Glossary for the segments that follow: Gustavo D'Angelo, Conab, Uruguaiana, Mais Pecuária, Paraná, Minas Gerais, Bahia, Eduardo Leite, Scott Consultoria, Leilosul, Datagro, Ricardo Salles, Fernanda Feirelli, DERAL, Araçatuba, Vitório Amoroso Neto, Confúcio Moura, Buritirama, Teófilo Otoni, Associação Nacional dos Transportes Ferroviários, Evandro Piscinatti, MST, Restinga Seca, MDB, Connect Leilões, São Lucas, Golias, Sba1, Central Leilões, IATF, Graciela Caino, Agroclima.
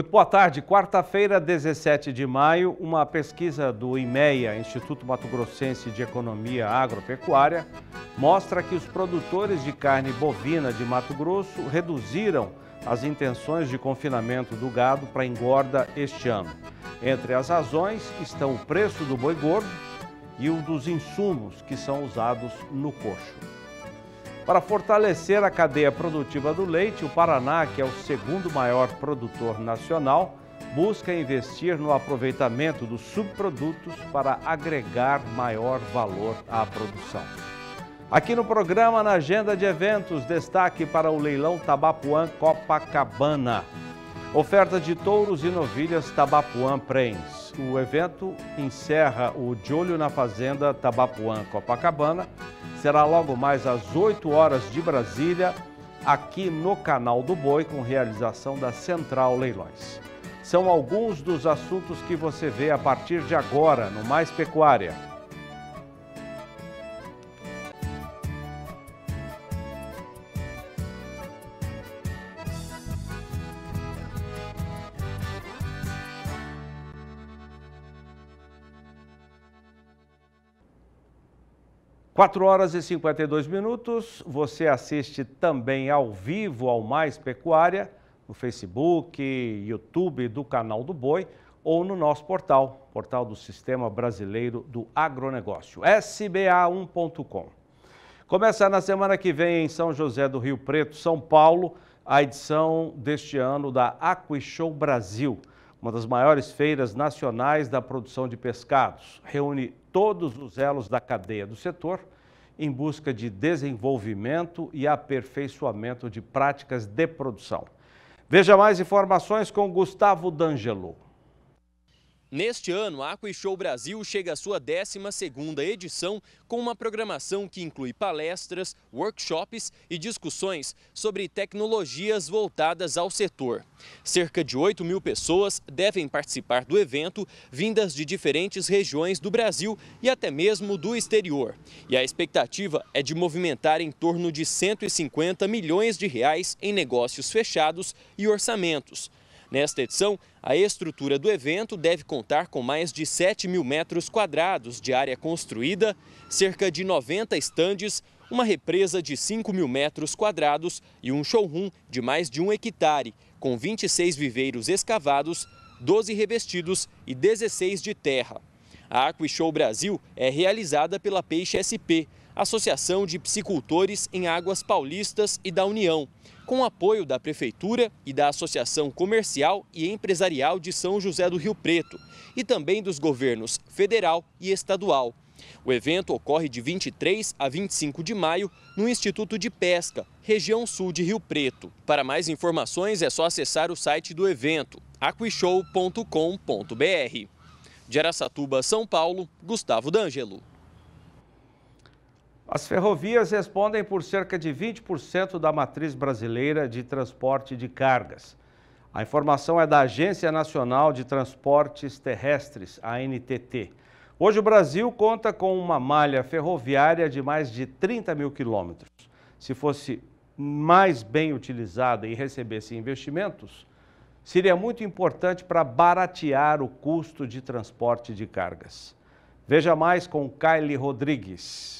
Muito boa tarde. Quarta-feira, 17 de maio, uma pesquisa do IMEA, Instituto Mato Grossense de Economia Agropecuária, mostra que os produtores de carne bovina de Mato Grosso reduziram as intenções de confinamento do gado para engorda este ano. Entre as razões estão o preço do boi gordo e o dos insumos que são usados no coxo. Para fortalecer a cadeia produtiva do leite, o Paraná, que é o segundo maior produtor nacional, busca investir no aproveitamento dos subprodutos para agregar maior valor à produção. Aqui no programa, na agenda de eventos, destaque para o leilão Tabapuã Copacabana. Oferta de touros e novilhas Tabapuã Prens. O evento encerra o De Olho na Fazenda Tabapuã Copacabana. Será logo mais às 8 horas de Brasília, aqui no Canal do Boi, com realização da Central Leilões. São alguns dos assuntos que você vê a partir de agora no Mais Pecuária. Quatro horas e 52 minutos, você assiste também ao vivo ao Mais Pecuária, no Facebook, YouTube do Canal do Boi ou no nosso portal, portal do Sistema Brasileiro do Agronegócio, sba1.com. Começa na semana que vem em São José do Rio Preto, São Paulo, a edição deste ano da Aquishow Brasil, uma das maiores feiras nacionais da produção de pescados. Reúne todos os elos da cadeia do setor em busca de desenvolvimento e aperfeiçoamento de práticas de produção. Veja mais informações com Gustavo D'Angelo. Neste ano, a Aquishow Brasil chega à sua 12ª edição com uma programação que inclui palestras, workshops e discussões sobre tecnologias voltadas ao setor. Cerca de 8 mil pessoas devem participar do evento, vindas de diferentes regiões do Brasil e até mesmo do exterior. E a expectativa é de movimentar em torno de 150 milhões de reais em negócios fechados e orçamentos. Nesta edição, a estrutura do evento deve contar com mais de 7 mil metros quadrados de área construída, cerca de 90 estandes, uma represa de 5 mil metros quadrados e um showroom de mais de 1 hectare, com 26 viveiros escavados, 12 revestidos e 16 de terra. A Aquishow Brasil é realizada pela Peixe SP, Associação de Piscicultores em Águas Paulistas e da União, com apoio da Prefeitura e da Associação Comercial e Empresarial de São José do Rio Preto e também dos governos federal e estadual. O evento ocorre de 23 a 25 de maio no Instituto de Pesca, região sul de Rio Preto. Para mais informações é só acessar o site do evento, aquishow.com.br. De Araçatuba, São Paulo, Gustavo D'Angelo. As ferrovias respondem por cerca de 20% da matriz brasileira de transporte de cargas. A informação é da Agência Nacional de Transportes Terrestres, ANTT. Hoje o Brasil conta com uma malha ferroviária de mais de 30 mil quilômetros. Se fosse mais bem utilizada e recebesse investimentos, seria muito importante para baratear o custo de transporte de cargas. Veja mais com Kylie Rodrigues.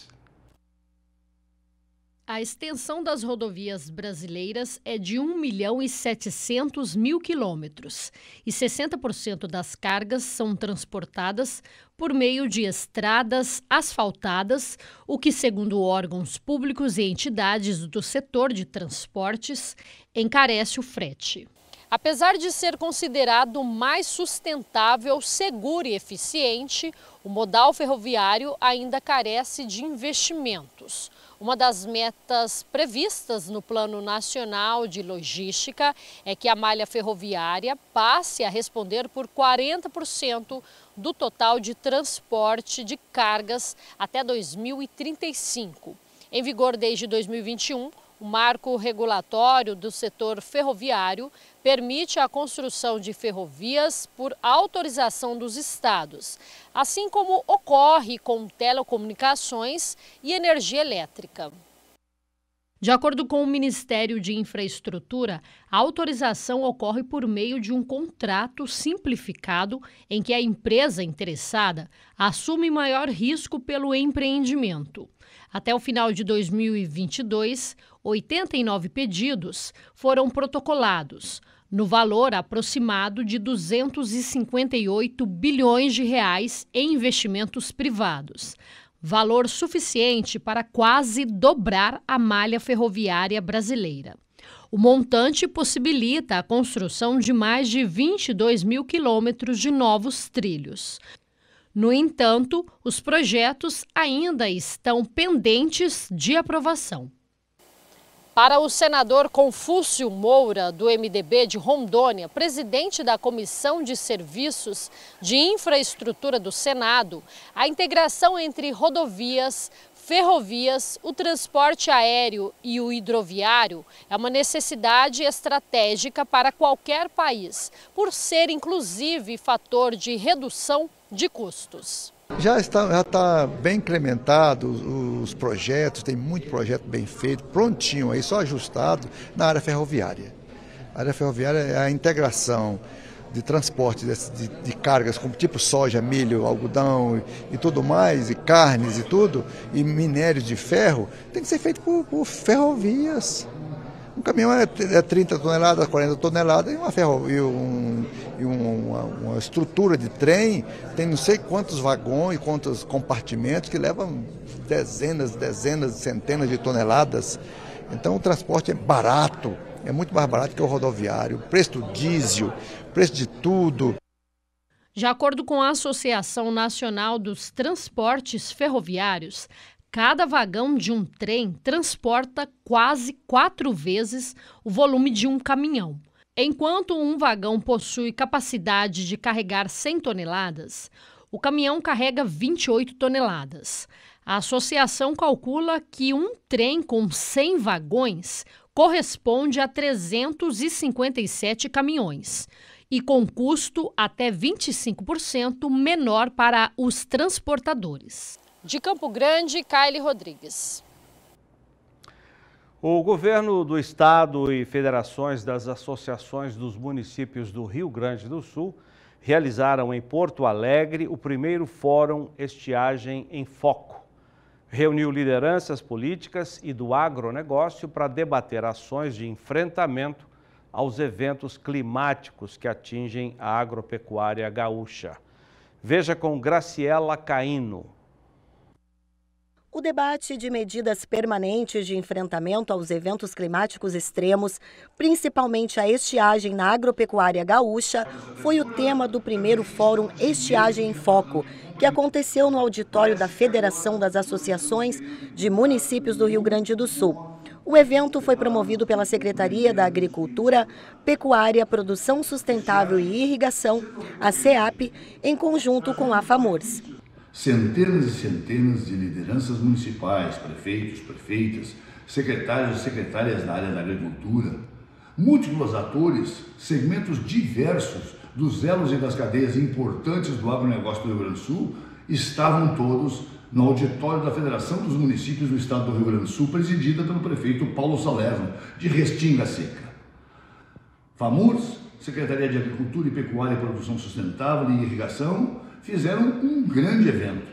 A extensão das rodovias brasileiras é de 1.700.000 quilômetros e 60% das cargas são transportadas por meio de estradas asfaltadas, o que, segundo órgãos públicos e entidades do setor de transportes, encarece o frete. Apesar de ser considerado mais sustentável, seguro e eficiente, o modal ferroviário ainda carece de investimentos. Uma das metas previstas no Plano Nacional de Logística é que a malha ferroviária passe a responder por 40% do total de transporte de cargas até 2035. Em vigor desde 2021, o marco regulatório do setor ferroviário permite a construção de ferrovias por autorização dos estados, assim como ocorre com telecomunicações e energia elétrica. De acordo com o Ministério de Infraestrutura, a autorização ocorre por meio de um contrato simplificado em que a empresa interessada assume maior risco pelo empreendimento. Até o final de 2022, 89 pedidos foram protocolados, no valor aproximado de 258 bilhões de reais em investimentos privados. Valor suficiente para quase dobrar a malha ferroviária brasileira. O montante possibilita a construção de mais de 22 mil quilômetros de novos trilhos. No entanto, os projetos ainda estão pendentes de aprovação. Para o senador Confúcio Moura, do MDB de Rondônia, presidente da Comissão de Serviços de Infraestrutura do Senado, a integração entre rodovias, ferrovias, o transporte aéreo e o hidroviário é uma necessidade estratégica para qualquer país, por ser inclusive fator de redução de custos. Já está bem incrementado os projetos, tem muito projeto bem feito, prontinho aí, só ajustado na área ferroviária. A área ferroviária é a integração de transporte de cargas como tipo soja, milho, algodão e tudo mais, e carnes e tudo, e minérios de ferro, tem que ser feito por ferrovias. Um caminhão é 30 toneladas, 40 toneladas, e uma estrutura de trem tem não sei quantos vagões, quantos compartimentos que levam dezenas, centenas de toneladas. Então o transporte é barato, é muito mais barato que o rodoviário, preço do diesel, preço de tudo. De acordo com a Associação Nacional dos Transportes Ferroviários, cada vagão de um trem transporta quase 4 vezes o volume de um caminhão. Enquanto um vagão possui capacidade de carregar 100 toneladas, o caminhão carrega 28 toneladas. A associação calcula que um trem com 100 vagões corresponde a 357 caminhões e com custo até 25% menor para os transportadores. De Campo Grande, Kylie Rodrigues. O governo do estado e federações das associações dos municípios do Rio Grande do Sul realizaram em Porto Alegre o primeiro Fórum Estiagem em Foco. Reuniu lideranças políticas e do agronegócio para debater ações de enfrentamento aos eventos climáticos que atingem a agropecuária gaúcha. Veja com Graciela Caino. O debate de medidas permanentes de enfrentamento aos eventos climáticos extremos, principalmente a estiagem na agropecuária gaúcha, foi o tema do primeiro Fórum Estiagem em Foco, que aconteceu no auditório da Federação das Associações de Municípios do Rio Grande do Sul. O evento foi promovido pela Secretaria da Agricultura, Pecuária, Produção Sustentável e Irrigação, a SEAP, em conjunto com a FAMURS. Centenas e centenas de lideranças municipais, prefeitos, prefeitas, secretários e secretárias na área da agricultura, múltiplos atores, segmentos diversos dos elos e das cadeias importantes do agronegócio do Rio Grande do Sul, estavam todos no auditório da Federação dos Municípios do Estado do Rio Grande do Sul, presidida pelo prefeito Paulo Salerno, de Restinga Seca. FAMURS, Secretaria de Agricultura e Pecuária e Produção Sustentável e Irrigação, fizeram um grande evento,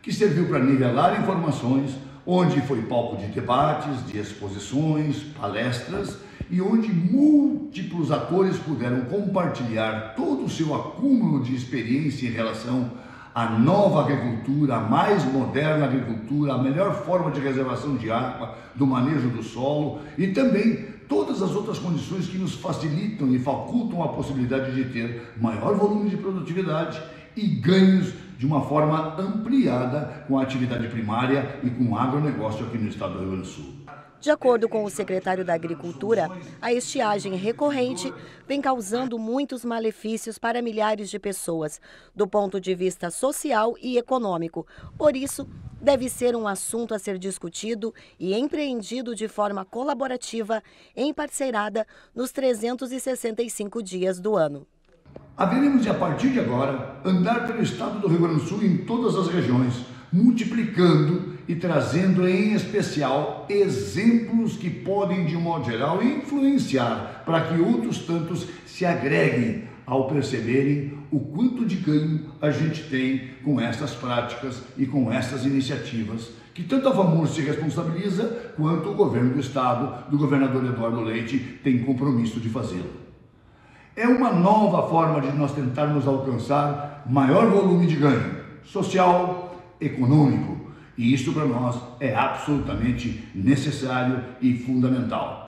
que serviu para nivelar informações, onde foi palco de debates, de exposições, palestras, e onde múltiplos atores puderam compartilhar todo o seu acúmulo de experiência em relação à nova agricultura, à mais moderna agricultura, à melhor forma de reservação de água, do manejo do solo e também todas as outras condições que nos facilitam e facultam a possibilidade de ter maior volume de produtividade e ganhos de uma forma ampliada com a atividade primária e com o agronegócio aqui no estado do Rio Grande do Sul. De acordo com o secretário da Agricultura, a estiagem recorrente vem causando muitos malefícios para milhares de pessoas, do ponto de vista social e econômico. Por isso, deve ser um assunto a ser discutido e empreendido de forma colaborativa, em parceirada, nos 365 dias do ano. Haveremos de, a partir de agora, andar pelo estado do Rio Grande do Sul em todas as regiões, multiplicando e trazendo em especial exemplos que podem, de um modo geral, influenciar para que outros tantos se agreguem ao perceberem o quanto de ganho a gente tem com estas práticas e com estas iniciativas, que tanto a FAMURS se responsabiliza, quanto o governo do Estado, do governador Eduardo Leite, tem compromisso de fazê-lo. É uma nova forma de nós tentarmos alcançar maior volume de ganho social, econômico, e isso para nós é absolutamente necessário e fundamental.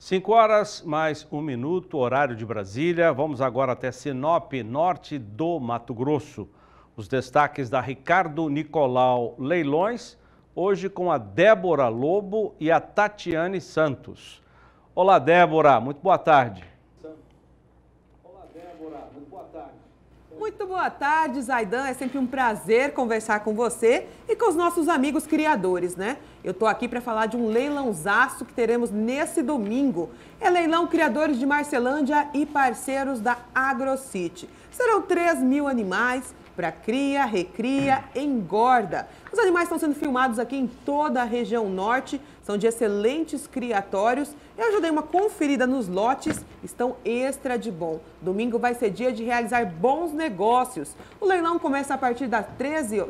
5h mais 1 minuto, horário de Brasília. Vamos agora até Sinop, norte do Mato Grosso. Os destaques da Ricardo Nicolau Leilões, hoje com a Débora Lobo e a Tatiane Santos. Olá, Débora, muito boa tarde. Muito boa tarde, Zaidan. É sempre um prazer conversar com você e com os nossos amigos criadores, né? Eu tô aqui para falar de um leilãozaço que teremos nesse domingo. É leilão criadores de Marcelândia e parceiros da AgroCity. Serão 3.000 animais para cria, recria, engorda. Os animais estão sendo filmados aqui em toda a região norte, são de excelentes criatórios. Eu já dei uma conferida nos lotes, estão extra de bom. Domingo vai ser dia de realizar bons negócios. O leilão começa a partir das 13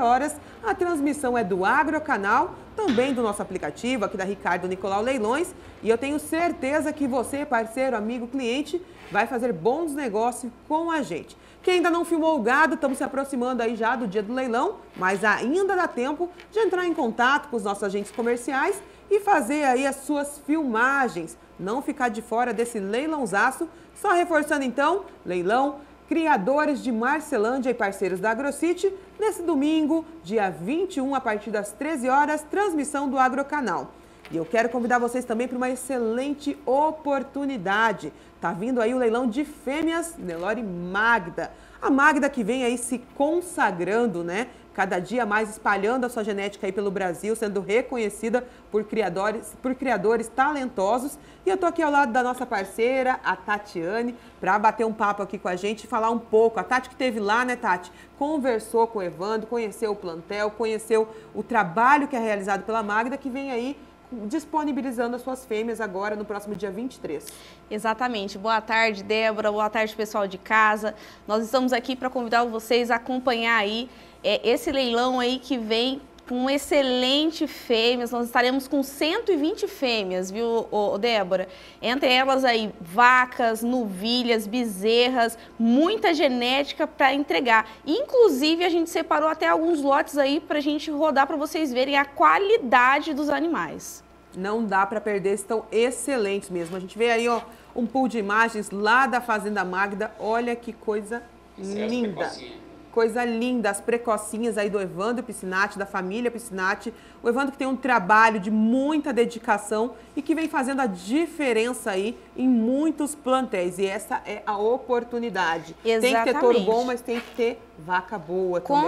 horas. A transmissão é do AgroCanal, também do nosso aplicativo, aqui da Ricardo Nicolau Leilões. E eu tenho certeza que você, parceiro, amigo, cliente, vai fazer bons negócios com a gente. Quem ainda não filmou o gado, estamos se aproximando aí já do dia do leilão, mas ainda dá tempo de entrar em contato com os nossos agentes comerciais e fazer aí as suas filmagens. Não ficar de fora desse leilãozaço. Só reforçando então, leilão criadores de Marcelândia e parceiros da AgroCity, nesse domingo, dia 21, a partir das 13 horas, transmissão do AgroCanal. E eu quero convidar vocês também para uma excelente oportunidade. Tá vindo aí o leilão de fêmeas Nelore Magda. A Magda que vem aí se consagrando, né? Cada dia mais espalhando a sua genética aí pelo Brasil, sendo reconhecida por criadores talentosos. E eu tô aqui ao lado da nossa parceira, a Tatiane, para bater um papo aqui com a gente e falar um pouco. A Tati que esteve lá, né, Tati? Conversou com o Evandro, conheceu o plantel, conheceu o trabalho que é realizado pela Magda, que vem aí disponibilizando as suas fêmeas agora no próximo dia 23. Exatamente. Boa tarde, Débora. Boa tarde, pessoal de casa. Nós estamos aqui para convidar vocês a acompanhar aí esse leilão aí que vem com excelente fêmeas. Nós estaremos com 120 fêmeas, viu, Débora? Entre elas aí vacas, novilhas, bezerras, muita genética para entregar. Inclusive, a gente separou até alguns lotes aí para a gente rodar para vocês verem a qualidade dos animais. Não dá para perder, estão excelentes mesmo. A gente vê aí, ó, um pool de imagens lá da Fazenda Magda. Olha que coisa linda. Coisa linda, as precocinhas aí do Evandro Piscinatti, da família Piscinatti. O Evandro que tem um trabalho de muita dedicação e que vem fazendo a diferença aí em muitos plantéis. E essa é a oportunidade. Exatamente. Tem que ter touro bom, mas tem que ter vaca boa também,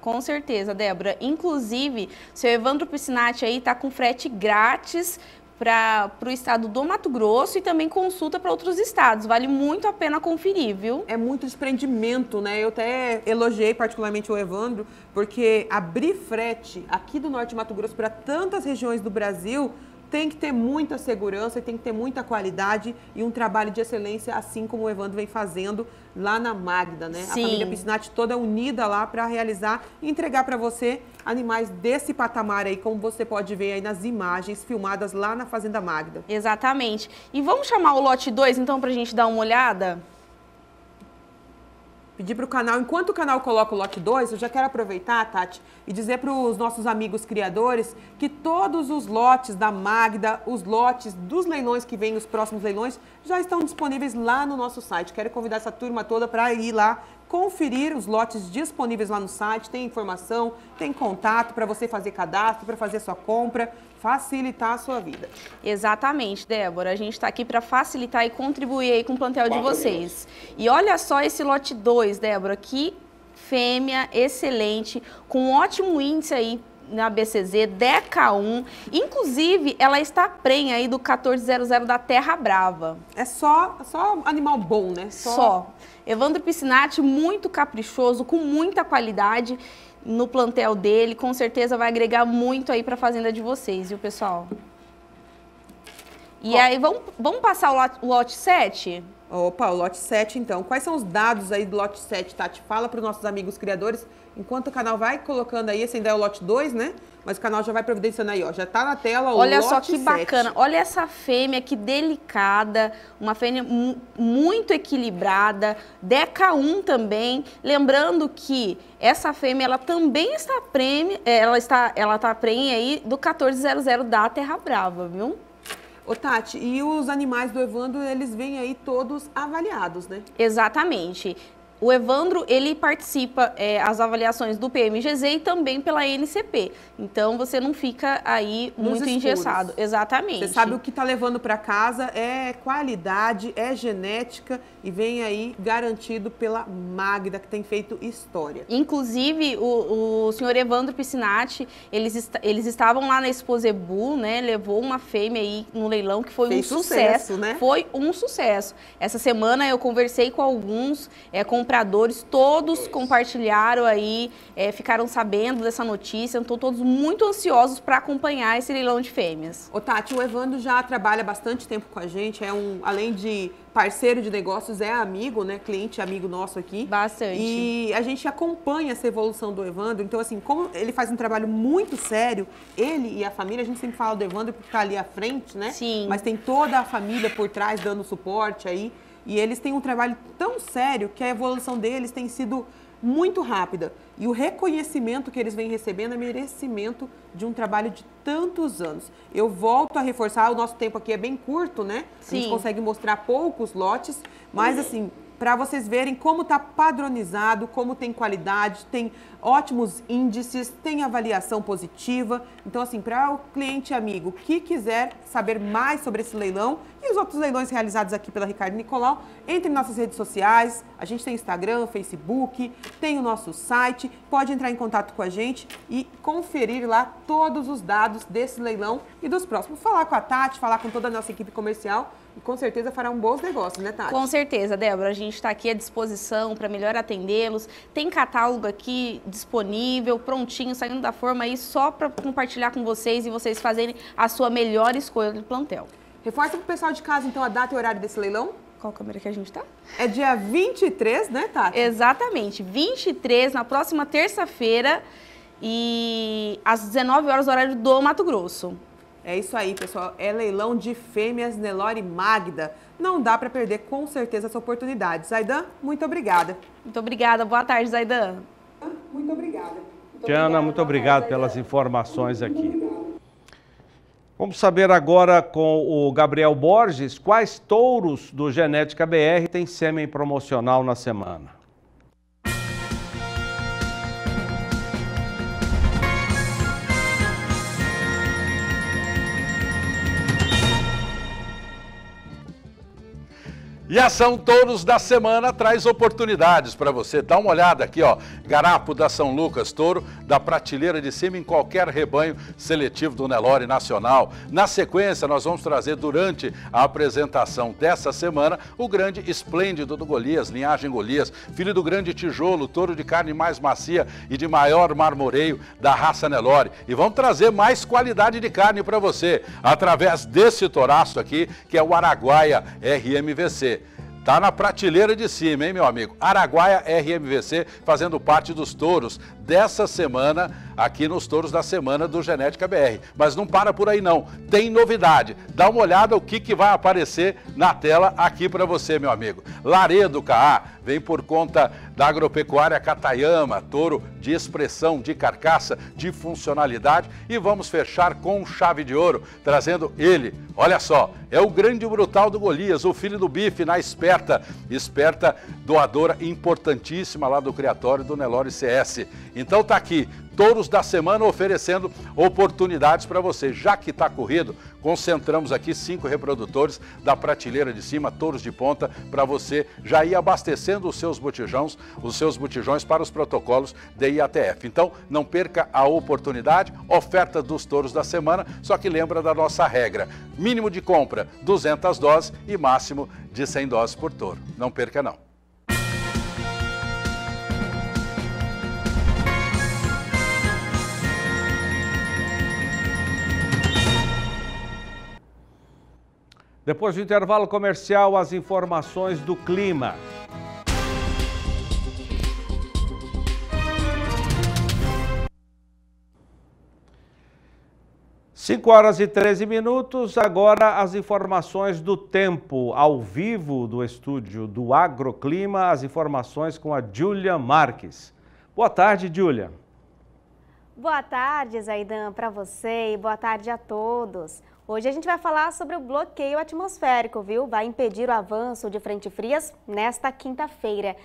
com certeza, Débora. Inclusive, seu Evandro Piscinatti aí tá com frete grátis para o estado do Mato Grosso e também consulta para outros estados. Vale muito a pena conferir, viu? É muito desprendimento, né? Eu até elogiei particularmente o Evandro, porque abrir frete aqui do norte de Mato Grosso para tantas regiões do Brasil tem que ter muita segurança, tem que ter muita qualidade e um trabalho de excelência, assim como o Evandro vem fazendo lá na Magda, né? Sim. A família Piscinatti toda unida lá para realizar e entregar para você animais desse patamar aí, como você pode ver aí nas imagens filmadas lá na Fazenda Magda. Exatamente. E vamos chamar o lote 2, então, para a gente dar uma olhada? Pedir para o canal, enquanto o canal coloca o lote 2, eu já quero aproveitar, Tati, e dizer para os nossos amigos criadores que todos os lotes da Magda, os lotes dos leilões que vêm, os próximos leilões, já estão disponíveis lá no nosso site. Quero convidar essa turma toda para ir lá conferir os lotes disponíveis lá no site. Tem informação, tem contato para você fazer cadastro, para fazer sua compra, facilitar a sua vida. Exatamente, Débora. A gente está aqui para facilitar e contribuir aí com o plantel de vocês. E olha só esse lote 2, Débora, que fêmea excelente, com ótimo índice aí na BCZ, DK1. Inclusive, ela está prenha aí do 1400 da Terra Brava. É só animal bom, né? Evandro Piscinatti, muito caprichoso, com muita qualidade. no plantel dele, com certeza vai agregar muito aí para a fazenda de vocês, viu, pessoal? E aí, vamos passar o lote 7? Opa, o lote 7, então. Quais são os dados aí do lote 7, Tati? Fala para os nossos amigos criadores, enquanto o canal vai colocando aí, esse ainda é o lote 2, né? Mas o canal já vai providenciando aí, ó. Já tá na tela o lote 7. Olha só que bacana. Olha essa fêmea, que delicada. Uma fêmea muito equilibrada. Deca 1 também. Lembrando que essa fêmea, ela também está prenhe, ela tá prenhe aí do 1400 da Terra Brava, viu? Ô, Tati, e os animais do Evandro, eles vêm aí todos avaliados, né? Exatamente. O Evandro, ele participa as avaliações do PMGZ e também pela NCP. Então, você não fica aí muito engessado. Exatamente. Você sabe o que está levando para casa, é qualidade, é genética e vem aí garantido pela Magda, que tem feito história. Inclusive, o senhor Evandro Piscinatti, eles estavam lá na Exposebu, né? Levou uma fêmea aí no leilão que foi um sucesso, né? Foi um sucesso. Essa semana eu conversei com alguns compradores, todos compartilharam aí, ficaram sabendo dessa notícia, estão todos muito ansiosos para acompanhar esse leilão de fêmeas. Ô Tati, o Evandro já trabalha bastante tempo com a gente, além de parceiro de negócios, é amigo, né, cliente amigo nosso aqui. Bastante. E a gente acompanha essa evolução do Evandro, então assim, como ele faz um trabalho muito sério, ele e a família, a gente sempre fala do Evandro porque tá ali à frente, né? Sim. Mas tem toda a família por trás dando suporte aí. E eles têm um trabalho tão sério que a evolução deles tem sido muito rápida. E o reconhecimento que eles vêm recebendo é merecimento de um trabalho de tantos anos. Eu volto a reforçar, o nosso tempo aqui é bem curto, né? Sim. A gente consegue mostrar poucos lotes, mas assim, para vocês verem como está padronizado, como tem qualidade, tem ótimos índices, tem avaliação positiva. Então, assim, para o cliente amigo que quiser saber mais sobre esse leilão e os outros leilões realizados aqui pela Ricardo Nicolau, entre em nossas redes sociais, a gente tem Instagram, Facebook, tem o nosso site, pode entrar em contato com a gente e conferir lá todos os dados desse leilão e dos próximos. Falar com a Tati, falar com toda a nossa equipe comercial. E com certeza fará um bom negócio, né, Tati? Com certeza, Débora. A gente está aqui à disposição para melhor atendê-los. Tem catálogo aqui disponível, prontinho, saindo da forma aí, só para compartilhar com vocês e vocês fazerem a sua melhor escolha de plantel. Reforça para o pessoal de casa, então, a data e o horário desse leilão. Qual câmera que a gente tá? É dia 23, né, Tati? Exatamente. 23, na próxima terça-feira, e às 19 horas, horário do Mato Grosso. É isso aí, pessoal. É leilão de fêmeas Nelore e Magda. Não dá para perder, com certeza, essa oportunidade. Zaidan, muito obrigada. Muito obrigada. Boa tarde, Zaidan. Muito obrigada. Tiana, muito obrigado pelas informações aqui. Vamos saber agora com o Gabriel Borges quais touros do Genética BR têm sêmen promocional na semana. E a Ação Touros da Semana traz oportunidades para você. Dá uma olhada aqui, ó. Garapo da São Lucas Touro, da prateleira de cima em qualquer rebanho seletivo do Nelore Nacional. Na sequência, nós vamos trazer durante a apresentação dessa semana o grande esplêndido do Golias, linhagem Golias, filho do grande tijolo, touro de carne mais macia e de maior marmoreio da raça Nelore. E vamos trazer mais qualidade de carne para você, através desse toraço aqui, que é o Araguaia RMVC. Tá na prateleira de cima, hein, meu amigo? Araguaia RMVC, fazendo parte dos touros dessa semana, aqui nos Touros da Semana do Genética BR. Mas não para por aí, não. Tem novidade. Dá uma olhada o que vai aparecer na tela aqui para você, meu amigo. Laredo K.A. vem por conta da agropecuária Cataiama, touro de expressão, de carcaça, de funcionalidade. E vamos fechar com chave de ouro, trazendo ele. Olha só, é o grande brutal do Golias, o filho do bife na espécie. Esperta, doadora importantíssima lá do criatório do Nelore CS. Então tá aqui, Touros da Semana oferecendo oportunidades para você. Já que tá corrido, concentramos aqui 5 reprodutores da prateleira de cima, touros de ponta, para você já ir abastecendo os seus botijões para os protocolos de IATF. Então, não perca a oportunidade, oferta dos Touros da Semana, só que lembra da nossa regra. Mínimo de compra, 200 doses e máximo de 100 doses por touro. Não perca, não. Depois do intervalo comercial, as informações do clima. Cinco horas e 13 minutos, agora as informações do tempo, ao vivo do estúdio do Agroclima, as informações com a Júlia Marques. Boa tarde, Júlia. Boa tarde, Zaidan, para você e boa tarde a todos. Hoje a gente vai falar sobre o bloqueio atmosférico, viu? Vai impedir o avanço de frentes frias nesta quinta-feira.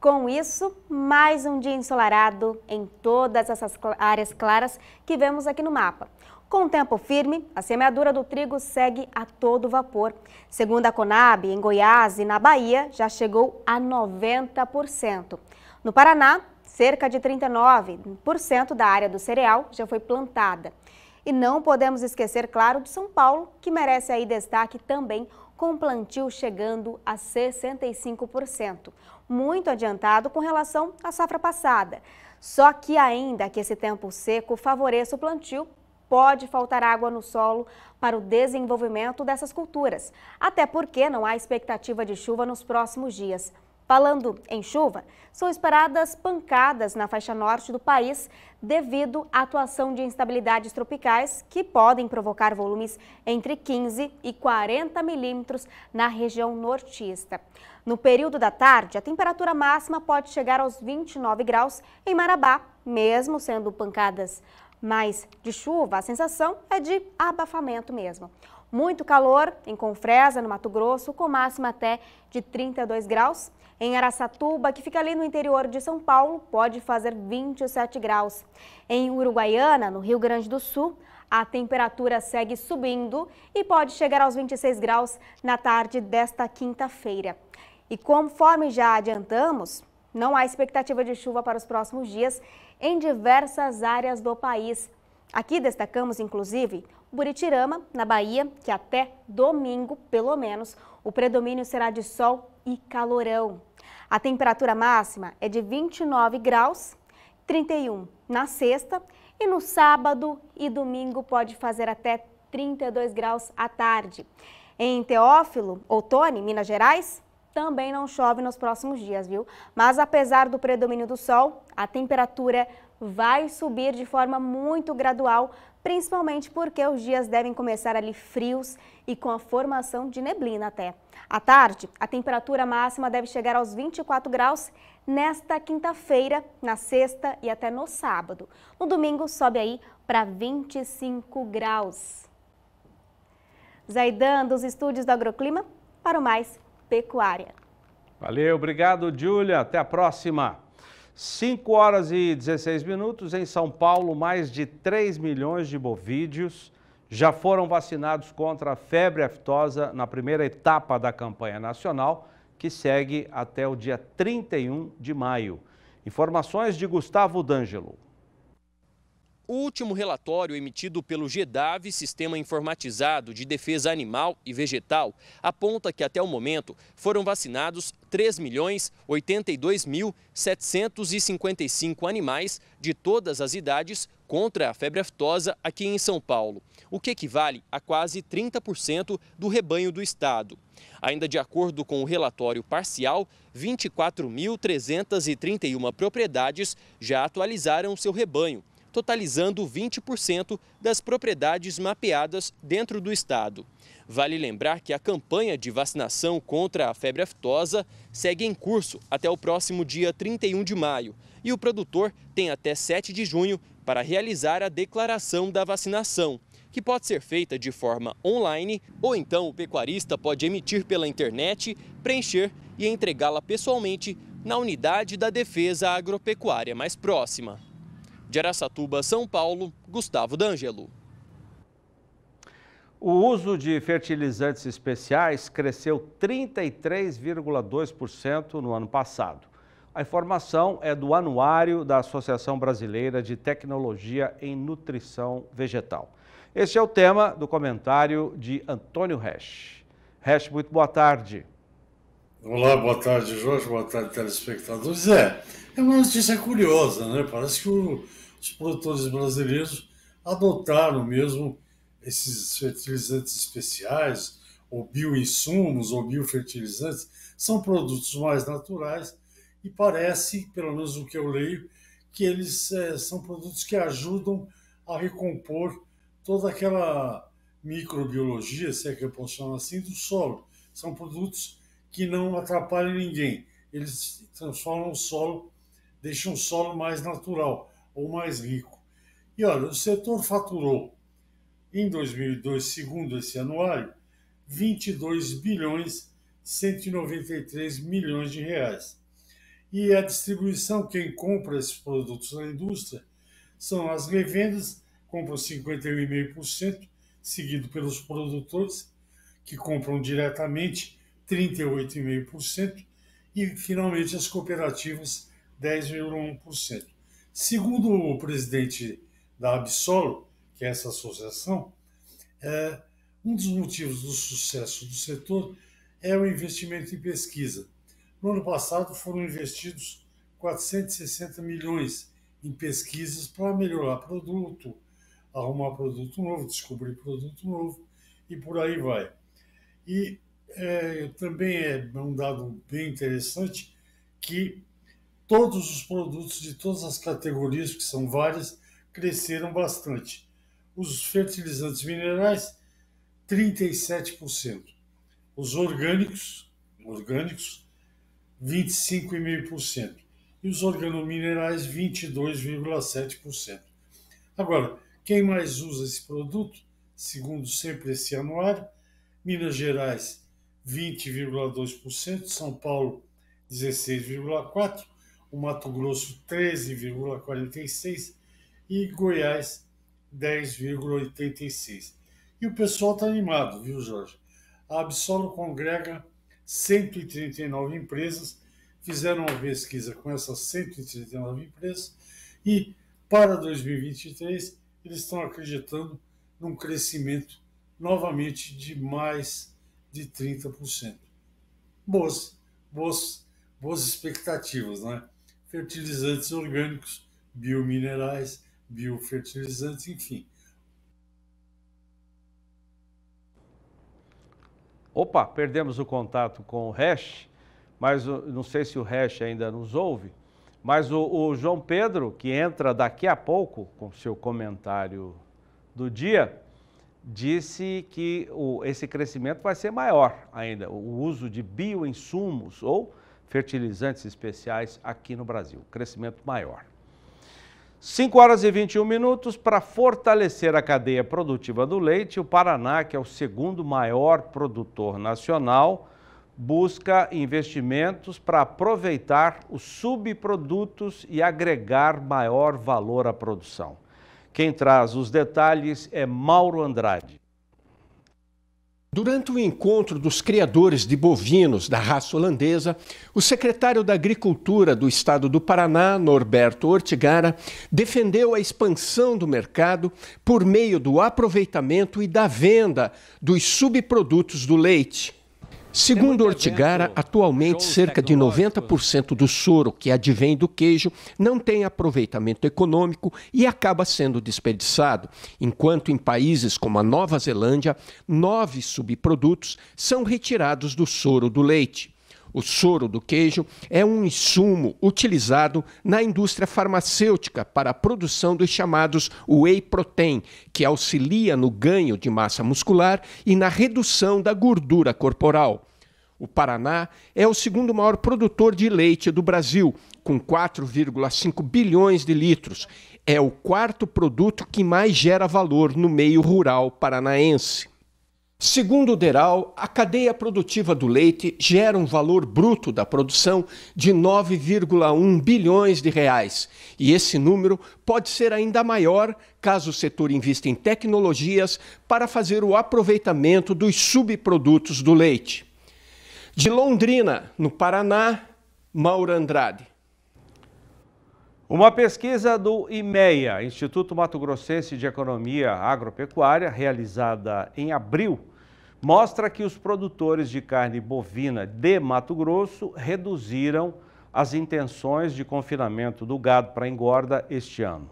Com isso, mais um dia ensolarado em todas essas áreas claras que vemos aqui no mapa. Com o tempo firme, a semeadura do trigo segue a todo vapor. Segundo a Conab, em Goiás e na Bahia, já chegou a 90%. No Paraná, cerca de 39% da área do cereal já foi plantada. E não podemos esquecer, claro, de São Paulo, que merece aí destaque também, com o plantio chegando a 65%, muito adiantado com relação à safra passada. Só que ainda que esse tempo seco favoreça o plantio, pode faltar água no solo para o desenvolvimento dessas culturas, até porque não há expectativa de chuva nos próximos dias. Falando em chuva, são esperadas pancadas na faixa norte do país devido à atuação de instabilidades tropicais que podem provocar volumes entre 15 e 40 milímetros na região nortista. No período da tarde, a temperatura máxima pode chegar aos 29 graus em Marabá, mesmo sendo pancadas mais de chuva, a sensação é de abafamento mesmo. Muito calor em Confresa, no Mato Grosso, com máxima até de 32 graus. Em Araçatuba, que fica ali no interior de São Paulo, pode fazer 27 graus. Em Uruguaiana, no Rio Grande do Sul, a temperatura segue subindo e pode chegar aos 26 graus na tarde desta quinta-feira. E conforme já adiantamos, não há expectativa de chuva para os próximos dias em diversas áreas do país. Aqui destacamos, inclusive, Buritirama, na Bahia, que até domingo, pelo menos, o predomínio será de sol e calorão. A temperatura máxima é de 29 graus, 31 na sexta, e no sábado e domingo pode fazer até 32 graus à tarde. Em Teófilo, Otoni, Minas Gerais, também não chove nos próximos dias, viu? Mas apesar do predomínio do sol, a temperatura vai subir de forma muito gradual, principalmente porque os dias devem começar ali frios e com a formação de neblina até. À tarde, a temperatura máxima deve chegar aos 24 graus nesta quinta-feira, na sexta e até no sábado. No domingo, sobe aí para 25 graus. Zaidan, dos estúdios do Agroclima, para o Mais Pecuária. Valeu, obrigado, Júlia. Até a próxima. 5 horas e 16 minutos. Em São Paulo, mais de 3 milhões de bovídeos já foram vacinados contra a febre aftosa na primeira etapa da campanha nacional, que segue até o dia 31 de maio. Informações de Gustavo D'Angelo. O último relatório emitido pelo GEDAV, Sistema Informatizado de Defesa Animal e Vegetal, aponta que até o momento foram vacinados 3.082.755 animais de todas as idades contra a febre aftosa aqui em São Paulo, o que equivale a quase 30% do rebanho do estado. Ainda de acordo com o relatório parcial, 24.331 propriedades já atualizaram seu rebanho, totalizando 20% das propriedades mapeadas dentro do estado. Vale lembrar que a campanha de vacinação contra a febre aftosa segue em curso até o próximo dia 31 de maio e o produtor tem até 7 de junho para realizar a declaração da vacinação, que pode ser feita de forma online ou então o pecuarista pode emitir pela internet, preencher e entregá-la pessoalmente na unidade da defesa agropecuária mais próxima. De Araçatuba, São Paulo, Gustavo D'Angelo. O uso de fertilizantes especiais cresceu 33,2% no ano passado. A informação é do Anuário da Associação Brasileira de Tecnologia em Nutrição Vegetal. Esse é o tema do comentário de Antônio Resch. Resch, muito boa tarde. Olá, boa tarde, Jorge, boa tarde, telespectadores. É uma notícia curiosa, né? Parece que os produtores brasileiros adotaram mesmo esses fertilizantes especiais, ou bioinsumos ou biofertilizantes, são produtos mais naturais e parece, pelo menos o que eu leio, que eles são produtos que ajudam a recompor toda aquela microbiologia, se é que eu posso chamar assim, do solo. São produtos que não atrapalham ninguém. Eles transformam o solo, deixam o solo mais natural ou mais rico. E olha, o setor faturou, em 2002, segundo esse anuário, R$ 22,193 bilhões de reais. E a distribuição, quem compra esses produtos na indústria, são as revendas, compram 51,5%, seguido pelos produtores, que compram diretamente 38,5%, e, finalmente, as cooperativas, 10,1%. Segundo o presidente da Absolo, que é essa associação, um dos motivos do sucesso do setor é o investimento em pesquisa. No ano passado foram investidos 460 milhões em pesquisas para melhorar produto, arrumar produto novo, descobrir produto novo e por aí vai. E também é um dado bem interessante que todos os produtos de todas as categorias, que são várias, cresceram bastante. Os fertilizantes minerais, 37%. Os orgânicos 25,5%, e os organominerais 22,7%. Agora, quem mais usa esse produto, segundo sempre esse anuário, Minas Gerais 20,2%, São Paulo 16,4%, o Mato Grosso 13,46% e Goiás 10,86%. E o pessoal está animado, viu, Jorge? A Absolo congrega 139 empresas, fizeram uma pesquisa com essas 139 empresas e, para 2023, eles estão acreditando num crescimento novamente de mais de 30%. Boas expectativas, né? Fertilizantes orgânicos, biominerais, biofertilizantes, enfim. Opa, perdemos o contato com o Hash, mas não sei se o Hash ainda nos ouve, mas o João Pedro, que entra daqui a pouco com seu comentário do dia, disse que esse crescimento vai ser maior ainda, o uso de bioinsumos ou fertilizantes especiais aqui no Brasil, crescimento maior. 5 horas e 21 minutos para fortalecer a cadeia produtiva do leite. O Paraná, que é o segundo maior produtor nacional, busca investimentos para aproveitar os subprodutos e agregar maior valor à produção. Quem traz os detalhes é Mauro Andrade. Durante o encontro dos criadores de bovinos da raça holandesa, o secretário da Agricultura do Estado do Paraná, Norberto Ortigara, defendeu a expansão do mercado por meio do aproveitamento e da venda dos subprodutos do leite. Segundo Ortigara, atualmente cerca de 90% do soro que advém do queijo não tem aproveitamento econômico e acaba sendo desperdiçado, enquanto em países como a Nova Zelândia, 9 subprodutos são retirados do soro do leite. O soro do queijo é um insumo utilizado na indústria farmacêutica para a produção dos chamados whey protein, que auxilia no ganho de massa muscular e na redução da gordura corporal. O Paraná é o segundo maior produtor de leite do Brasil, com 4,5 bilhões de litros. É o 4º produto que mais gera valor no meio rural paranaense. Segundo o DERAL, a cadeia produtiva do leite gera um valor bruto da produção de 9,1 bilhões de reais. E esse número pode ser ainda maior caso o setor invista em tecnologias para fazer o aproveitamento dos subprodutos do leite. De Londrina, no Paraná, Mauro Andrade. Uma pesquisa do IMEA, Instituto Mato Grossense de Economia Agropecuária, realizada em abril, mostra que os produtores de carne bovina de Mato Grosso reduziram as intenções de confinamento do gado para engorda este ano.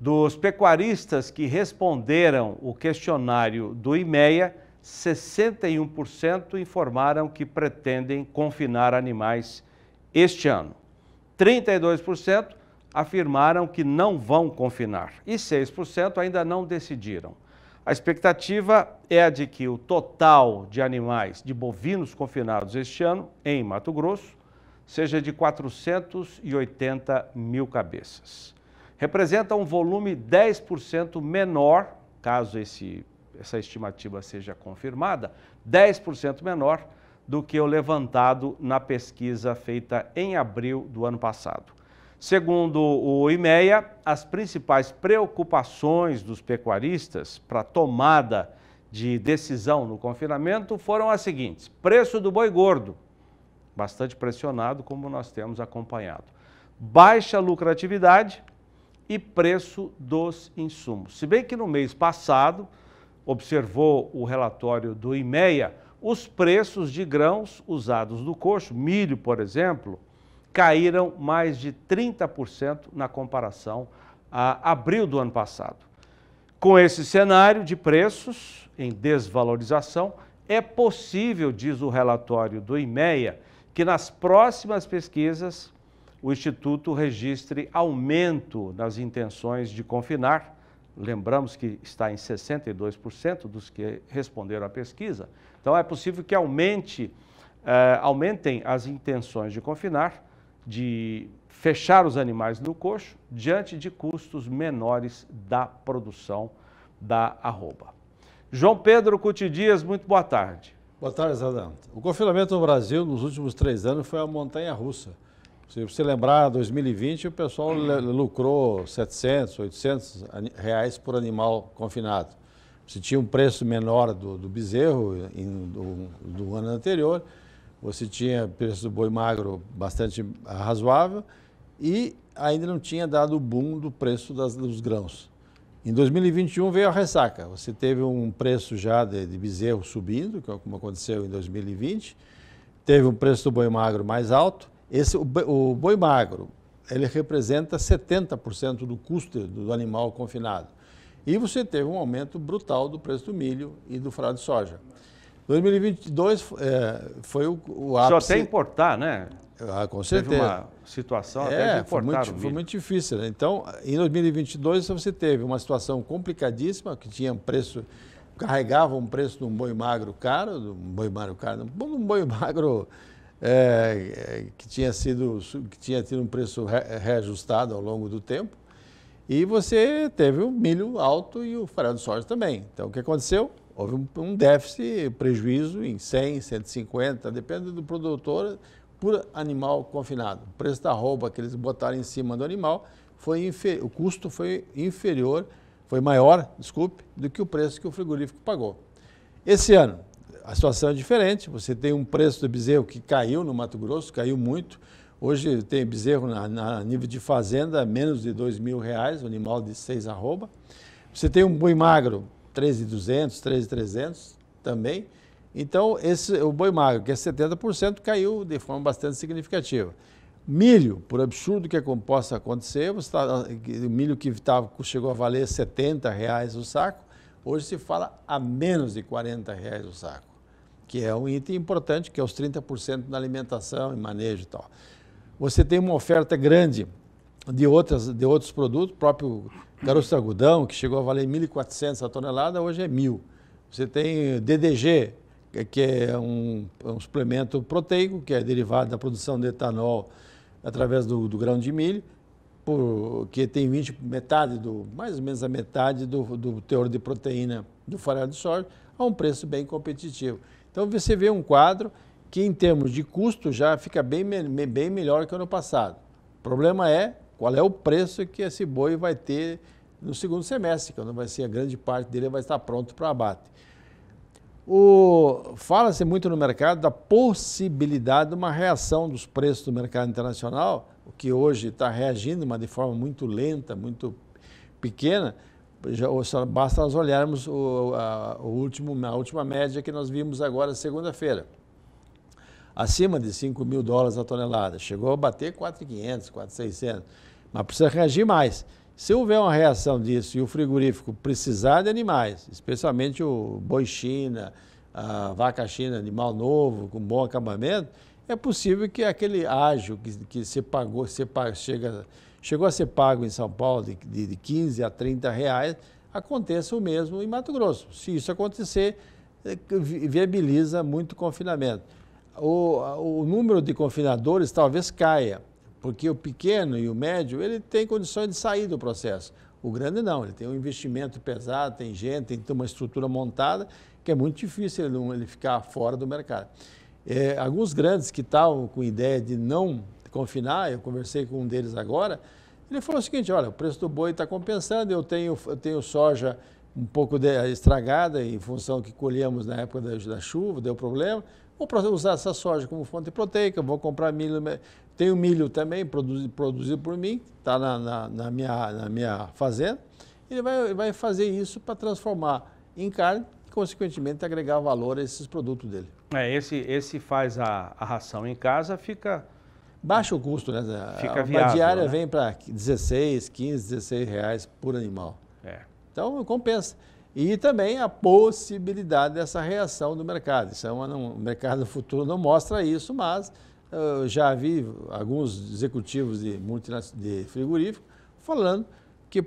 Dos pecuaristas que responderam o questionário do IMEA, 61% informaram que pretendem confinar animais este ano. 32% afirmaram que não vão confinar e 6% ainda não decidiram. A expectativa é a de que o total de animais de bovinos confinados este ano, em Mato Grosso, seja de 480 mil cabeças. Representa um volume 10% menor, caso essa estimativa seja confirmada, 10% menor do que o levantado na pesquisa feita em abril do ano passado. Segundo o IMEA, as principais preocupações dos pecuaristas para a tomada de decisão no confinamento foram as seguintes: preço do boi gordo, bastante pressionado, como nós temos acompanhado, baixa lucratividade e preço dos insumos. Se bem que no mês passado, observou o relatório do IMEA, os preços de grãos usados no coxo, milho, por exemplo, caíram mais de 30% na comparação a abril do ano passado. Com esse cenário de preços em desvalorização, é possível, diz o relatório do IMEA, que nas próximas pesquisas o Instituto registre aumento nas intenções de confinar. Lembramos que está em 62% dos que responderam à pesquisa. Então é possível que aumentem as intenções de confinar, de fechar os animais no coxo, diante de custos menores da produção da arroba. João Pedro Couti Dias, muito boa tarde. Boa tarde, Zaidan. O confinamento no Brasil nos últimos 3 anos foi uma montanha-russa. Se você lembrar, 2020, o pessoal lucrou 700, 800 reais por animal confinado. Você tinha um preço menor do bezerro do ano anterior, você tinha preço do boi magro bastante razoável e ainda não tinha dado o boom do preço dos grãos. Em 2021 veio a ressaca, você teve um preço já de bezerro subindo, como aconteceu em 2020, teve um preço do boi magro mais alto. O boi magro, ele representa 70% do custo do animal confinado. E você teve um aumento brutal do preço do milho e do farelo de soja. 2022 foi o ápice... Só até importar, né? Ah, com certeza. Teve uma situação até de importar foi muito difícil, né? Então, em 2022 você teve uma situação complicadíssima, que tinha um preço... Carregava um preço de um boi magro caro, que tinha tido um preço reajustado ao longo do tempo, e você teve o milho alto e o farelo de soja também. Então, o que aconteceu? Houve um déficit, prejuízo em 100, 150, depende do produtor, por animal confinado. O preço da arroba que eles botaram em cima do animal, o custo foi maior, desculpe, do que o preço que o frigorífico pagou. Esse ano, a situação é diferente, você tem um preço do bezerro que caiu no Mato Grosso, caiu muito. Hoje tem bezerro na nível de fazenda, menos de R$ 2.000, um animal de 6 arroba. Você tem um boi magro, 13.200, 13.300 também. Então, o boi magro, que é 70%, caiu de forma bastante significativa. Milho, por absurdo que possa acontecer, o milho que chegou a valer R$ 70 o saco, hoje se fala a menos de R$ 40 o saco, que é um item importante, que é os 30% na alimentação e manejo e tal. Você tem uma oferta grande de outros produtos, o próprio caroço de algodão, que chegou a valer R$ 1.400 a tonelada, hoje é R$ 1.000. Você tem DDG, que é um suplemento proteico, que é derivado da produção de etanol através do grão de milho, que tem mais ou menos a metade do teor de proteína do farelo de soja, a um preço bem competitivo. Então você vê um quadro que em termos de custo já fica bem melhor que o ano passado. O problema é qual é o preço que esse boi vai ter no segundo semestre, quando vai ser a grande parte dele vai estar pronto para abate. Fala-se muito no mercado da possibilidade de uma reação dos preços do mercado internacional, o que hoje está reagindo, mas de forma muito lenta, muito pequena. Só basta nós olharmos a última média que nós vimos agora segunda-feira, acima de US$ 5.000 a tonelada, chegou a bater 4.500, 4.600, mas precisa reagir mais. Se houver uma reação disso e o frigorífico precisar de animais, especialmente o boi China, a vaca china, animal novo, com bom acabamento, é possível que aquele ágio que chegou a ser pago em São Paulo de 15 a 30 reais, aconteça o mesmo em Mato Grosso. Se isso acontecer, viabiliza muito confinamento. O número de confinadores talvez caia, porque o pequeno e o médio, ele tem condições de sair do processo. O grande não, ele tem um investimento pesado, tem gente, tem uma estrutura montada, que é muito difícil ele ficar fora do mercado. Alguns grandes que estavam com ideia de não confinar, eu conversei com um deles agora, ele falou o seguinte: olha, o preço do boi está compensando, eu tenho soja um pouco estragada em função que colhemos na época da chuva, deu problema, vou usar essa soja como fonte proteica, vou comprar milho, tenho milho também produzido por mim, está na minha fazenda, ele vai fazer isso para transformar em carne e, consequentemente, agregar valor a esses produtos dele. Esse faz a ração em casa, fica... Baixa o custo, né? Fica viável, a diária, né? Vem para 16, 15, 16 reais por animal. Então, compensa. E também a possibilidade dessa reação do mercado. Isso é o mercado futuro não mostra isso, mas eu já vi alguns executivos de frigorífico falando que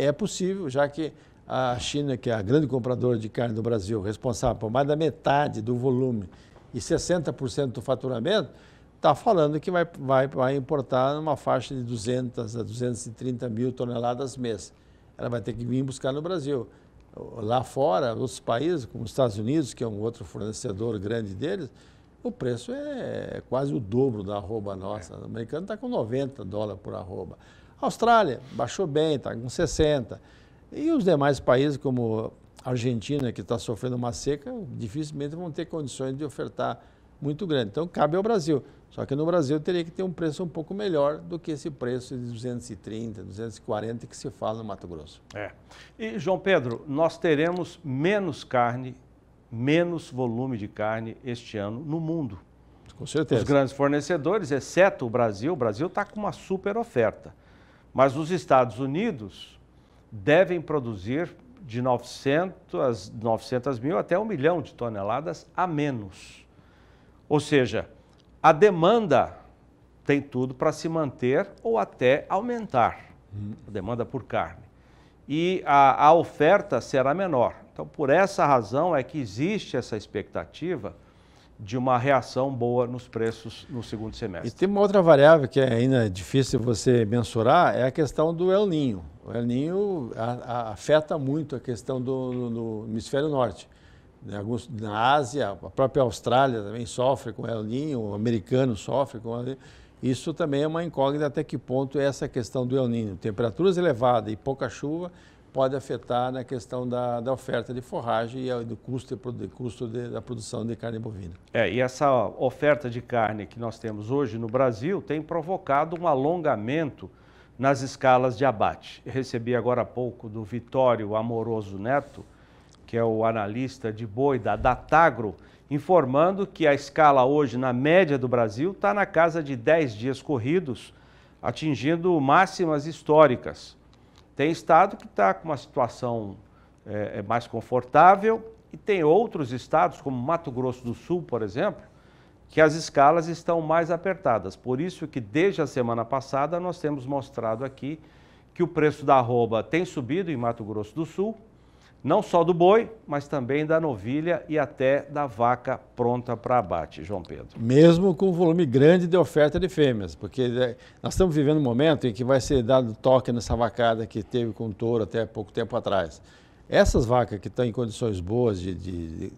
é possível, já que a China, que é a grande compradora de carne do Brasil, responsável por mais da metade do volume e 60% do faturamento, está falando que vai importar uma faixa de 200 a 230 mil toneladas mês. Ela vai ter que vir buscar no Brasil. Lá fora, outros países, como os Estados Unidos, que é um outro fornecedor grande deles, o preço é quase o dobro da arroba nossa. O americano está com 90 dólares por arroba. A Austrália baixou bem, está com 60. E os demais países, como a Argentina, que está sofrendo uma seca, dificilmente vão ter condições de ofertar muito grande. Então, cabe ao Brasil. Só que no Brasil teria que ter um preço um pouco melhor do que esse preço de 230, 240 que se fala no Mato Grosso. E, João Pedro, nós teremos menos carne, menos volume de carne este ano no mundo. Com certeza. Os grandes fornecedores, exceto o Brasil está com uma super oferta. Mas os Estados Unidos devem produzir de 900 mil até 1 milhão de toneladas a menos. Ou seja, a demanda tem tudo para se manter ou até aumentar, a demanda por carne. E a oferta será menor. Então, por essa razão é que existe essa expectativa de uma reação boa nos preços no segundo semestre. E tem uma outra variável que ainda é difícil você mensurar, é a questão do El Niño. O El Niño afeta muito a questão do hemisfério norte. Na Ásia, a própria Austrália também sofre com El Niño, o americano sofre com El Niño. Isso também é uma incógnita até que ponto essa questão do El Niño. Temperaturas elevadas e pouca chuva pode afetar na questão da oferta de forragem e do custo da produção de carne bovina. E essa oferta de carne que nós temos hoje no Brasil tem provocado um alongamento nas escalas de abate. Eu recebi agora há pouco do Vitório Amoroso Neto, que é o analista de boi da Datagro, informando que a escala hoje, na média do Brasil, está na casa de 10 dias corridos, atingindo máximas históricas. Tem estado que está com uma situação mais confortável e tem outros estados, como Mato Grosso do Sul, por exemplo, que as escalas estão mais apertadas. Por isso que, desde a semana passada, nós temos mostrado aqui que o preço da arroba tem subido em Mato Grosso do Sul, não só do boi, mas também da novilha e até da vaca pronta para abate, João Pedro. Mesmo com um volume grande de oferta de fêmeas, porque nós estamos vivendo um momento em que vai ser dado toque nessa vacada que teve com o touro até pouco tempo atrás. Essas vacas que estão em condições boas,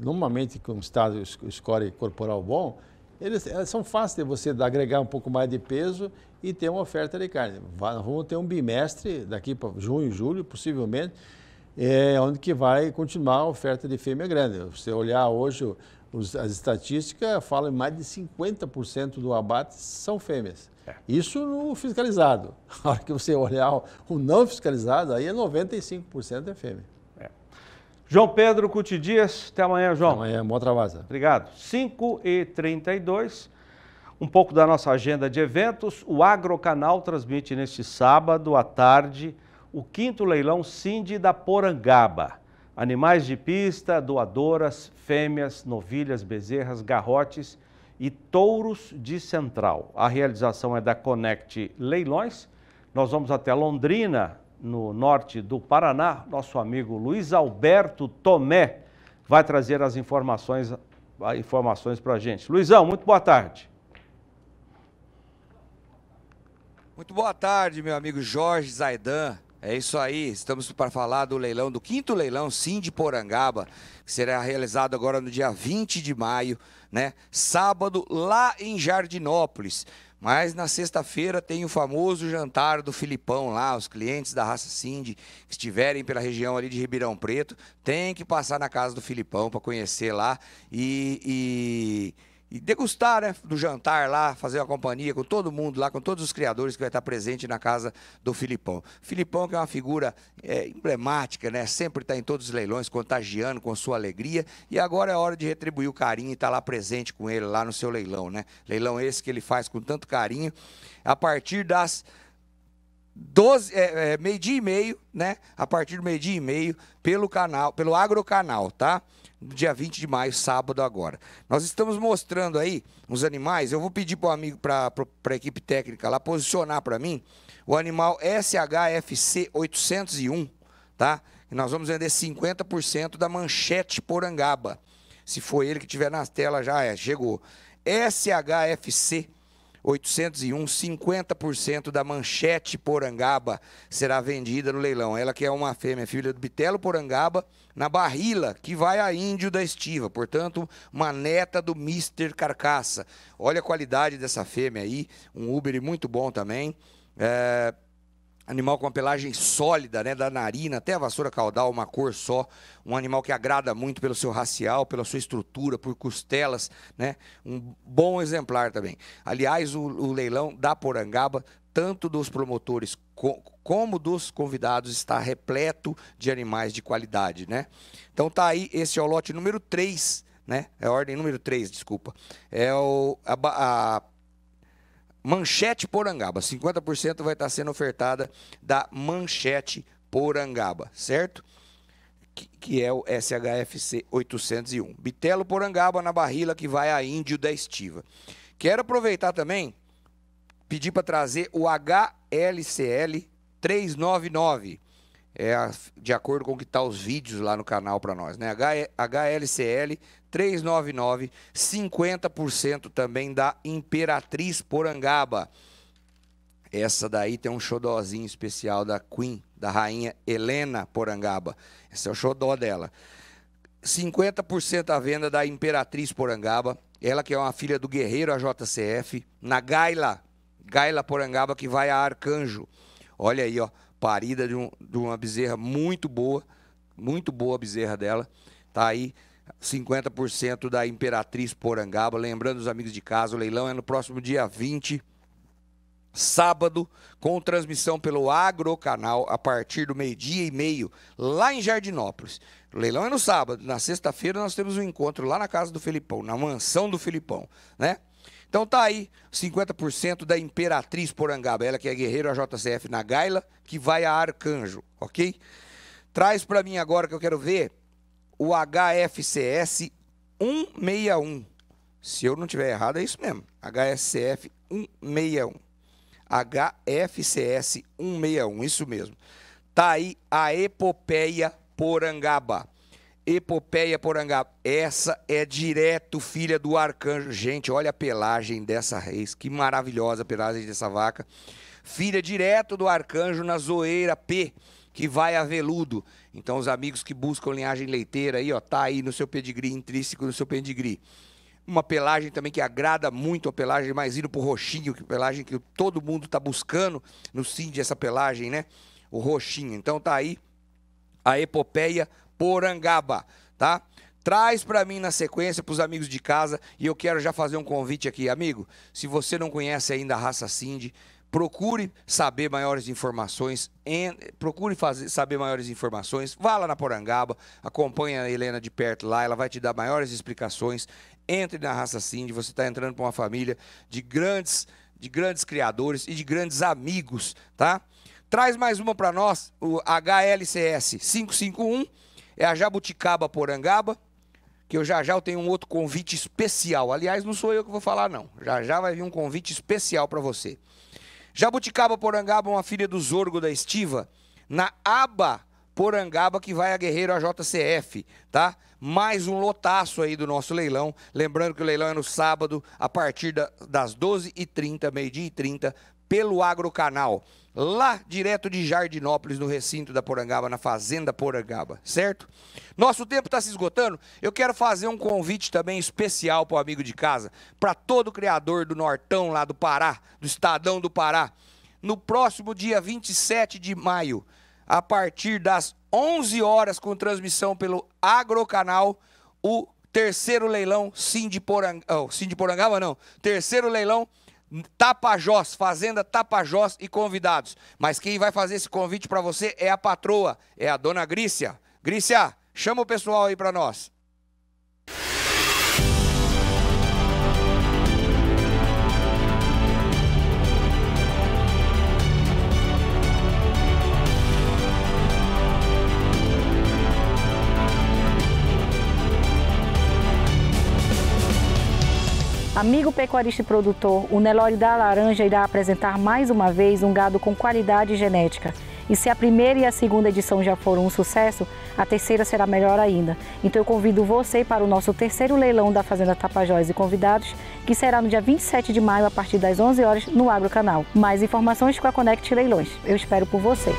normalmente com estado score corporal bom, elas são fáceis de você agregar um pouco mais de peso e ter uma oferta de carne. Vamos ter um bimestre daqui para junho, julho, possivelmente, onde que vai continuar a oferta de fêmea grande. Se você olhar hoje, as estatísticas falam em mais de 50% do abate são fêmeas. Isso no fiscalizado. A hora que você olhar o não fiscalizado, aí 95% é fêmea. João Pedro Couti Dias, até amanhã, João. Até amanhã, bom trabalho. Obrigado. 5h32, um pouco da nossa agenda de eventos. O AgroCanal transmite neste sábado à tarde o 5º leilão Sindi da Porangaba. Animais de pista, doadoras, fêmeas, novilhas, bezerras, garrotes e touros de central. A realização é da Connect Leilões. Nós vamos até Londrina, no norte do Paraná. Nosso amigo Luiz Alberto Tomé vai trazer as informações para a gente. Luizão, muito boa tarde. Muito boa tarde, meu amigo Jorge Zaidan. É isso aí, estamos para falar do leilão, do quinto leilão Sim de Porangaba, que será realizado agora no dia 20 de maio, né? Sábado, lá em Jardinópolis. Mas na sexta-feira tem o famoso jantar do Filipão lá, os clientes da raça Cindy que estiverem pela região ali de Ribeirão Preto, tem que passar na casa do Filipão para conhecer lá e degustar, né, do jantar lá, fazer uma companhia com todo mundo lá, com todos os criadores que vai estar presente na casa do Filipão. Filipão que é uma figura emblemática, né, sempre está em todos os leilões, contagiando com sua alegria, e agora é hora de retribuir o carinho e estar lá presente com ele lá no seu leilão, né? Leilão esse que ele faz com tanto carinho, a partir das meio-dia e meio, né? A partir do meio-dia e meio, pelo canal, pelo AgroCanal, tá? Dia 20 de maio, sábado agora. Nós estamos mostrando aí os animais. Eu vou pedir para o amigo, para a equipe técnica lá, posicionar para mim o animal SHFC 801, tá? E nós vamos vender 50% da manchete Porangaba. Se foi ele que tiver na tela, já chegou. SHFC 801, 50% da manchete Porangaba será vendida no leilão. Ela que é uma fêmea, filha do Bitelo Porangaba, na Barrila, que vai a Índio da Estiva. Portanto, uma neta do Mr. Carcaça. Olha a qualidade dessa fêmea aí, um ubere muito bom também. Animal com a pelagem sólida, né, da narina até a vassoura caudal, uma cor só. Um animal que agrada muito pelo seu racial, pela sua estrutura, por costelas, né? Um bom exemplar também. Aliás, o leilão da Porangaba, tanto dos promotores como dos convidados, está repleto de animais de qualidade, né? Então tá aí, esse é o lote número 3, né? É a ordem número 3, desculpa. É a manchete Porangaba, 50% vai estar sendo ofertada da manchete Porangaba, certo? Que é o SHFC 801. Bitelo Porangaba na Barrila, que vai a Índio da Estiva. Quero aproveitar também, pedir para trazer o HLCL 399. De acordo com o que está os vídeos lá no canal para nós, né? HLCL 399, 50% também da Imperatriz Porangaba. Essa daí tem um xodózinho especial da Queen, da rainha Helena Porangaba. Esse é o xodó dela. 50% à venda da Imperatriz Porangaba, ela que é uma filha do guerreiro AJCF, na Gaila Porangaba, que vai a Arcanjo. Olha aí, ó. Parida de uma bezerra muito boa a bezerra dela. Tá aí, 50% da Imperatriz Porangaba. Lembrando os amigos de casa, o leilão é no próximo dia 20, sábado, com transmissão pelo AgroCanal, a partir do meio-dia e meio, lá em Jardinópolis. O leilão é no sábado, na sexta-feira nós temos um encontro lá na casa do Felipão, na mansão do Felipão, né? Então tá aí, 50% da Imperatriz Porangaba, ela que é guerreiro AJCF na Gaila, que vai a Arcanjo, ok? Traz pra mim agora, que eu quero ver, o HFCS 161. Se eu não tiver errado, é isso mesmo. HFCF 161. HFCS 161, isso mesmo. Tá aí a Epopeia Porangaba. Epopeia Porangaba, essa é direto filha do Arcanjo. Gente, olha a pelagem dessa reis, que maravilhosa a pelagem dessa vaca. Filha direto do Arcanjo na Zoeira P, que vai a Veludo. Então os amigos que buscam linhagem leiteira aí, ó, tá aí no seu pedigree, intrínseco no seu pedigree. Uma pelagem também que agrada muito, a pelagem mais indo pro roxinho, que é a pelagem que todo mundo tá buscando no Cindy, essa pelagem, né? O roxinho. Então tá aí a Epopeia Porangaba, tá? Traz para mim na sequência, para os amigos de casa, e eu quero já fazer um convite aqui, amigo. Se você não conhece ainda a raça Cindy, procure saber maiores informações, saber maiores informações, vá lá na Porangaba, acompanha a Helena de perto lá, ela vai te dar maiores explicações. Entre na raça Cindy, você está entrando para uma família de grandes criadores e de grandes amigos, tá? Traz mais uma para nós, o HLCS 551. é a jabuticaba porangaba, que eu já tenho um outro convite especial. Aliás, não sou eu que vou falar, não. Já vai vir um convite especial para você. Jabuticaba porangaba, uma filha do Zorgo da Estiva, na aba porangaba que vai a Guerreiro AJCF, tá? Mais um lotaço aí do nosso leilão. Lembrando que o leilão é no sábado, a partir das 12h30, meio-dia e 30, pelo AgroCanal. Lá, direto de Jardinópolis, no recinto da Porangaba, na Fazenda Porangaba, certo? Nosso tempo está se esgotando. Eu quero fazer um convite também especial para o amigo de casa, para todo criador do Nortão, lá do Pará, do Estadão do Pará. No próximo dia 27 de maio, a partir das 11 horas, com transmissão pelo AgroCanal, o terceiro leilão terceiro leilão Tapajós, Fazenda Tapajós e convidados. Mas quem vai fazer esse convite para você é a patroa, é a dona Grícia. Grícia, chama o pessoal aí para nós. Amigo pecuarista e produtor, o Nelore da Laranja irá apresentar mais uma vez um gado com qualidade genética. E se a primeira e a segunda edição já foram um sucesso, a terceira será melhor ainda. Então eu convido você para o nosso terceiro leilão da Fazenda Tapajós e convidados, que será no dia 27 de maio, a partir das 11 horas, no AgroCanal. Mais informações com a Conect Leilões. Eu espero por você.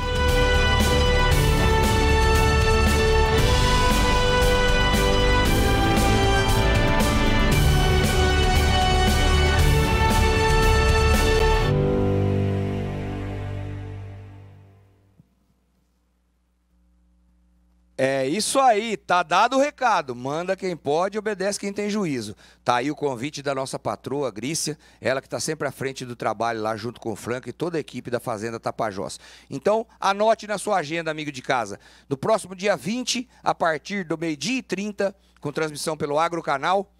É isso aí, tá dado o recado. Manda quem pode, obedece quem tem juízo. Tá aí o convite da nossa patroa, Grícia, ela que está sempre à frente do trabalho lá junto com o Franco e toda a equipe da Fazenda Tapajós. Então, anote na sua agenda, amigo de casa. No próximo dia 20, a partir do meio-dia e 30, com transmissão pelo AgroCanal,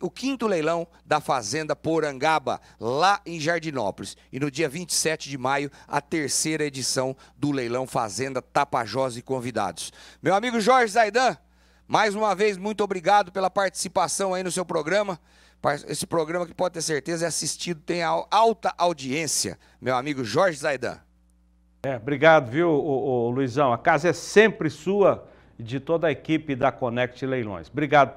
o quinto leilão da Fazenda Porangaba, lá em Jardinópolis. E no dia 27 de maio, a terceira edição do leilão Fazenda Tapajós e convidados. Meu amigo Jorge Zaidan, mais uma vez, muito obrigado pela participação aí no seu programa. Esse programa que pode ter certeza é assistido, tem alta audiência. Meu amigo Jorge Zaidan. Obrigado, viu, Luizão? A casa é sempre sua, de toda a equipe da Conect Leilões. Obrigado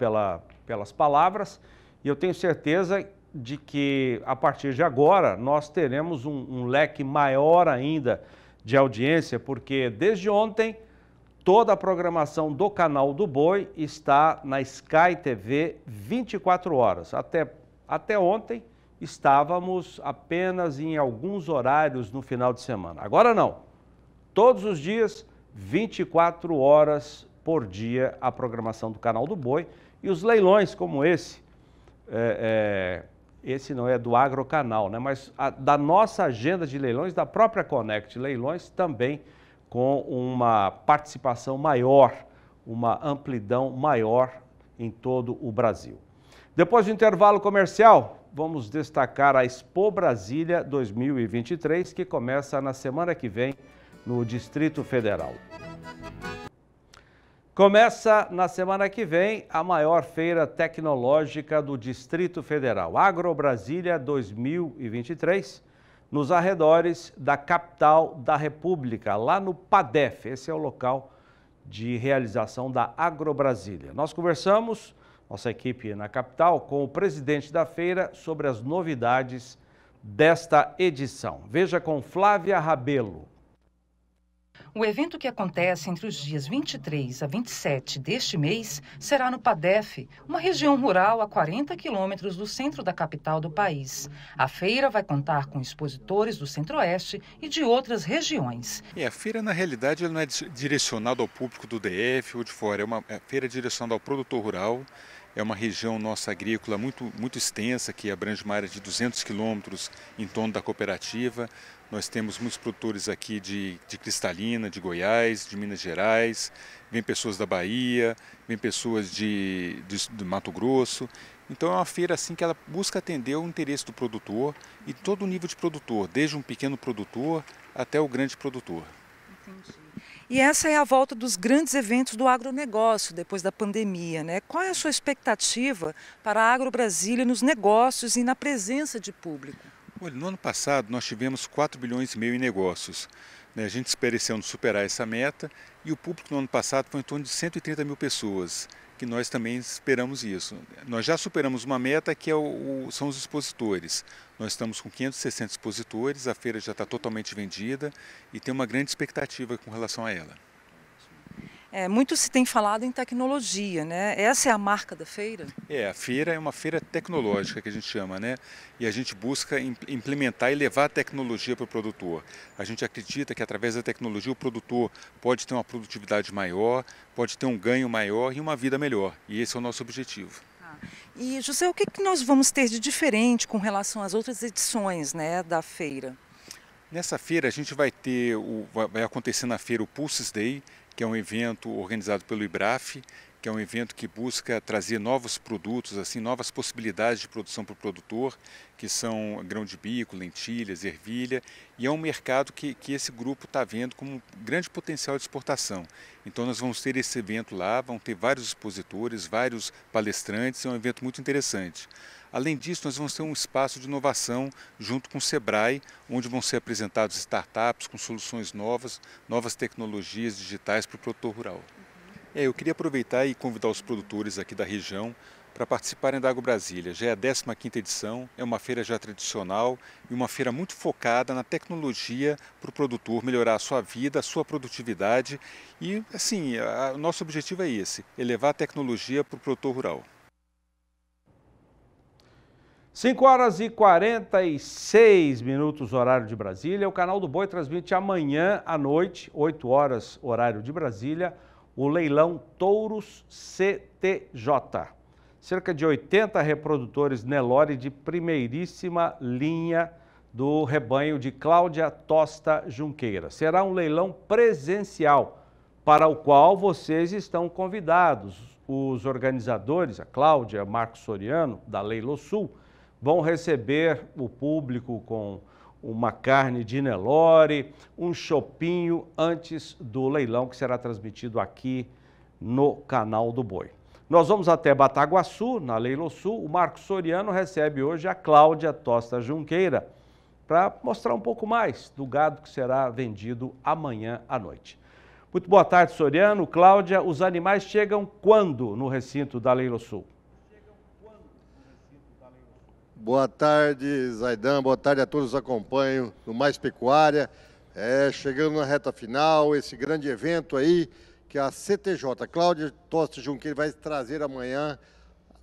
pelas palavras, e eu tenho certeza de que a partir de agora nós teremos um leque maior ainda de audiência, porque desde ontem toda a programação do Canal do Boi está na Sky TV 24 horas. Até ontem estávamos apenas em alguns horários no final de semana. Agora não, todos os dias, 24 horas por dia, a programação do Canal do Boi. E os leilões como esse, esse não é do AgroCanal, né? Mas da nossa agenda de leilões, da própria Conect Leilões, também com uma participação maior, uma amplidão maior em todo o Brasil. Depois do intervalo comercial, vamos destacar a Expo Brasília 2023, que começa na semana que vem no Distrito Federal. Começa na semana que vem a maior feira tecnológica do Distrito Federal, AgroBrasília 2023, nos arredores da capital da República, lá no PADEF. Esse é o local de realização da AgroBrasília. Nós conversamos, nossa equipe na capital, com o presidente da feira sobre as novidades desta edição. Veja com Flávia Rabelo. O evento, que acontece entre os dias 23 a 27 deste mês, será no PADEF, uma região rural a 40 quilômetros do centro da capital do país. A feira vai contar com expositores do Centro-Oeste e de outras regiões. A feira, na realidade, ela não é direcionada ao público do DF ou de fora, é uma feira direcionada ao produtor rural. É uma região nossa agrícola muito extensa, que abrange uma área de 200 quilômetros em torno da cooperativa. Nós temos muitos produtores aqui de Cristalina, de Goiás, de Minas Gerais, vem pessoas da Bahia, vem pessoas de Mato Grosso. Então é uma feira assim que ela busca atender o interesse do produtor e todo o nível de produtor, desde um pequeno produtor até o grande produtor. Entendi. E essa é a volta dos grandes eventos do agronegócio depois da pandemia, né? Qual é a sua expectativa para a AgroBrasília nos negócios e na presença de público? Olha, no ano passado nós tivemos 4,5 bilhões em negócios. A gente espera esse ano superar essa meta e o público no ano passado foi em torno de 130 mil pessoas, que nós também esperamos isso. Nós já superamos uma meta que é são os expositores. Nós estamos com 560 expositores, a feira já está totalmente vendida e tem uma grande expectativa com relação a ela. Muito se tem falado em tecnologia, né? Essa é a marca da feira? A feira é uma feira tecnológica que a gente chama, né? E a gente busca implementar e levar a tecnologia para o produtor. A gente acredita que através da tecnologia o produtor pode ter uma produtividade maior, pode ter um ganho maior e uma vida melhor. E esse é o nosso objetivo. E José, o que nós vamos ter de diferente com relação às outras edições, né, da feira? Nessa feira a gente vai ter, vai acontecer na feira o Pulses Day, que é um evento organizado pelo IBRAF, que é um evento que busca trazer novos produtos, assim, novas possibilidades de produção para o produtor, que são grão de bico, lentilhas, ervilha, e é um mercado que esse grupo está vendo como um grande potencial de exportação. Então nós vamos ter esse evento lá, vão ter vários expositores, vários palestrantes, é um evento muito interessante. Além disso, nós vamos ter um espaço de inovação junto com o SEBRAE, onde vão ser apresentados startups com soluções novas, novas tecnologias digitais para o produtor rural. Eu queria aproveitar e convidar os produtores aqui da região para participarem da AgroBrasília. Já é a 15ª edição, é uma feira já tradicional e uma feira muito focada na tecnologia para o produtor melhorar a sua vida, a sua produtividade e, assim, o nosso objetivo é esse, elevar a tecnologia para o produtor rural. 5h46, horário de Brasília. O Canal do Boi transmite amanhã à noite, 20h, horário de Brasília, o leilão Touros CTJ. Cerca de 80 reprodutores Nelore de primeiríssima linha do rebanho de Cláudia Tosta Junqueira. Será um leilão presencial, para o qual vocês estão convidados. Os organizadores, a Cláudia, Marcos Soriano, da Leilosul, vão receber o público com uma carne de Nelore, um chopinho antes do leilão, que será transmitido aqui no Canal do Boi. Nós vamos até Bataguaçu, na Leilosul. O Marcos Soriano recebe hoje a Cláudia Tosta Junqueira para mostrar um pouco mais do gado que será vendido amanhã à noite. Muito boa tarde, Soriano. Cláudia, os animais chegam quando no recinto da Leilosul? Boa tarde, Zaidan. Boa tarde a todos que acompanham no Mais Pecuária. Chegando na reta final, esse grande evento aí, que a CTJ, Cláudia Tosta Junqueira, vai trazer amanhã.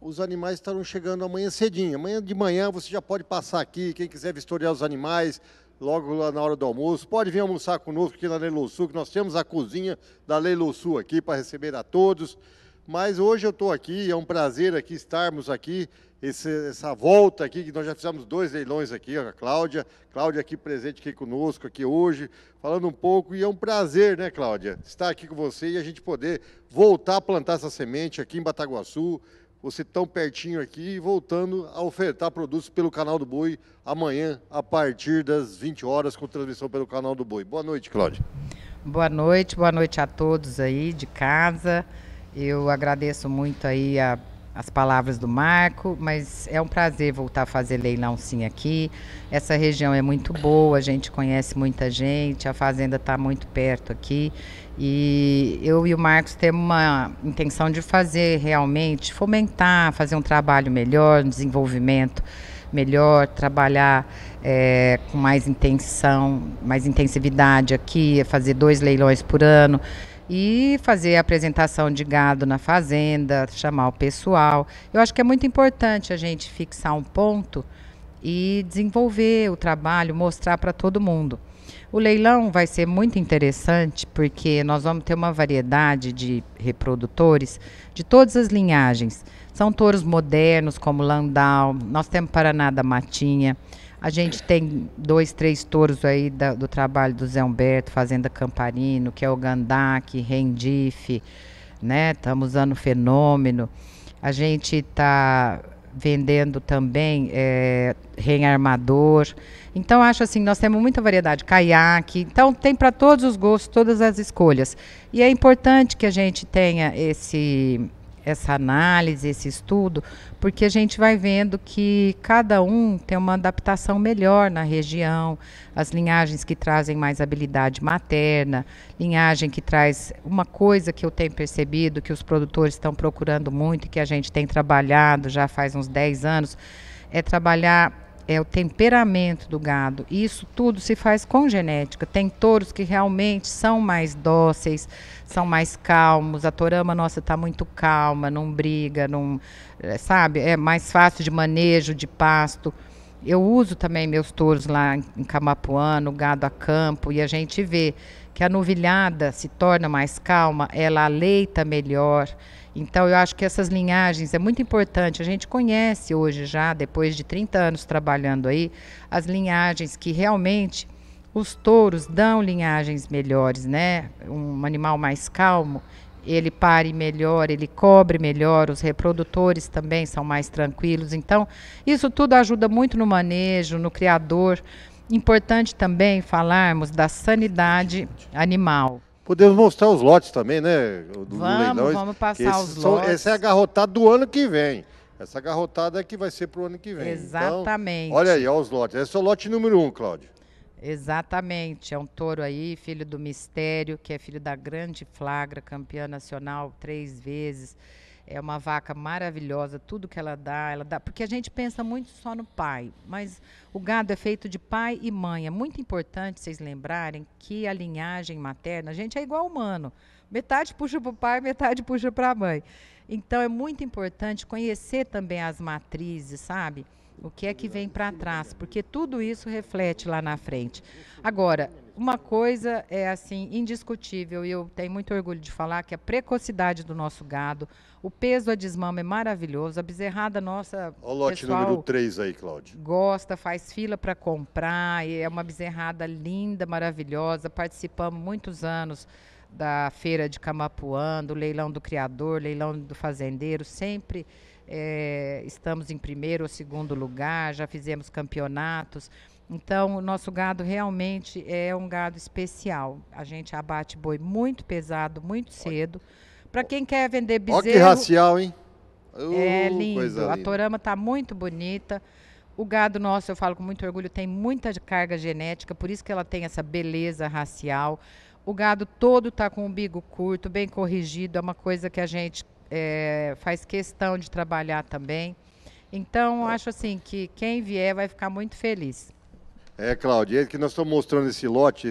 Os animais estarão chegando amanhã cedinho. Amanhã de manhã você já pode passar aqui, quem quiser vistoriar os animais, logo lá na hora do almoço. Pode vir almoçar conosco aqui na Leilosul, que nós temos a cozinha da Leilosul aqui para receber a todos. Mas hoje eu estou aqui, é um prazer aqui estarmos aqui, essa volta aqui, que nós já fizemos 2 leilões aqui, a Cláudia aqui presente aqui conosco, aqui hoje, falando um pouco, e é um prazer, né, Cláudia, estar aqui com você e a gente poder voltar a plantar essa semente aqui em Bataguaçu, você tão pertinho aqui, e voltando a ofertar produtos pelo Canal do Boi amanhã, a partir das 20h, com transmissão pelo Canal do Boi. Boa noite, Cláudia. Boa noite a todos aí de casa. Eu agradeço muito aí as palavras do Marco, mas é um prazer voltar a fazer leilão sim aqui. Essa região é muito boa, a gente conhece muita gente, a fazenda está muito perto aqui. E eu e o Marcos temos uma intenção de fazer realmente, fomentar, fazer um trabalho melhor, um desenvolvimento melhor, trabalhar com mais intenção, mais intensividade aqui, fazer 2 leilões por ano. E fazer a apresentação de gado na fazenda, chamar o pessoal. Eu acho que é muito importante a gente fixar um ponto e desenvolver o trabalho, mostrar para todo mundo. O leilão vai ser muito interessante porque nós vamos ter uma variedade de reprodutores de todas as linhagens. São touros modernos, como Landau, nós temos Paraná da Matinha. A gente tem 2, 3 touros aí do trabalho do Zé Humberto, Fazenda Camparino, que é o Gandac, Rendife, né? Estamos usando o Fenômeno. A gente está vendendo também reenarmador. Então, acho assim, nós temos muita variedade, caiaque, então tem para todos os gostos, todas as escolhas. E é importante que a gente tenha essa análise, esse estudo, porque a gente vai vendo que cada um tem uma adaptação melhor na região, as linhagens que trazem mais habilidade materna, linhagem que traz uma coisa que eu tenho percebido, que os produtores estão procurando muito, que a gente tem trabalhado já faz uns 10 anos, é trabalhar o temperamento do gado. E isso tudo se faz com genética. Tem touros que realmente são mais dóceis, são mais calmos. A torama nossa está muito calma, não briga, não, sabe? É mais fácil de manejo, de pasto. Eu uso também meus touros lá em Camapuã, no gado a campo, e a gente vê que a novilhada se torna mais calma, ela aleita melhor. Então, eu acho que essas linhagens é muito importante. A gente conhece hoje já, depois de 30 anos trabalhando aí, as linhagens que realmente os touros dão linhagens melhores, né? Um animal mais calmo, ele pare melhor, ele cobre melhor, os reprodutores também são mais tranquilos. Então, isso tudo ajuda muito no manejo, no criador. Importante também falarmos da sanidade animal. Podemos mostrar os lotes também, né? Vamos passar os lotes. Essa é a garrotada do ano que vem. Essa garrotada é que vai ser para o ano que vem. Exatamente. Então, olha aí, olha os lotes. Esse é o lote número 1, Cláudio. Exatamente. É um touro aí, filho do Mistério, que é filho da Grande Flagra, campeã nacional 3 vezes. É uma vaca maravilhosa, tudo que ela dá, porque a gente pensa muito só no pai, mas o gado é feito de pai e mãe. É muito importante vocês lembrarem que a linhagem materna, a gente é igual humano, metade puxa para o pai, metade puxa para a mãe. Então é muito importante conhecer também as matrizes, sabe? O que é que vem para trás, porque tudo isso reflete lá na frente. Agora, uma coisa é assim indiscutível, e eu tenho muito orgulho de falar, que a precocidade do nosso gado, o peso a desmama é maravilhoso, a bezerrada nossa... Olha o lote número 3 aí, Cláudio. Gosta, faz fila para comprar, e é uma bezerrada linda, maravilhosa, participamos muitos anos da feira de Camapuã, do leilão do criador, leilão do fazendeiro, sempre... estamos em primeiro ou segundo lugar, já fizemos campeonatos. Então, o nosso gado realmente é um gado especial. A gente abate boi muito pesado, muito cedo. Para quem quer vender bezerro... Olha que racial, hein? É lindo. Coisa linda. A torama está muito bonita. O gado nosso, eu falo com muito orgulho, tem muita carga genética, por isso que ela tem essa beleza racial. O gado todo está com o umbigo curto, bem corrigido. É uma coisa que a gente... faz questão de trabalhar também. Então, acho assim que quem vier vai ficar muito feliz. É, Cláudia, é que nós estamos mostrando esse lote,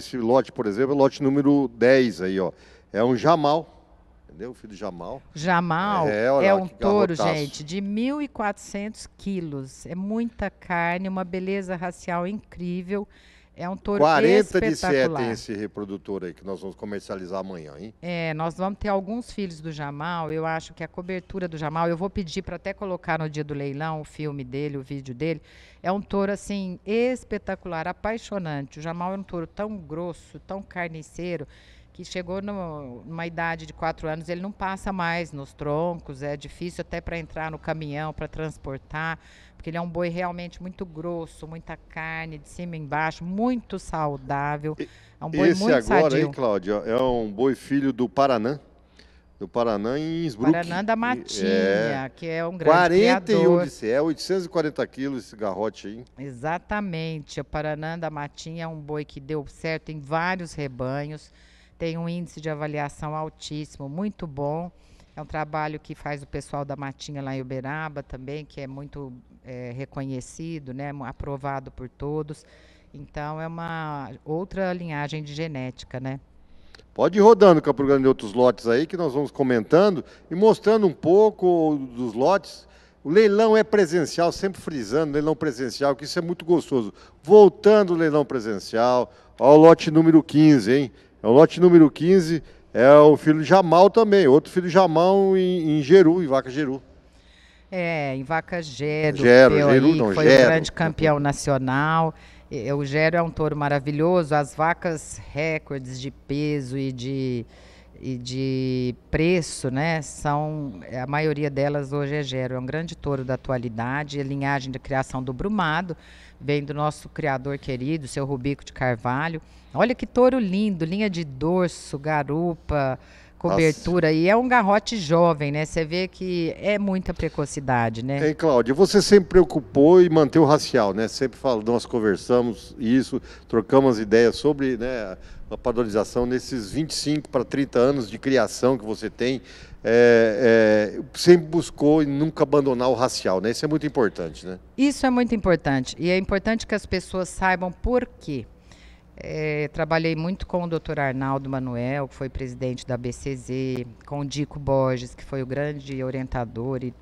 por exemplo, é o lote número 10 aí, ó. É um jamal, entendeu? O filho do jamal. Jamal é um touro, gente, de 1.400 quilos. É muita carne, uma beleza racial incrível. É um touro 40 espetacular. De 7 esse reprodutor aí que nós vamos comercializar amanhã, hein? É, nós vamos ter alguns filhos do jamal. Eu acho que a cobertura do jamal, eu vou pedir para até colocar no dia do leilão o filme dele, o vídeo dele. É um touro, assim, espetacular, apaixonante. O jamal é um touro tão grosso, tão carniceiro, que chegou numa idade de 4 anos, ele não passa mais nos troncos, é difícil até para entrar no caminhão, para transportar, porque ele é um boi realmente muito grosso, muita carne, de cima e embaixo, muito saudável, é um boi muito sadio. Esse agora, hein, Cláudia, é um boi filho do Paraná em Innsbruck. Paraná da Matinha, que é um grande 41 criador. 840 quilos esse garrote aí. Exatamente, o Paraná da Matinha é um boi que deu certo em vários rebanhos, tem um índice de avaliação altíssimo, muito bom. É um trabalho que faz o pessoal da Matinha lá em Uberaba também, que é muito reconhecido, né, aprovado por todos. Então, é uma outra linhagem de genética, né? Pode ir rodando, Campo Grande, outros lotes aí, que nós vamos comentando e mostrando um pouco dos lotes. O leilão é presencial, sempre frisando, leilão presencial, que isso é muito gostoso. Voltando o leilão presencial, ó, o lote número 15, hein? É o lote número 15, é o filho Jamal também, outro filho Jamal em Geru, em Vaca Geru. É, em Vaca Geru, foi o grande campeão nacional. O Geru é um touro maravilhoso, as vacas recordes de peso e de e de preço, né, a maioria delas hoje é gero, é um grande touro da atualidade, é linhagem de criação do Brumado, vem do nosso criador querido, seu Rubico de Carvalho. Olha que touro lindo, linha de dorso, garupa, cobertura. Nossa. E é um garrote jovem, né? Você vê que é muita precocidade, né? Ei, Cláudia, você sempre preocupou em manter o racial, né? Sempre fala, nós conversamos isso, trocamos ideias sobre, né, a padronização nesses 25 para 30 anos de criação que você tem. Sempre buscou e nunca abandonar o racial, né? Isso é muito importante, né? Isso é muito importante. E é importante que as pessoas saibam por quê. Trabalhei muito com o Dr. Arnaldo Manuel, que foi presidente da BCZ, com o Dico Borges, que foi o grande orientador e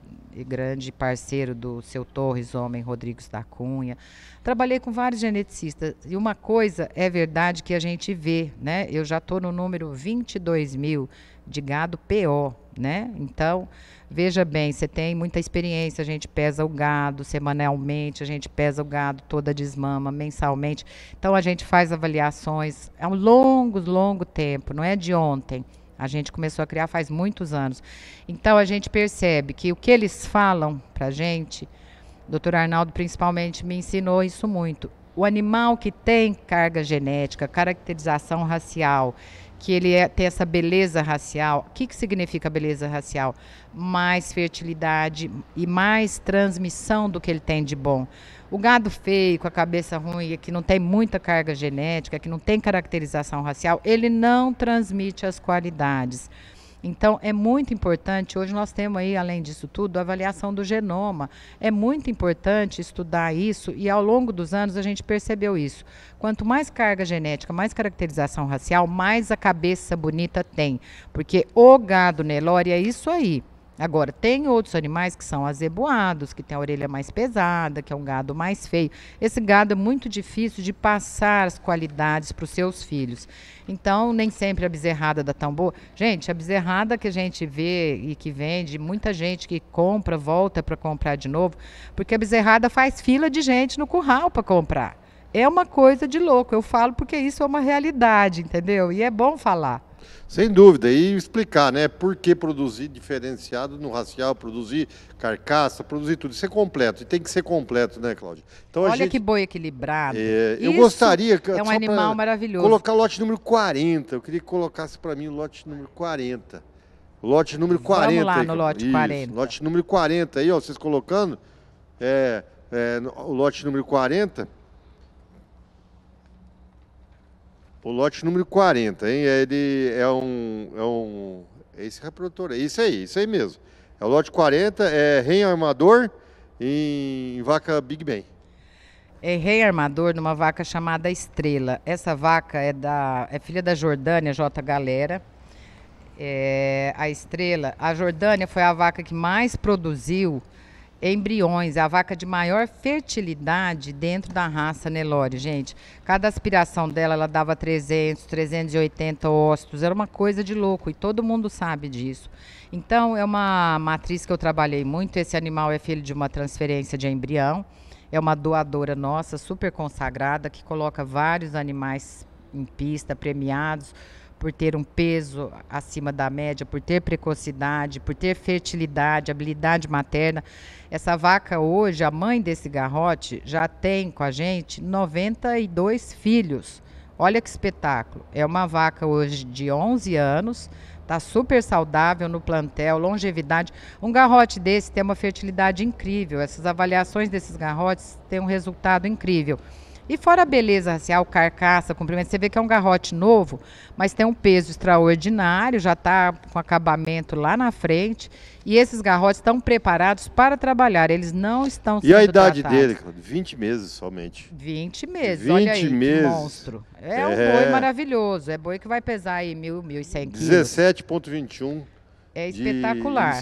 grande parceiro do seu Torres Homem Rodrigues da Cunha. Trabalhei com vários geneticistas e uma coisa é verdade que a gente vê, né? Eu já estou no número 22 mil de gado PO, né? Então, veja bem, você tem muita experiência, a gente pesa o gado semanalmente, a gente pesa o gado toda desmama, mensalmente. Então, a gente faz avaliações, é um longo tempo, não é de ontem. A gente começou a criar faz muitos anos. Então, a gente percebe que o que eles falam para a gente, o Dr. Arnaldo principalmente me ensinou isso muito. O animal que tem carga genética, caracterização racial, que ele tem essa beleza racial. O que significa beleza racial? Mais fertilidade e mais transmissão do que ele tem de bom. O gado feio, com a cabeça ruim, que não tem muita carga genética, que não tem caracterização racial, ele não transmite as qualidades. Então, é muito importante, hoje nós temos aí, além disso tudo, a avaliação do genoma. É muito importante estudar isso e ao longo dos anos a gente percebeu isso. Quanto mais carga genética, mais caracterização racial, mais a cabeça bonita tem. Porque o gado Nelore é isso aí. Agora, tem outros animais que são azeboados, que tem a orelha mais pesada, que é um gado mais feio. Esse gado é muito difícil de passar as qualidades para os seus filhos. Então, nem sempre a bezerrada dá tão boa. Gente, a bezerrada que a gente vê e que vende, muita gente que compra, volta para comprar de novo, porque a bezerrada faz fila de gente no curral para comprar. É uma coisa de louco, eu falo porque isso é uma realidade, entendeu? E é bom falar. Sem dúvida, e explicar, né, por que produzir diferenciado no racial, produzir carcaça, produzir tudo, isso é completo, e tem que ser completo, né, Cláudia? Então, olha que boi equilibrado. Eu gostaria... É um animal maravilhoso. Colocar lote número 40, eu queria que colocasse para mim o lote número 40. Lote número 40. Vamos lá no lote 40. Lote número 40, aí, ó, vocês colocando, o lote número 40... O lote número 40, hein? Ele é esse reprodutor, isso aí mesmo. É o lote 40, é rei armador em vaca Big Ben. É rei armador numa vaca chamada Estrela. Essa vaca é filha da Jordânia J. Galera. A Estrela, a Jordânia foi a vaca que mais produziu embriões, é a vaca de maior fertilidade dentro da raça Nelore, gente. Cada aspiração dela, ela dava 300, 380 ócitos, era uma coisa de louco e todo mundo sabe disso. Então, é uma matriz que eu trabalhei muito, esse animal é filho de uma transferência de embrião, é uma doadora nossa, super consagrada, que coloca vários animais em pista, premiados, por ter um peso acima da média, por ter precocidade, por ter fertilidade, habilidade materna. Essa vaca hoje, a mãe desse garrote, já tem com a gente 92 filhos. Olha que espetáculo. É uma vaca hoje de 11 anos, está super saudável no plantel, longevidade. Um garrote desse tem uma fertilidade incrível. Essas avaliações desses garrotes têm um resultado incrível. E fora a beleza racial, carcaça, comprimento, você vê que é um garrote novo, mas tem um peso extraordinário, já está com acabamento lá na frente. E esses garrotes estão preparados para trabalhar, eles não estão sendo tratados. E a idade dele, 20 meses somente. 20 meses, 20 olha aí, meses. Que monstro. É um boi maravilhoso, é boi que vai pesar aí 1.000, 1.100 quilos. 17,21 É espetacular.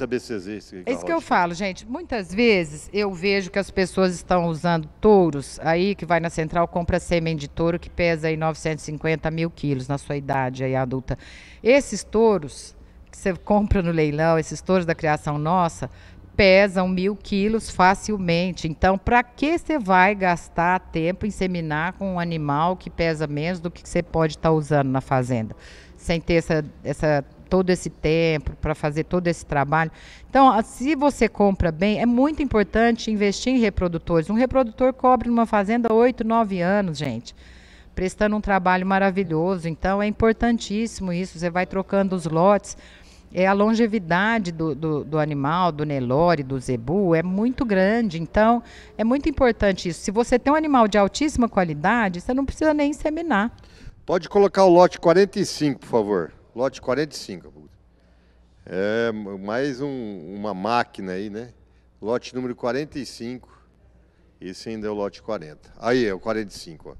É isso que eu falo, gente. Muitas vezes eu vejo que as pessoas estão usando touros aí, que vai na central, compra sêmen de touro que pesa aí 950 mil quilos na sua idade aí adulta. Esses touros que você compra no leilão, esses touros da criação nossa, pesam 1.000 quilos facilmente. Então, para que você vai gastar tempo em seminar com um animal que pesa menos do que você pode estar usando na fazenda? Sem ter essa todo esse tempo, para fazer todo esse trabalho. Então, se você compra bem, é muito importante investir em reprodutores. Um reprodutor cobre numa fazenda 8, 9 anos, gente, prestando um trabalho maravilhoso. Então, é importantíssimo isso, você vai trocando os lotes. É, a longevidade do animal, do Nelore, do Zebu, é muito grande. Então, é muito importante isso. Se você tem um animal de altíssima qualidade, você não precisa nem inseminar. Pode colocar o lote 45, por favor. Lote 45. É mais uma máquina aí, né? Lote número 45. Esse ainda é o lote 40. Aí, é o 45, ó.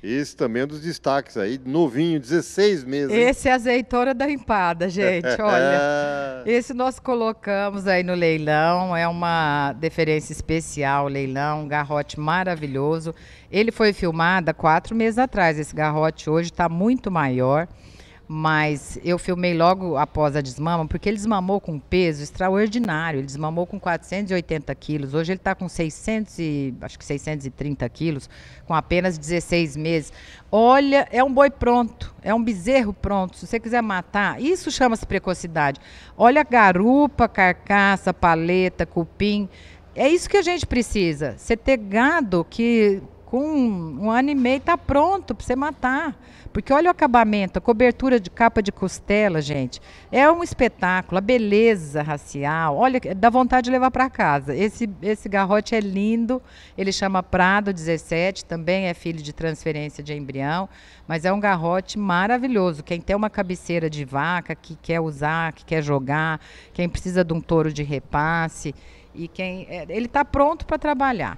Esse também é um dos destaques aí, novinho, 16 meses. Hein? Esse é a azeitona da empada, gente, olha. Esse nós colocamos aí no leilão, é uma deferência especial, leilão, um garrote maravilhoso. Ele foi filmado há 4 meses atrás, esse garrote hoje está muito maior, mas eu filmei logo após a desmama, porque ele desmamou com um peso extraordinário, ele desmamou com 480 quilos, hoje ele está com 630 quilos, com apenas 16 meses. Olha, é um boi pronto, é um bezerro pronto, se você quiser matar, isso chama-se precocidade. Olha a garupa, carcaça, paleta, cupim, é isso que a gente precisa, você ter gado que... com 1 ano e meio está pronto para você matar. Porque olha o acabamento, a cobertura de capa de costela, gente. É um espetáculo, a beleza racial. Olha, dá vontade de levar para casa. Esse garrote é lindo, ele chama Prado 17, também é filho de transferência de embrião, mas é um garrote maravilhoso. Quem tem uma cabeceira de vaca, que quer usar, que quer jogar, quem precisa de um touro de repasse, e quem ele está pronto para trabalhar.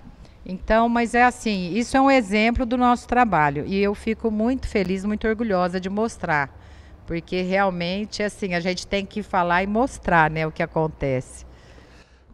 Então, mas é assim, isso é um exemplo do nosso trabalho e eu fico muito feliz, muito orgulhosa de mostrar, porque realmente, assim, a gente tem que falar e mostrar, né, o que acontece.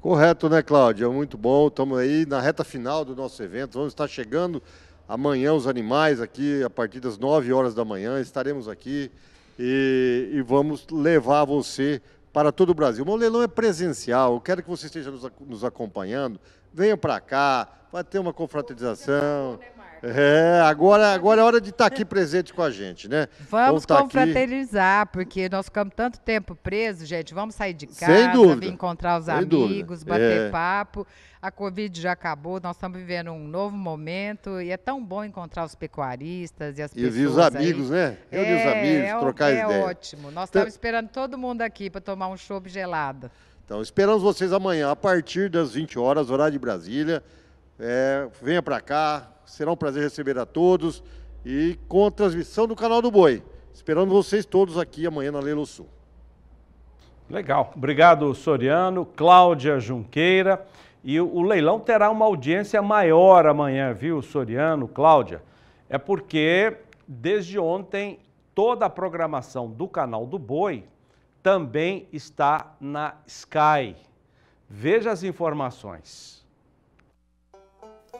Correto, né, Cláudia? Muito bom, estamos aí na reta final do nosso evento, vamos estar chegando amanhã os animais aqui, a partir das 9 horas da manhã, estaremos aqui e vamos levar você para todo o Brasil. O leilão é presencial, eu quero que você esteja nos acompanhando, venham para cá, vai ter uma confraternização. É, agora é hora de estar aqui presente com a gente, né? Vamos confraternizar, porque nós ficamos tanto tempo presos, gente. Vamos sair de casa, vir encontrar os amigos, bater papo. A Covid já acabou, nós estamos vivendo um novo momento e é tão bom encontrar os pecuaristas e as pessoas. E os amigos, né? Eu e os amigos, trocar ideia. É ótimo. Nós estamos esperando todo mundo aqui para tomar um chopp gelado. Então, esperamos vocês amanhã, a partir das 20 horas, horário de Brasília. Venha para cá, será um prazer receber a todos e com a transmissão do Canal do Boi. Esperando vocês todos aqui amanhã na Leilão Sul. Legal, obrigado Soriano, Cláudia Junqueira, e o leilão terá uma audiência maior amanhã, viu Soriano, Cláudia? É porque desde ontem toda a programação do Canal do Boi também está na Sky. Veja as informações.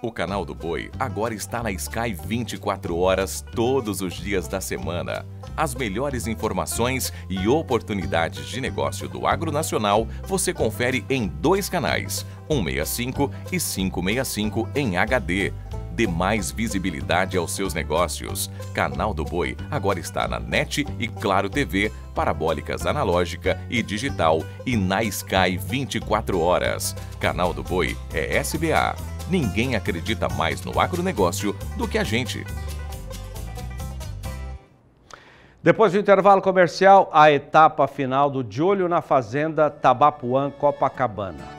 O Canal do Boi agora está na Sky 24 horas todos os dias da semana. As melhores informações e oportunidades de negócio do Agro Nacional você confere em 2 canais, 165 e 565 em HD. Dê mais visibilidade aos seus negócios. Canal do Boi agora está na NET e Claro TV, parabólicas analógica e digital e na Sky 24 horas. Canal do Boi é SBA. Ninguém acredita mais no agronegócio do que a gente. Depois do intervalo comercial, a etapa final do De Olho na Fazenda Tabapuã, Copacabana.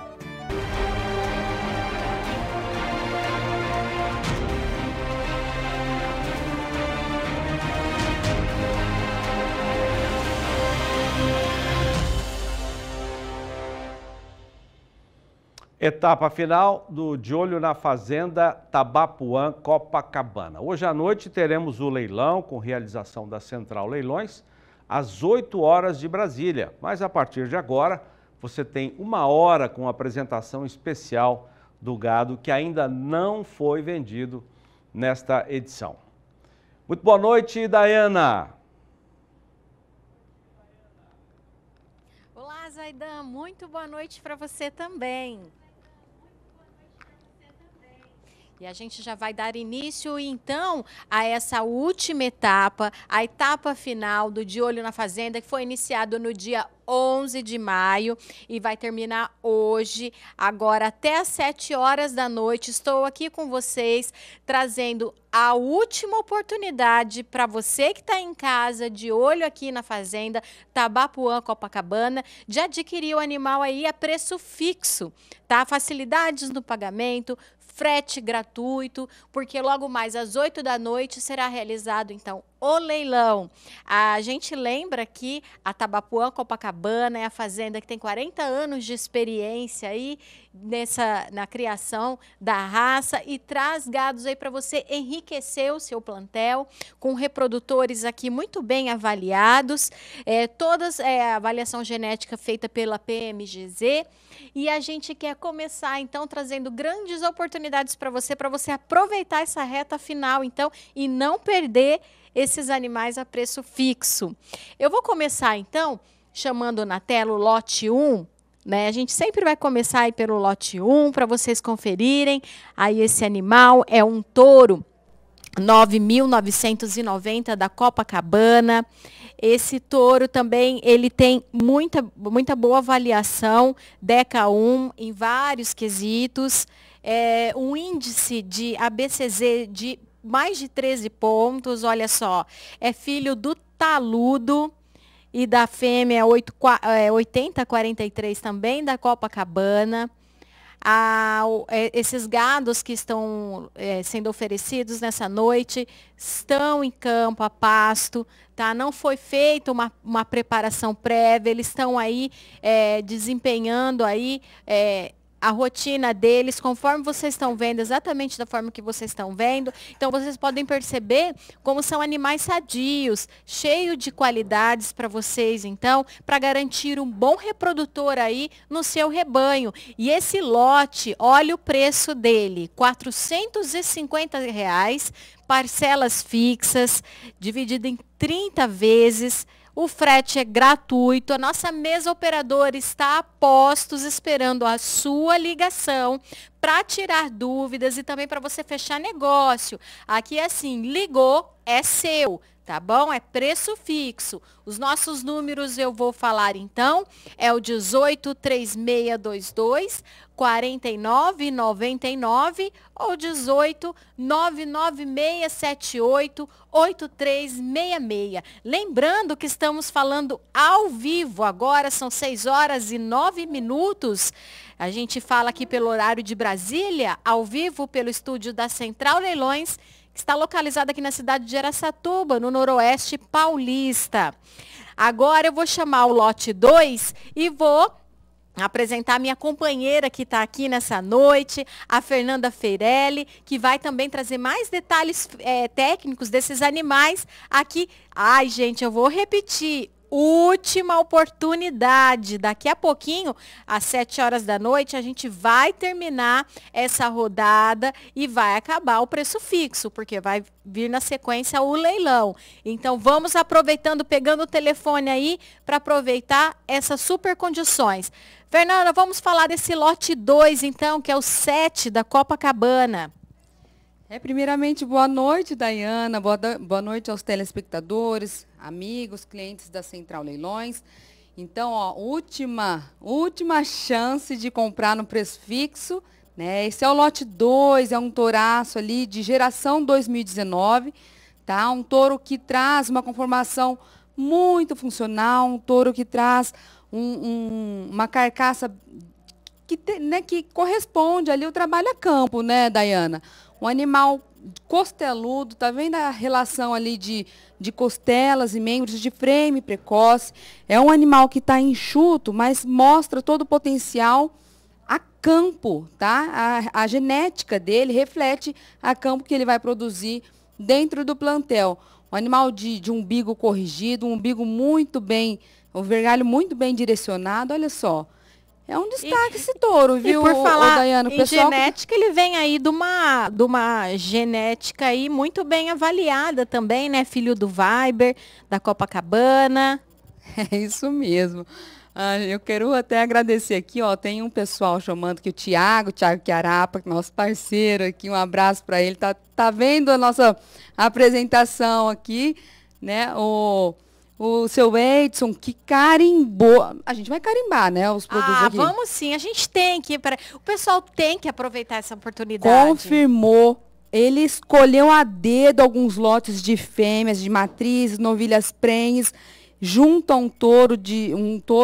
Etapa final do De Olho na Fazenda Tabapuã, Copacabana. Hoje à noite teremos o leilão com realização da Central Leilões às 8 horas de Brasília. Mas a partir de agora você tem 1 hora com apresentação especial do gado que ainda não foi vendido nesta edição. Muito boa noite, Daiana. Olá, Zaidan. Muito boa noite para você também. E a gente já vai dar início, então, a essa última etapa, a etapa final do De Olho na Fazenda, que foi iniciado no dia 11 de maio e vai terminar hoje, agora até às 7 horas da noite. Estou aqui com vocês, trazendo a última oportunidade para você que está em casa, de olho aqui na Fazenda Tabapuã, Copacabana, de adquirir o animal aí a preço fixo, tá? Facilidades no pagamento, frete gratuito, porque logo mais às 8 da noite será realizado, então, o leilão. A gente lembra que a Tabapuã Copacabana é a fazenda que tem 40 anos de experiência aí na criação da raça e traz gados aí para você enriquecer o seu plantel com reprodutores aqui muito bem avaliados, a avaliação genética feita pela PMGZ, e a gente quer começar então trazendo grandes oportunidades para você aproveitar essa reta final então e não perder esses animais a preço fixo. Eu vou começar, então, chamando na tela o lote 1, né? A gente sempre vai começar aí pelo lote 1, para vocês conferirem. Aí esse animal é um touro 9.990 da Copacabana. Esse touro também, ele tem muita boa avaliação, Deca 1, em vários quesitos. Um índice de ABCZ de mais de 13 pontos, olha só, é filho do taludo e da fêmea 8043 também da Copacabana. Esses gados que estão sendo oferecidos nessa noite estão em campo, a pasto, tá? Não foi feita uma preparação prévia, eles estão aí desempenhando aí a rotina deles, conforme vocês estão vendo, exatamente da forma que vocês estão vendo. Então, vocês podem perceber como são animais sadios, cheios de qualidades para vocês, então, para garantir um bom reprodutor aí no seu rebanho. E esse lote, olha o preço dele, R$ 450, parcelas fixas, dividido em 30 vezes. O frete é gratuito, a nossa mesa operadora está a postos esperando a sua ligação para tirar dúvidas e também para você fechar negócio. Aqui é assim, ligou, é seu, tá bom? É preço fixo. Os nossos números eu vou falar então, é o 183622 4999 ou 18996788366. Lembrando que estamos falando ao vivo, agora são 6h09. A gente fala aqui pelo horário de Brasília, ao vivo pelo estúdio da Central Leilões, que está localizada aqui na cidade de Araçatuba, no noroeste paulista. Agora eu vou chamar o lote 2 e vou apresentar minha companheira que está aqui nessa noite, a Fernanda Feirelli, que vai também trazer mais detalhes técnicos desses animais aqui. Ai, gente, eu vou repetir. Última oportunidade, daqui a pouquinho, às 7 horas da noite, a gente vai terminar essa rodada e vai acabar o preço fixo, porque vai vir na sequência o leilão. Então, vamos aproveitando, pegando o telefone aí, para aproveitar essas super condições. Fernanda, vamos falar desse lote 2, então, que é o 7 da Copacabana. Primeiramente, boa noite, Dayana, boa noite aos telespectadores, amigos, clientes da Central Leilões. Então, ó, última chance de comprar no preço fixo, né? Esse é o lote 2, é um touraço ali de geração 2019, tá? Um touro que traz uma conformação muito funcional, um touro que traz uma carcaça que corresponde ali ao trabalho a campo, né, Dayana? Um animal costeludo, tá vendo a relação ali de costelas e membros, de frame precoce. É um animal que está enxuto, mas mostra todo o potencial a campo, tá? A genética dele reflete a campo que ele vai produzir dentro do plantel. Um animal de umbigo corrigido, um umbigo muito bem, um vergalho muito bem direcionado, olha só. É um destaque esse touro, viu, por falar Dayana? Em genética, ele vem aí de uma genética aí muito bem avaliada também, né? Filho do Viber, da Copacabana. É isso mesmo. Eu quero até agradecer aqui, ó, tem um pessoal chamando que o Thiago Chiarapa, nosso parceiro aqui, um abraço para ele, tá vendo a nossa apresentação aqui, né? O seu Edson, que carimbou. A gente vai carimbar, né, os produtos aqui? Vamos sim, a gente tem que... O pessoal tem que aproveitar essa oportunidade. Confirmou. Ele escolheu a dedo alguns lotes de fêmeas, de matrizes, novilhas prenhes, junto a um touro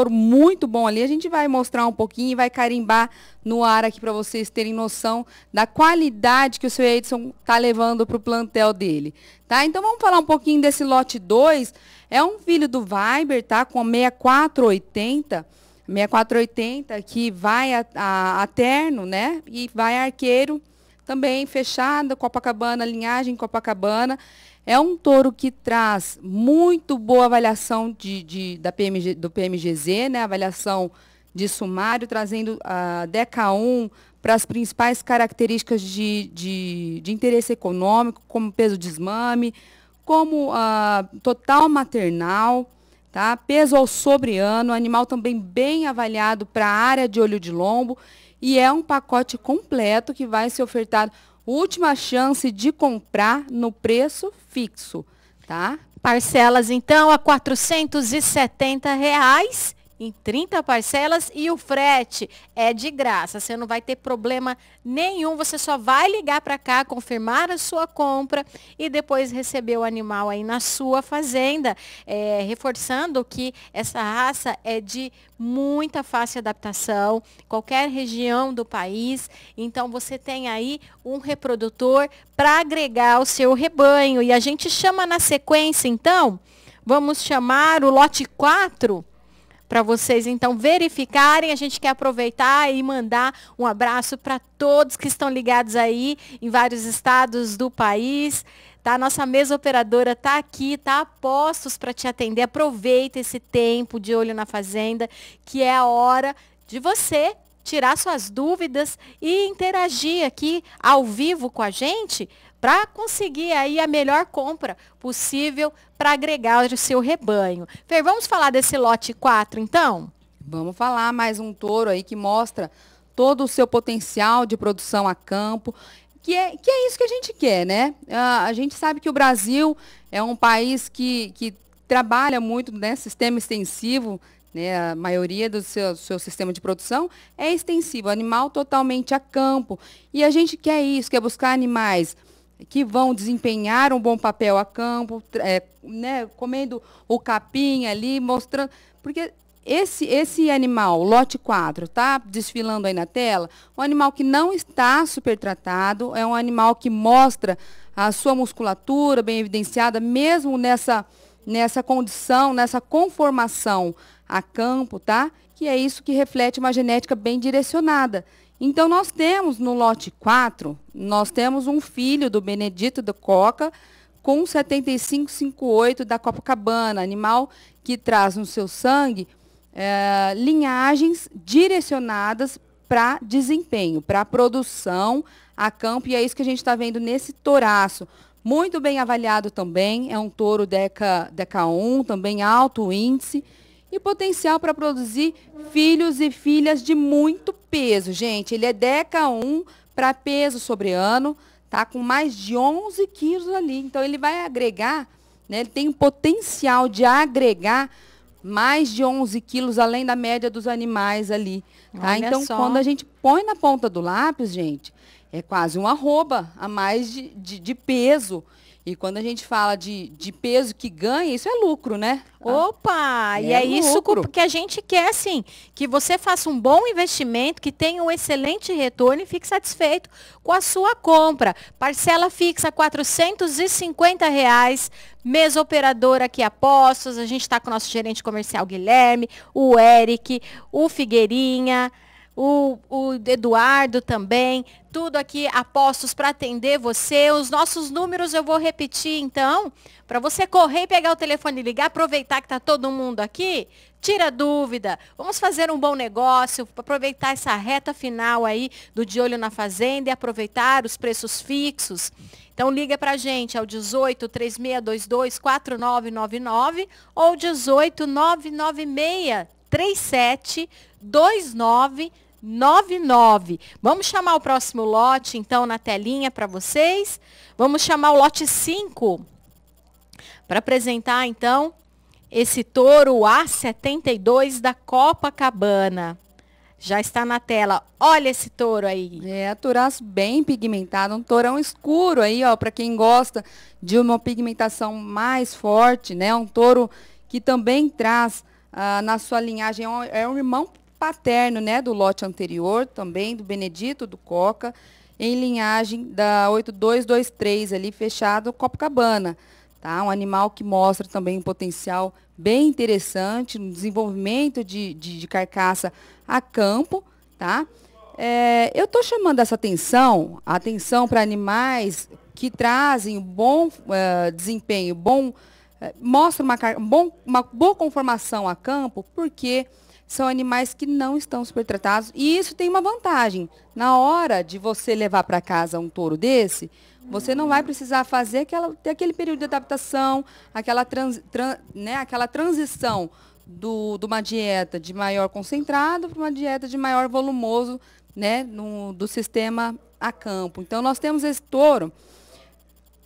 muito bom ali. A gente vai mostrar um pouquinho e vai carimbar no ar aqui para vocês terem noção da qualidade que o seu Edson está levando para o plantel dele. Tá? Então vamos falar um pouquinho desse lote 2. É um filho do Viber, tá? Com 6480. 6480 que vai a terno, né? E vai arqueiro também fechada, Copacabana, linhagem Copacabana. É um touro que traz muito boa avaliação do PMGZ, né? Avaliação de sumário, trazendo a DECA 1 para as principais características de interesse econômico, como peso de esmame, como total maternal, tá? Peso ao sobreano, animal também bem avaliado para a área de olho de lombo, e é um pacote completo que vai ser ofertado. Última chance de comprar no preço fixo, tá? Parcelas, então, a R$ 470,00 em 30 parcelas e o frete é de graça. Você não vai ter problema nenhum, você só vai ligar para cá, confirmar a sua compra e depois receber o animal aí na sua fazenda. Reforçando que essa raça é de muita fácil adaptação, qualquer região do país. Então você tem aí um reprodutor para agregar o seu rebanho. E a gente chama na sequência, então, vamos chamar o lote 4 para vocês, então, verificarem. A gente quer aproveitar e mandar um abraço para todos que estão ligados aí em vários estados do país. Tá? Nossa mesa operadora está aqui, está a postos para te atender. Aproveita esse tempo de olho na fazenda, que é a hora de você tirar suas dúvidas e interagir aqui ao vivo com a gente para conseguir aí a melhor compra possível para agregar o seu rebanho. Fer, vamos falar desse lote 4, então? Vamos falar mais um touro aí que mostra todo o seu potencial de produção a campo, que é isso que a gente quer, né? A gente sabe que o Brasil é um país que trabalha muito, né, sistema extensivo, né, a maioria do seu sistema de produção é extensivo, animal totalmente a campo. E a gente quer isso, quer buscar animais que vão desempenhar um bom papel a campo, né, comendo o capim ali, mostrando... Porque esse animal, lote 4, tá desfilando aí na tela, um animal que não está supertratado, é um animal que mostra a sua musculatura bem evidenciada, mesmo nessa condição, nessa conformação a campo, tá? Que é isso que reflete uma genética bem direcionada. Então, nós temos no lote 4, nós temos um filho do Benedito do Coca com 7558 da Copacabana, animal que traz no seu sangue linhagens direcionadas para desempenho, para produção a campo, e é isso que a gente está vendo nesse touraço. Muito bem avaliado também, é um touro Deca 1, também alto índice, e potencial para produzir filhos e filhas de muito peso, gente. Ele é Deca 1 para peso sobreano, tá? Com mais de 11 quilos ali. Então, ele vai agregar, né? Ele tem o potencial de agregar mais de 11 quilos, além da média dos animais ali, tá? Então, quando a gente põe na ponta do lápis, gente, é quase um arroba a mais de peso. E quando a gente fala de peso que ganha, isso é lucro, né? Opa! E é isso que a gente quer, assim, que você faça um bom investimento, que tenha um excelente retorno e fique satisfeito com a sua compra. Parcela fixa, R$ 450,00. Mesa operadora aqui a postos. A gente está com o nosso gerente comercial Guilherme, o Eric, o Figueirinha, o Eduardo também, tudo aqui a postos para atender você. Os nossos números eu vou repetir, então, para você correr e pegar o telefone e ligar, aproveitar que está todo mundo aqui, tira dúvida, vamos fazer um bom negócio, aproveitar essa reta final aí do De Olho na Fazenda e aproveitar os preços fixos. Então, liga para a gente ao 18 3622 4999 ou 18 996 37 2999. Vamos chamar o próximo lote, então, na telinha para vocês. Vamos chamar o lote 5 para apresentar, então, esse touro A72 da Copacabana. Já está na tela. Olha esse touro aí. É, touraço bem pigmentado, um tourão escuro aí, ó, para quem gosta de uma pigmentação mais forte, né? Um touro que também traz na sua linhagem, é um irmão paterno, né, do lote anterior, também do Benedito, do Coca, em linhagem da 8223 ali, fechado Copacabana, tá? Um animal que mostra também um potencial bem interessante no desenvolvimento de carcaça a campo, tá? Eu estou chamando essa atenção para animais que trazem bom desempenho, mostra uma boa conformação a campo, porque são animais que não estão supertratados, e isso tem uma vantagem. Na hora de você levar para casa um touro desse, você não vai precisar fazer aquele período de adaptação, aquela transição de uma dieta de maior concentrado para uma dieta de maior volumoso, né, do sistema a campo. Então, nós temos esse touro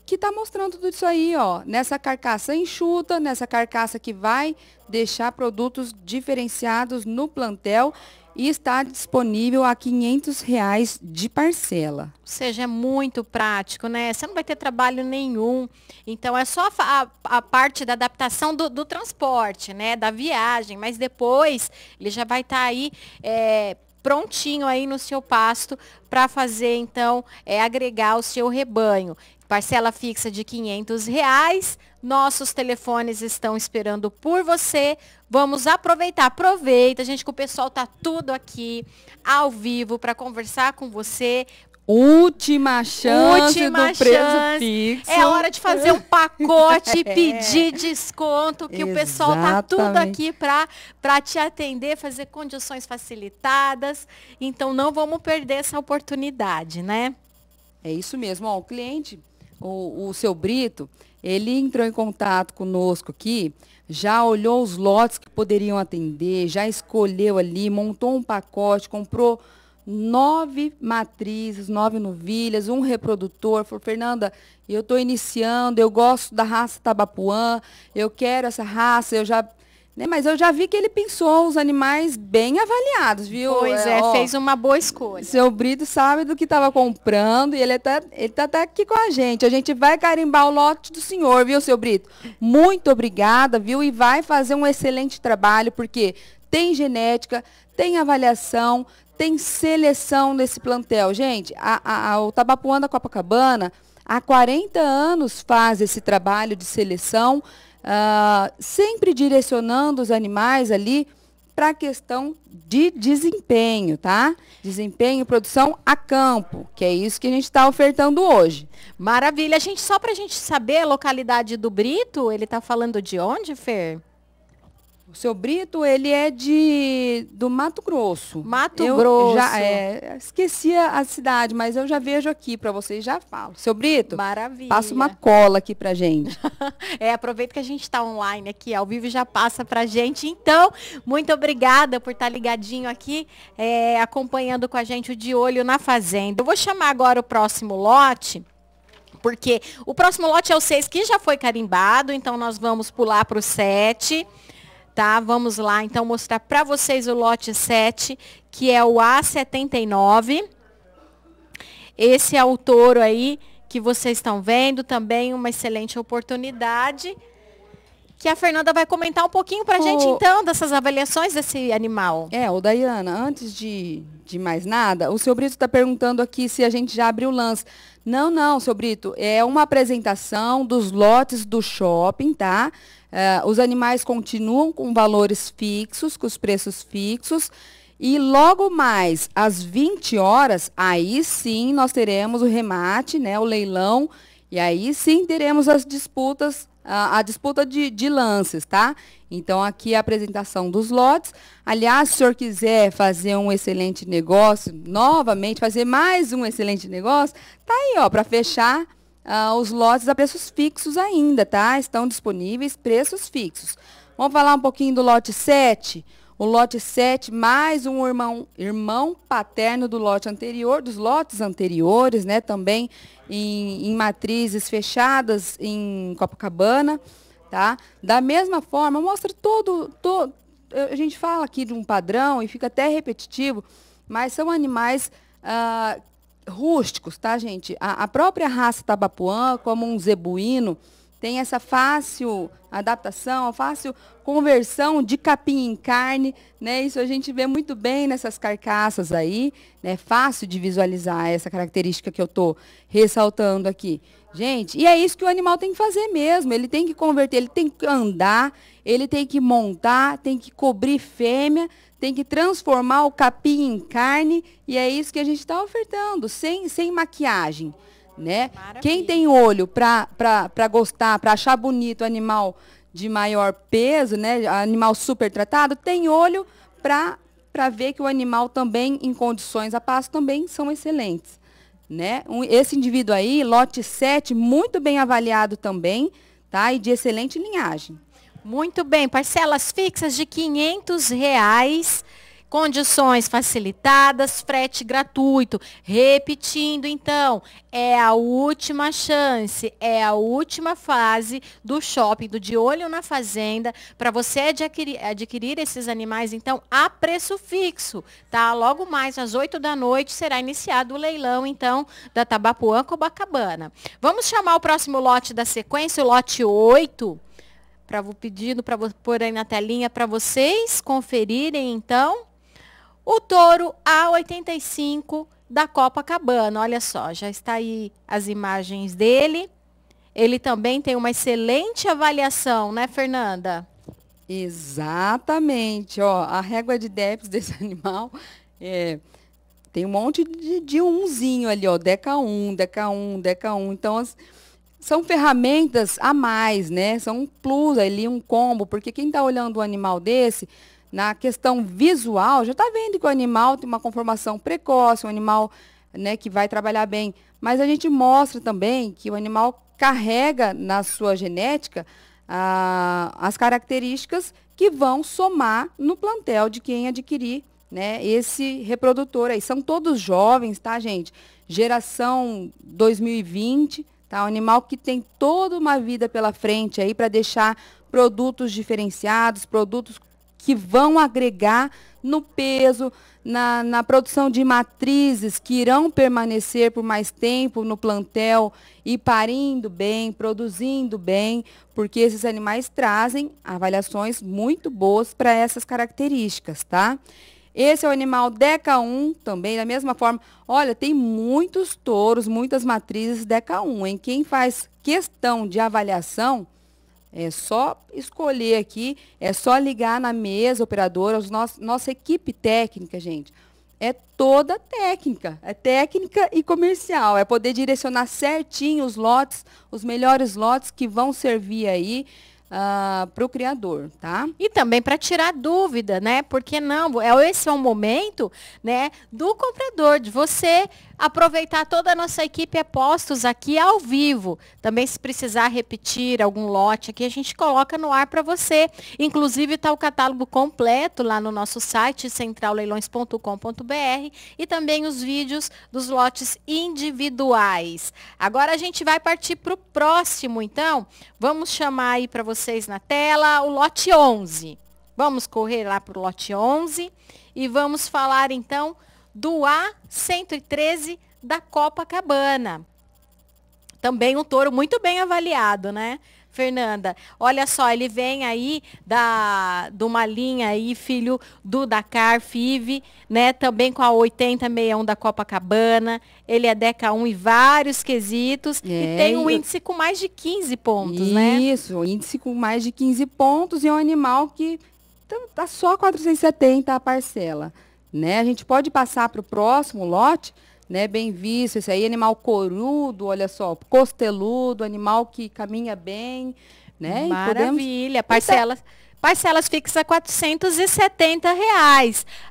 que está mostrando tudo isso aí, ó, nessa carcaça enxuta, nessa carcaça que vai deixar produtos diferenciados no plantel, e está disponível a R$500 de parcela. Ou seja, é muito prático, né? Você não vai ter trabalho nenhum. Então, é só a parte da adaptação do transporte, né? Da viagem, mas depois ele já vai estar aí prontinho aí no seu pasto para fazer, então, agregar o seu rebanho. Parcela fixa de R$500, nossos telefones estão esperando por você. Vamos aproveitar, aproveita, gente, que o pessoal tá tudo aqui ao vivo para conversar com você. Última chance do preço fixo. É hora de fazer um pacote e pedir desconto, que o pessoal tá tudo aqui para te atender, fazer condições facilitadas. Então, não vamos perder essa oportunidade, né? É isso mesmo. Ó, o cliente, o seu Brito, ele entrou em contato conosco aqui, já olhou os lotes que poderiam atender, já escolheu ali, montou um pacote, comprou 9 matrizes, 9 novilhas, um reprodutor. Falou: Fernanda, eu estou iniciando, eu gosto da raça Tabapuã, eu quero essa raça, eu já... Mas eu já vi que ele pensou os animais bem avaliados, viu? Pois é, ó, fez uma boa escolha. Seu Brito sabe do que estava comprando, e ele está até aqui com a gente. A gente vai carimbar o lote do senhor, viu, seu Brito? Muito obrigada, viu? E vai fazer um excelente trabalho, porque tem genética, tem avaliação, tem seleção nesse plantel. Gente, o Tabapuã da Copacabana, há 40 anos faz esse trabalho de seleção, sempre direcionando os animais ali para a questão de desempenho, tá? Desempenho, produção a campo, que é isso que a gente está ofertando hoje. Maravilha. Gente, só para a gente saber a localidade do Brito, ele está falando de onde, Fer? O seu Brito, ele é do Mato Grosso. Mato Grosso. Já, esqueci a cidade, mas eu já vejo aqui para vocês, já falo. Seu Brito, maravilha, passa uma cola aqui para gente. Aproveita que a gente está online aqui, ao vivo, já passa para gente. Então, muito obrigada por estar ligadinho aqui, acompanhando com a gente o De Olho na Fazenda. Eu vou chamar agora o próximo lote, porque o próximo lote é o 6, que já foi carimbado, então nós vamos pular para o 7. Tá, vamos lá, então, mostrar para vocês o lote 7, que é o A79. Esse é o touro aí que vocês estão vendo, também uma excelente oportunidade, que a Fernanda vai comentar um pouquinho para a gente, então, dessas avaliações desse animal. Daiana, antes de mais nada, o seu Brito está perguntando aqui se a gente já abriu o lance. Não, seu Brito, é uma apresentação dos lotes do shopping, tá? Os animais continuam com valores fixos, com os preços fixos, E logo mais, às 20 horas, aí sim nós teremos o remate, né, o leilão, e aí sim teremos as disputas, a disputa de lances, tá? Então, aqui a apresentação dos lotes. Aliás, se o senhor quiser fazer um excelente negócio, novamente, fazer mais um excelente negócio, tá aí, ó, para fechar os lotes a preços fixos ainda, tá? Estão disponíveis preços fixos. Vamos falar um pouquinho do lote 7. O lote 7, mais um irmão paterno do lote anterior, dos lotes anteriores, né? Também em matrizes fechadas em Copacabana, tá? Da mesma forma, mostra todo. A gente fala aqui de um padrão e fica até repetitivo, mas são animais rústicos, tá, gente? A própria raça Tabapuã, como um zebuíno, tem essa fácil adaptação, fácil conversão de capim em carne, né? Isso a gente vê muito bem nessas carcaças aí, né? Fácil de visualizar essa característica que eu estou ressaltando aqui. Gente, e é isso que o animal tem que fazer mesmo, ele tem que converter, ele tem que andar, ele tem que montar, tem que cobrir fêmea, tem que transformar o capim em carne, e é isso que a gente está ofertando, sem maquiagem. Né? Quem tem olho para gostar, para achar bonito animal de maior peso, né? Animal super tratado, tem olho para ver que o animal também, em condições a pasto, também são excelentes. Né? Esse indivíduo aí, lote 7, muito bem avaliado também, tá? E de excelente linhagem. Muito bem, parcelas fixas de R$ 500,00. Condições facilitadas, frete gratuito. Repetindo, então, é a última chance, é a última fase do shopping, do De Olho na Fazenda, para você adquirir esses animais, então, a preço fixo, tá? Logo mais, às 20h, será iniciado o leilão, então, da Tabapuã Copacabana. Vamos chamar o próximo lote da sequência, o lote 8, pedindo para pôr aí na telinha para vocês conferirem, então. O touro A85 da Copacabana, olha só, já está aí as imagens dele. Ele também tem uma excelente avaliação, né, Fernanda? Exatamente, ó, a régua de DEPS desse animal tem um monte de umzinho ali, ó, Deca 1, Deca 1, Deca 1, então são ferramentas a mais, né, são um plus ali, um combo, porque quem está olhando um animal desse... Na questão visual, já está vendo que o animal tem uma conformação precoce, um animal, né, que vai trabalhar bem. Mas a gente mostra também que o animal carrega na sua genética as características que vão somar no plantel de quem adquirir, né, esse reprodutor aí. São todos jovens, tá, gente? Geração 2020, tá? Um animal que tem toda uma vida pela frente aí para deixar produtos diferenciados, produtos que vão agregar no peso, na produção de matrizes que irão permanecer por mais tempo no plantel e parindo bem, produzindo bem, porque esses animais trazem avaliações muito boas para essas características, tá? Esse é o animal Deca 1, também da mesma forma. Olha, tem muitos touros, muitas matrizes Deca 1, hein? Quem faz questão de avaliação... É só escolher aqui, é só ligar na mesa operadora, nossa equipe técnica, gente, é toda técnica, é técnica e comercial, é poder direcionar certinho os lotes, os melhores lotes que vão servir aí para o criador, tá? E também para tirar dúvida, né? Porque não, esse é o momento, né, do comprador, de você aproveitar toda a nossa equipe postos aqui ao vivo. Também se precisar repetir algum lote aqui, a gente coloca no ar para você. Inclusive está o catálogo completo lá no nosso site, centralleilões.com.br, e também os vídeos dos lotes individuais. Agora a gente vai partir para o próximo, então. Vamos chamar aí para vocês na tela o lote 11. Vamos correr lá para o lote 11 e vamos falar então do A113 da Copacabana. Também um touro muito bem avaliado, né, Fernanda? Olha só, ele vem aí de uma linha aí, filho do Dakar FIV, né? Também com a 8061 da Copacabana. Ele é Deca 1 em vários quesitos. E tem um índice com mais de 15 pontos, isso, né? Isso, um índice com mais de 15 pontos e é um animal que tá só 470 a parcela. né? A gente pode passar para o próximo lote, né? Bem visto, esse aí animal corudo, olha só, costeludo, animal que caminha bem, né? Maravilha, parcelas fixas a R$470.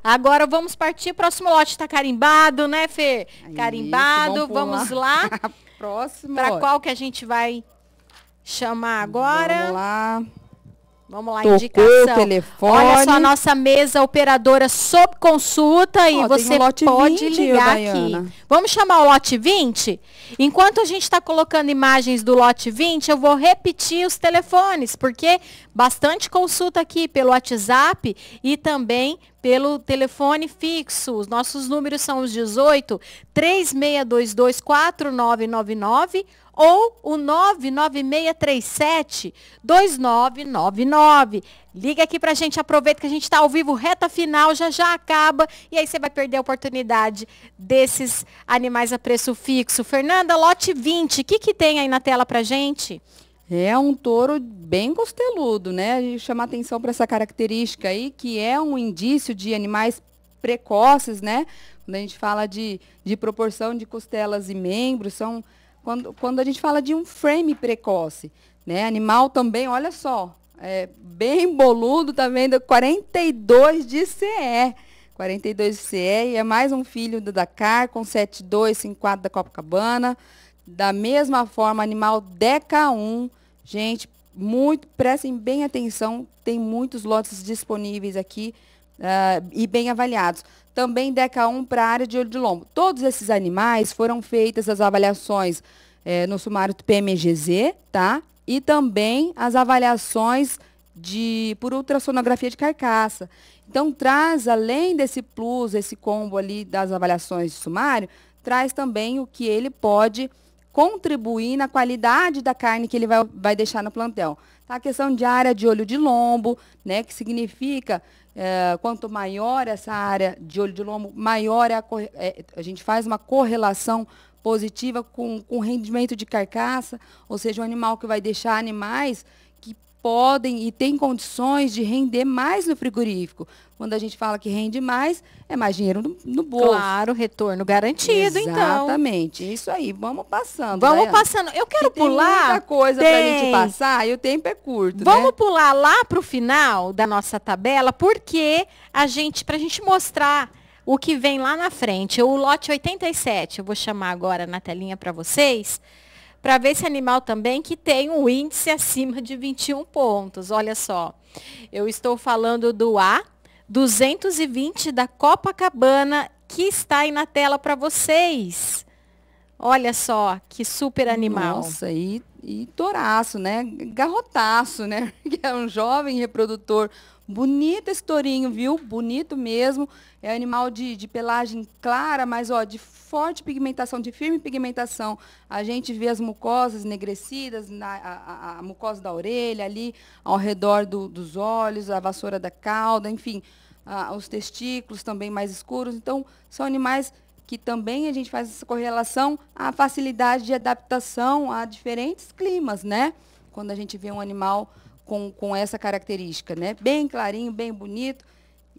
Agora vamos partir, próximo lote está carimbado, né, Fê? Aí, carimbado, isso, vamos lá. Próximo. Para qual que a gente vai chamar agora? Vamos lá. Vamos lá, tocou indicação. Telefone. Olha só a nossa mesa operadora sob consulta. Ó, e você pode 20, ligar aqui. Vamos chamar o lote 20? Enquanto a gente está colocando imagens do lote 20, eu vou repetir os telefones, porque bastante consulta aqui pelo WhatsApp e também pelo telefone fixo. Os nossos números são os 18 3622 4999 ou o 99637-2999. Liga aqui pra gente, aproveita que a gente está ao vivo, reta final, já acaba, e aí você vai perder a oportunidade desses animais a preço fixo. Fernanda, lote 20, o que tem aí na tela pra gente? É um touro bem costeludo, né? A gente chama atenção para essa característica aí, que é um indício de animais precoces, né? Quando a gente fala de proporção de costelas e membros, são... Quando a gente fala de um frame precoce, né? Animal também, olha só, é bem boludo também, 42 de CE. 42 de CE, e é mais um filho do Dakar, com 7254 da Copacabana. Da mesma forma, animal DK1. Gente, muito, prestem bem atenção, tem muitos lotes disponíveis aqui e bem avaliados. Também DK1 para a área de olho de lombo. Todos esses animais foram feitas as avaliações no sumário do PMGZ, tá? E também as avaliações por ultrassonografia de carcaça. Então, traz, além desse plus, esse combo ali das avaliações de sumário, traz também o que ele pode contribuir na qualidade da carne que ele vai deixar no plantel. Tá? A questão de área de olho de lombo, né? Que significa... quanto maior essa área de olho de lombo, maior a gente faz uma correlação positiva com o rendimento de carcaça, ou seja, um animal que vai deixar animais que podem e têm condições de render mais no frigorífico. Quando a gente fala que rende mais, é mais dinheiro no bolso. Claro, retorno garantido, então. Exatamente, isso aí, vamos passando. Vamos passando, eu quero pular. Tem muita coisa para a gente passar e o tempo é curto. Vamos pular lá para o final da nossa tabela, porque para a gente mostrar o que vem lá na frente. O lote 87, eu vou chamar agora na telinha para vocês, para ver esse animal também que tem um índice acima de 21 pontos. Olha só, eu estou falando do A220 da Copacabana, que está aí na tela para vocês. Olha só, que super animal. Nossa, e touraço, né? Garrotaço, né? Que é um jovem reprodutor. Bonito esse tourinho, viu? Bonito mesmo. É um animal de pelagem clara, mas ó, de forte pigmentação, de firme pigmentação. A gente vê as mucosas enegrecidas, a mucosa da orelha ali, ao redor dos olhos, a vassoura da cauda, enfim, os testículos também mais escuros. Então, são animais que também a gente faz essa correlação à facilidade de adaptação a diferentes climas, né? Quando a gente vê um animal com essa característica, né? Bem clarinho, bem bonito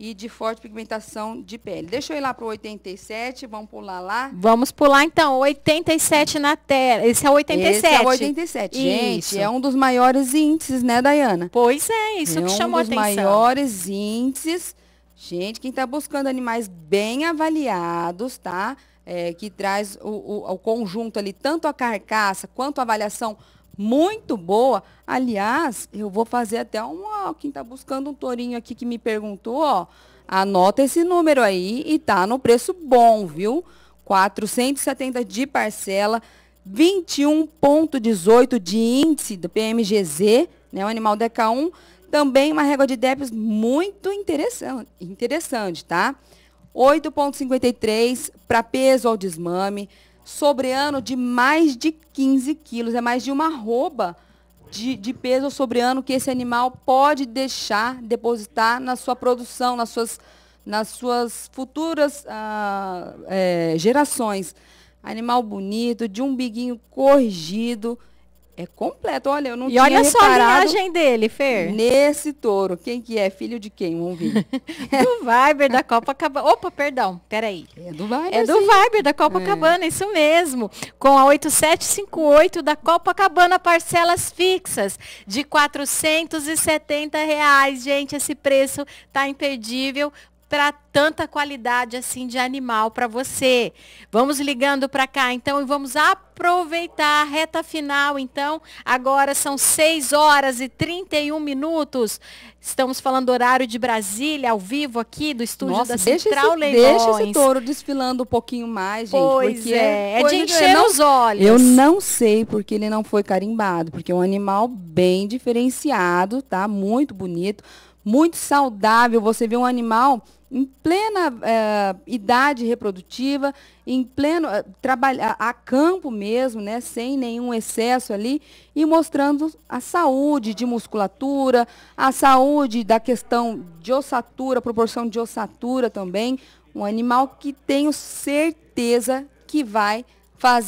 e de forte pigmentação de pele. Deixa eu ir lá para o 87, vamos pular lá. Vamos pular, então, 87 na tela. Esse é o 87. Esse é o 87, gente. Isso. É um dos maiores índices, né, Dayana? Pois é, isso que chamou a atenção. É um dos maiores índices. Gente, quem está buscando animais bem avaliados, tá? Que traz o conjunto ali, tanto a carcaça quanto a avaliação muito boa. Aliás, eu vou fazer até quem está buscando um tourinho aqui que me perguntou, ó, anota esse número aí e tá no preço bom, viu? R$470 de parcela, 21,18 de índice do PMGZ, né? O animal DK1. Também uma régua de DEPS muito interessante, tá? 8,53 para peso ao desmame, sobreano de mais de 15 quilos, é mais de uma arroba de peso ao sobreano que esse animal pode depositar na sua produção, nas suas futuras gerações. Animal bonito, de umbiguinho corrigido, É completo. Olha, eu não tinha reparado. E olha só a linhagem dele, Fer. Nesse touro. Quem que é? Filho de quem? Vamos ver. Do Viber da Copacabana. Opa, perdão. Peraí. É do Viber. É do Viber da Copacabana, é isso mesmo. Com a 8758 da Copacabana, parcelas fixas de R$ 470 reais. Gente, esse preço tá imperdível para tanta qualidade assim de animal para você. Vamos ligando para cá então e vamos aproveitar a reta final então. Agora são 6 horas e 31 minutos. Estamos falando horário de Brasília, ao vivo aqui do estúdio da Central Leilões. Deixa esse touro desfilando um pouquinho mais, gente. Pois é, é de encher os olhos. Eu não sei porque ele não foi carimbado, porque é um animal bem diferenciado, tá? Muito bonito, muito saudável. Você vê um animal em plena idade reprodutiva, em pleno trabalhar a campo mesmo, né, sem nenhum excesso ali, e mostrando a saúde de musculatura, a saúde da questão de ossatura, proporção de ossatura também. Um animal que tenho certeza que vai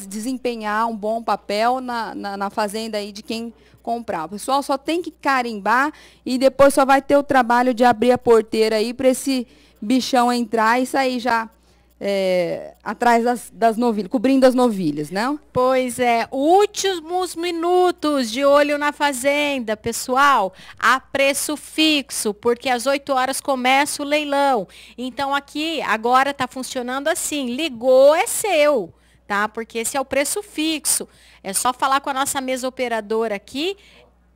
desempenhar um bom papel na fazenda aí de quem comprar. O pessoal só tem que carimbar e depois só vai ter o trabalho de abrir a porteira aí para esse bichão entrar e sair já atrás das novilhas, cobrindo as novilhas, né? Pois é, últimos minutos de olho na fazenda, pessoal, a preço fixo, porque às 8 horas começa o leilão. Então aqui, agora tá funcionando assim, ligou é seu, tá? Porque esse é o preço fixo. É só falar com a nossa mesa operadora aqui.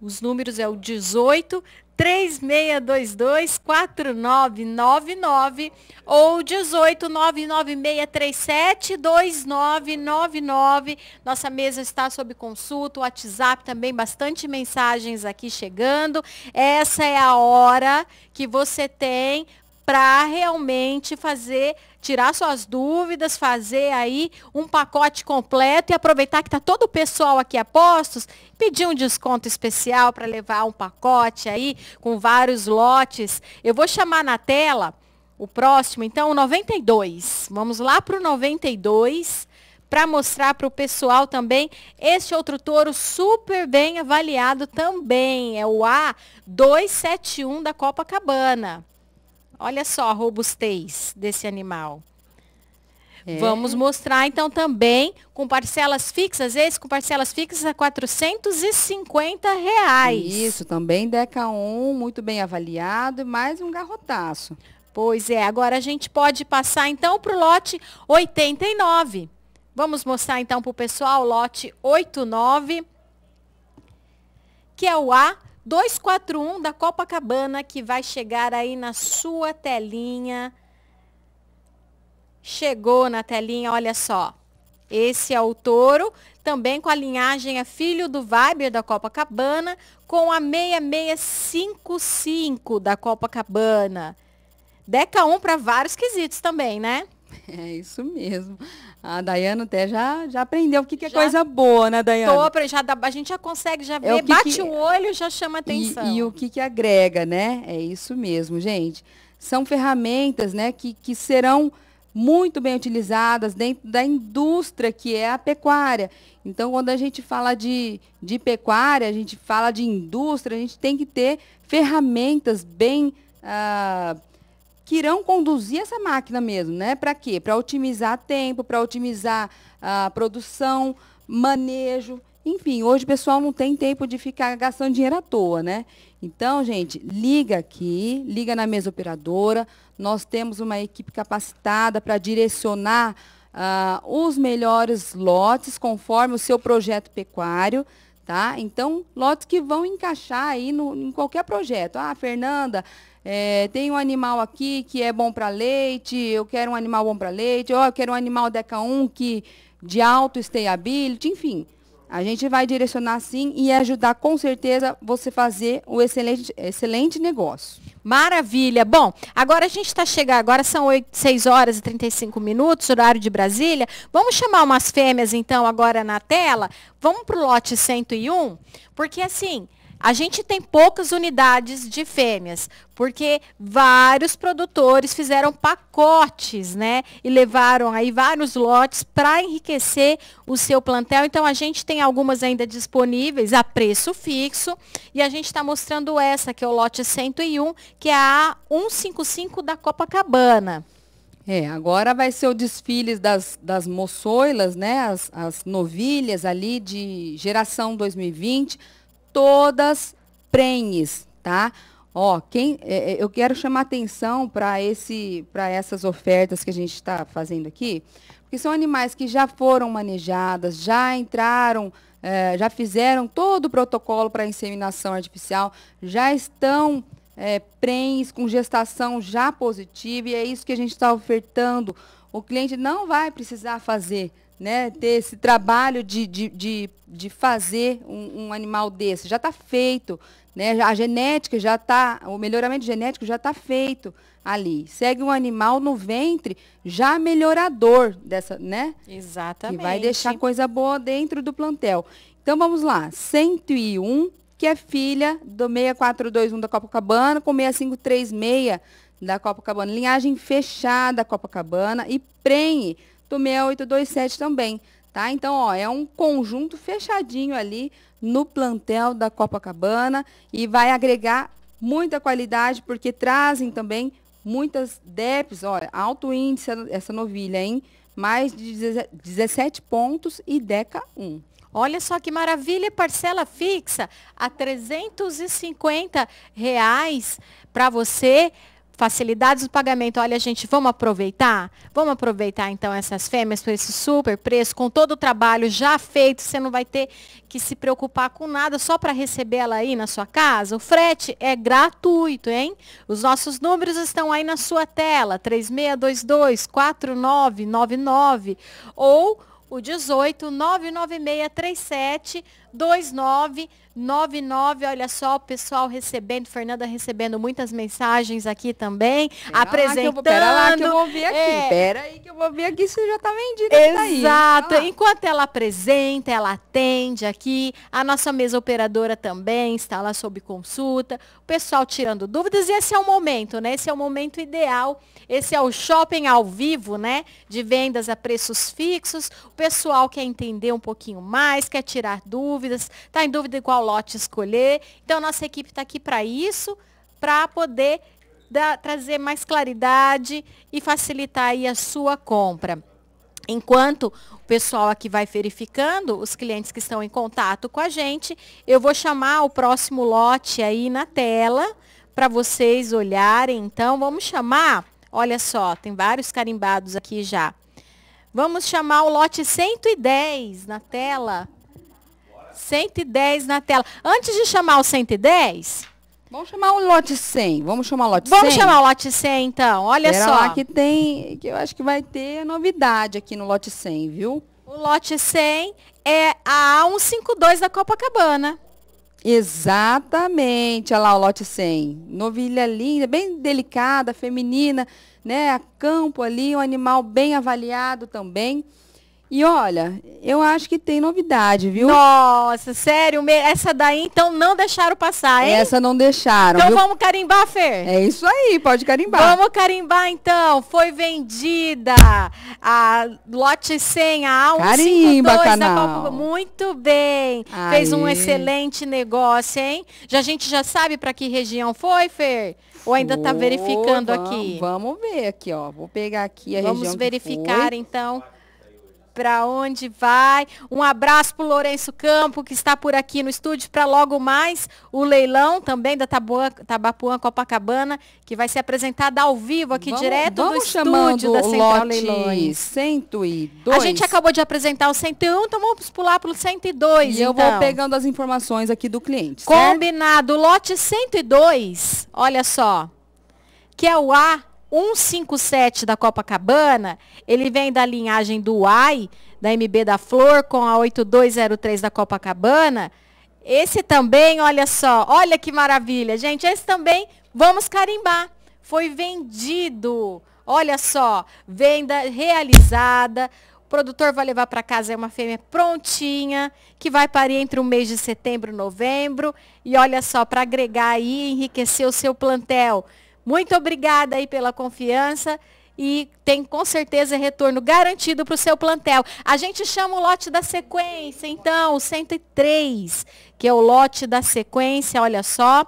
Os números é o 18-3622-4999 ou 18-99637-2999. Nossa mesa está sob consulta, o WhatsApp também, bastante mensagens aqui chegando. Essa é a hora que você tem para realmente fazer, tirar suas dúvidas, fazer aí um pacote completo e aproveitar que está todo o pessoal aqui a postos, pedir um desconto especial para levar um pacote aí com vários lotes. Eu vou chamar na tela o próximo, então, o 92. Vamos lá para o 92 para mostrar para o pessoal também este outro touro super bem avaliado também. É o A271 da Copacabana. Olha só a robustez desse animal. É. Vamos mostrar, então, também com parcelas fixas. Esse com parcelas fixas a R$ 450 reais. Isso, também Deca 1, muito bem avaliado e mais um garrotaço. Pois é, agora a gente pode passar, então, para o lote 89. Vamos mostrar, então, para o pessoal o lote 89, que é o A 241 da Copacabana, que vai chegar aí na sua telinha. Chegou na telinha, olha só. Esse é o touro, também com a linhagem, é filho do Viber da Copacabana, com a 6655 da Copacabana. Deca 1 para vários quesitos também, né? É isso mesmo. A Dayana até já aprendeu o que é coisa boa, né, Dayana? A gente já consegue, já vê, é o que bate o olho, já chama atenção. E o que agrega, né? É isso mesmo, gente. São ferramentas, né, que serão muito bem utilizadas dentro da indústria que é a pecuária. Então, quando a gente fala de pecuária, a gente fala de indústria, a gente tem que ter ferramentas bem que irão conduzir essa máquina mesmo, né? Para quê? Para otimizar tempo, para otimizar a produção, manejo. Enfim, hoje o pessoal não tem tempo de ficar gastando dinheiro à toa, né? Então, gente, liga aqui, liga na mesa operadora. Nós temos uma equipe capacitada para direcionar os melhores lotes conforme o seu projeto pecuário, tá? Então, lotes que vão encaixar aí em qualquer projeto. Ah, Fernanda, tem um animal aqui que é bom para leite, eu quero um animal bom para leite, ou eu quero um animal Deca 1 de alto stayability, enfim. A gente vai direcionar sim e ajudar com certeza você fazer um excelente negócio. Maravilha. Bom, agora a gente está chegando, agora são 6 horas e 35 minutos, horário de Brasília. Vamos chamar umas fêmeas então agora na tela? Vamos para o lote 101, porque assim, A gente tem poucas unidades de fêmeas, porque vários produtores fizeram pacotes, né? E levaram aí vários lotes para enriquecer o seu plantel. Então, a gente tem algumas ainda disponíveis a preço fixo. E a gente está mostrando essa, que é o lote 101, que é a A155 da Copacabana. É, agora vai ser o desfile das moçoilas, né? As novilhas ali de geração 2020, todas prenhes, tá? Ó, eu quero chamar atenção para essas ofertas que a gente está fazendo aqui, porque são animais que já foram manejadas, já entraram, já fizeram todo o protocolo para inseminação artificial, já estão prenhes com gestação já positiva, e é isso que a gente está ofertando. O cliente não vai precisar fazer, né, ter esse trabalho de fazer um animal desse. Já está feito, né? A genética já está, o melhoramento genético já está feito ali. Segue um animal no ventre já melhorador dessa, né? Exatamente. Que vai deixar coisa boa dentro do plantel. Então vamos lá, 101, que é filha do 6421 da Copacabana com 6536 da Copacabana. Linhagem fechada Copacabana e prenhe do 6827 também, tá? Então, ó, é um conjunto fechadinho ali no plantel da Copacabana e vai agregar muita qualidade, porque trazem também muitas DEPs, ó, alto índice essa novilha, hein? Mais de 17 pontos e DECA 1. Olha só que maravilha, parcela fixa a R$350 para você, facilidades do pagamento. Olha, gente, vamos aproveitar então essas fêmeas por esse super preço, com todo o trabalho já feito, você não vai ter que se preocupar com nada, só para recebê-la aí na sua casa. O frete é gratuito, hein? Os nossos números estão aí na sua tela, 3622-4999 ou o 18996372999. Olha só, o pessoal recebendo, Fernanda recebendo muitas mensagens aqui também, pera apresentando. Pera aí que eu vou ver aqui se já tá vendido. Exato. Tá, enquanto ela apresenta, ela atende aqui, a nossa mesa operadora também está lá sob consulta, o pessoal tirando dúvidas, e esse é o momento, né? Esse é o momento ideal, esse é o shopping ao vivo, né? De vendas a preços fixos, o pessoal quer entender um pouquinho mais, quer tirar dúvidas, tá em dúvida de qual lote escolher. Então, nossa equipe está aqui para isso, para poder trazer mais claridade e facilitar aí a sua compra. Enquanto o pessoal aqui vai verificando, os clientes que estão em contato com a gente, eu vou chamar o próximo lote aí na tela, para vocês olharem. Então, vamos chamar, olha só, tem vários carimbados aqui já. Vamos chamar o lote 110 na tela. 110 na tela. Antes de chamar o 110... Vamos chamar o lote 100. Vamos chamar o lote 100, então. Olha só. Lá que tem, que eu acho que vai ter novidade aqui no lote 100, viu? O lote 100 é a A152 da Copacabana. Exatamente. Olha lá o lote 100. Novilha linda, bem delicada, feminina, né? A campo ali, um animal bem avaliado também. E olha, eu acho que tem novidade, viu? Nossa, sério? Essa daí, então, não deixaram passar, hein? Essa não deixaram. Então, viu? Vamos carimbar, Fer? É isso aí, pode carimbar. Vamos carimbar, então. Foi vendida a lote 100, a A152 da Copacabana. Muito bem. Aê. Fez um excelente negócio, hein? Já, a gente já sabe para que região foi, Fer? Ou ainda está verificando aqui? Vamos ver aqui, ó. Vou pegar aqui a região. Vamos verificar, então, para onde vai. Um abraço para o Lourenço Campo, que está por aqui no estúdio, para logo mais o leilão também da Tabapuã Copacabana, que vai ser apresentado ao vivo aqui direto do estúdio da Central Leilões. 102. A gente acabou de apresentar o 101, então vamos pular para o 102. E então eu vou pegando as informações aqui do cliente. Combinado. O lote 102, olha só, que é o A 157 da Copacabana, ele vem da linhagem do UAI, da MB da Flor, com a 8203 da Copacabana. Esse também, olha só, olha que maravilha, gente, esse também vamos carimbar. Foi vendido, olha só, venda realizada, O produtor vai levar para casa uma fêmea prontinha, que vai parir entre o mês de setembro e novembro. E olha só, para agregar aí, enriquecer o seu plantel. Muito obrigada aí pela confiança. E tem com certeza retorno garantido para o seu plantel. A gente chama o lote da sequência, então, o 103, que é o lote da sequência, olha só.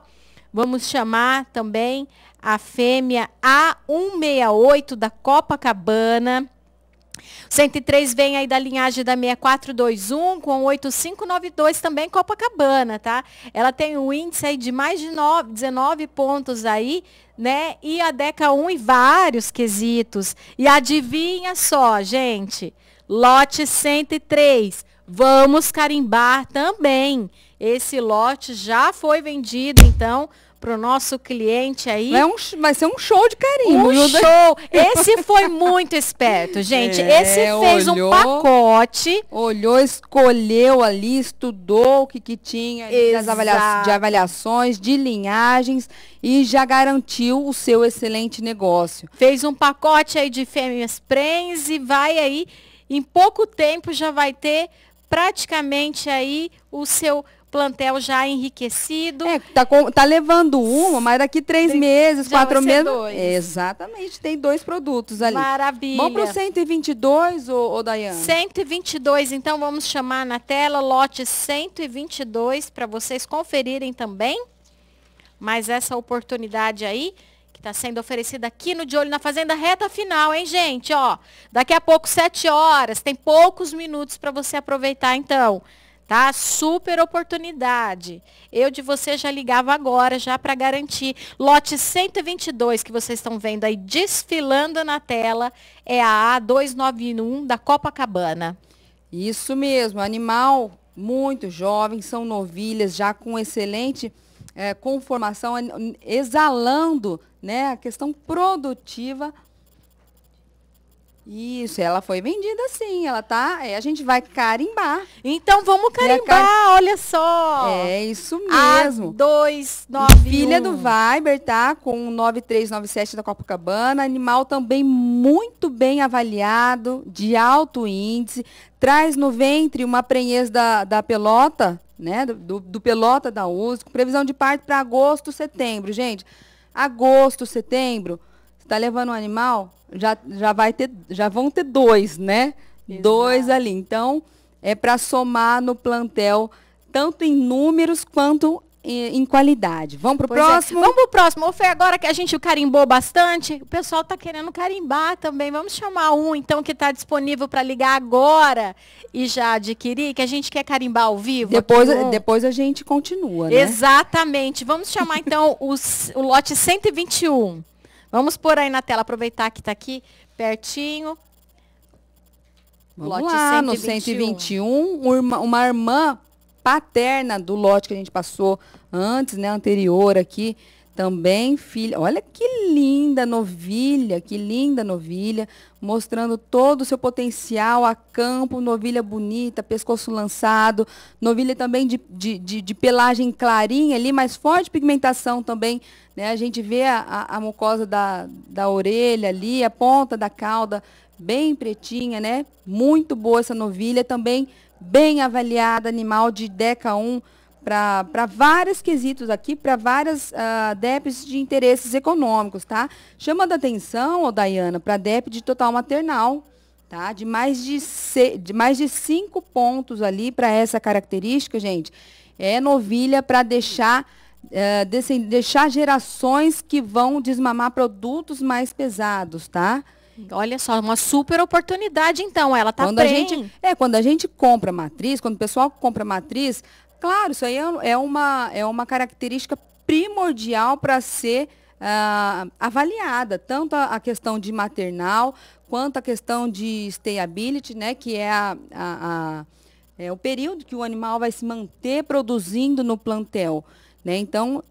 Vamos chamar também a fêmea A168 da Copacabana. O 103 vem aí da linhagem da 6421 com 8592 também Copacabana, tá? Ela tem um índice aí de mais de 19 pontos aí, né? E a Deca 1 em vários quesitos. E adivinha só, gente, lote 103. Vamos carimbar também. Esse lote já foi vendido, então, para o nosso cliente aí. Vai ser um show de carimbo. Um show. Esse foi muito esperto, gente. Esse fez um pacote. Olhou, escolheu ali, estudou o que, que tinha de avaliações, de linhagens e já garantiu o seu excelente negócio. Fez um pacote aí de fêmeas prens e vai aí, em pouco tempo já vai ter praticamente aí o seu plantel já enriquecido. É, tá levando uma, mas daqui 3 meses, 4 meses... Dois. Exatamente, tem 2 produtos ali. Maravilha. Vamos para o 122, ô Daiane? 122, então vamos chamar na tela, lote 122, para vocês conferirem também. Mas essa oportunidade aí, que está sendo oferecida aqui no De Olho na Fazenda, reta final, hein, gente? Ó, daqui a pouco, 7 horas, tem poucos minutos para você aproveitar, então. Tá? Super oportunidade. Eu de você já ligava agora, já para garantir. Lote 122 que vocês estão vendo aí desfilando na tela é a A291 da Copacabana. Isso mesmo, animal muito jovem, são novilhas já com excelente conformação, exalando, né, a questão produtiva. Isso, ela foi vendida sim, ela tá, a gente vai carimbar. Então vamos carimbar, olha só. É isso mesmo. A291. Filha do Viber, tá? Com 9397 da Copacabana, animal também muito bem avaliado, de alto índice, traz no ventre uma prenhez da pelota, né? Do pelota da Uso, com previsão de parto para agosto, setembro, gente. Agosto, setembro. Tá levando um animal, já vão ter 2, né? Exato. 2 ali. Então, é para somar no plantel, tanto em números quanto em qualidade. Vamos pro próximo? É. Vamos pro próximo. Foi agora que a gente carimbou bastante, o pessoal tá querendo carimbar também. Vamos chamar um, então, que tá disponível para ligar agora e já adquirir, que a gente quer carimbar ao vivo. Depois a gente continua, né? Exatamente. Vamos chamar, então, o lote 121. Vamos pôr aí na tela, aproveitar que está aqui pertinho. Vamos lote lá, 121. No 121, uma irmã paterna do lote que a gente passou antes, né, anterior aqui, também filha. Olha que linda novilha, mostrando todo o seu potencial a campo, novilha bonita, pescoço lançado, novilha também de pelagem clarinha ali, mas forte pigmentação também, né? A gente vê a mucosa da orelha ali, a ponta da cauda bem pretinha, né? Muito boa essa novilha, também bem avaliada, animal de Deca 1, para vários quesitos aqui, para várias DEPs de interesses econômicos, tá? Chamando a atenção, ô Daiana, para a DEP de total maternal, tá? De mais de 5 pontos ali para essa característica, gente. É novilha para deixar gerações que vão desmamar produtos mais pesados, tá? Olha só, uma super oportunidade, então. Ela tá quando a gente compra matriz, quando o pessoal compra matriz... Claro, isso aí é uma característica primordial para ser avaliada, tanto a questão de maternal, quanto a questão de stayability, né, que é, o período que o animal vai se manter produzindo no plantel, né? Então,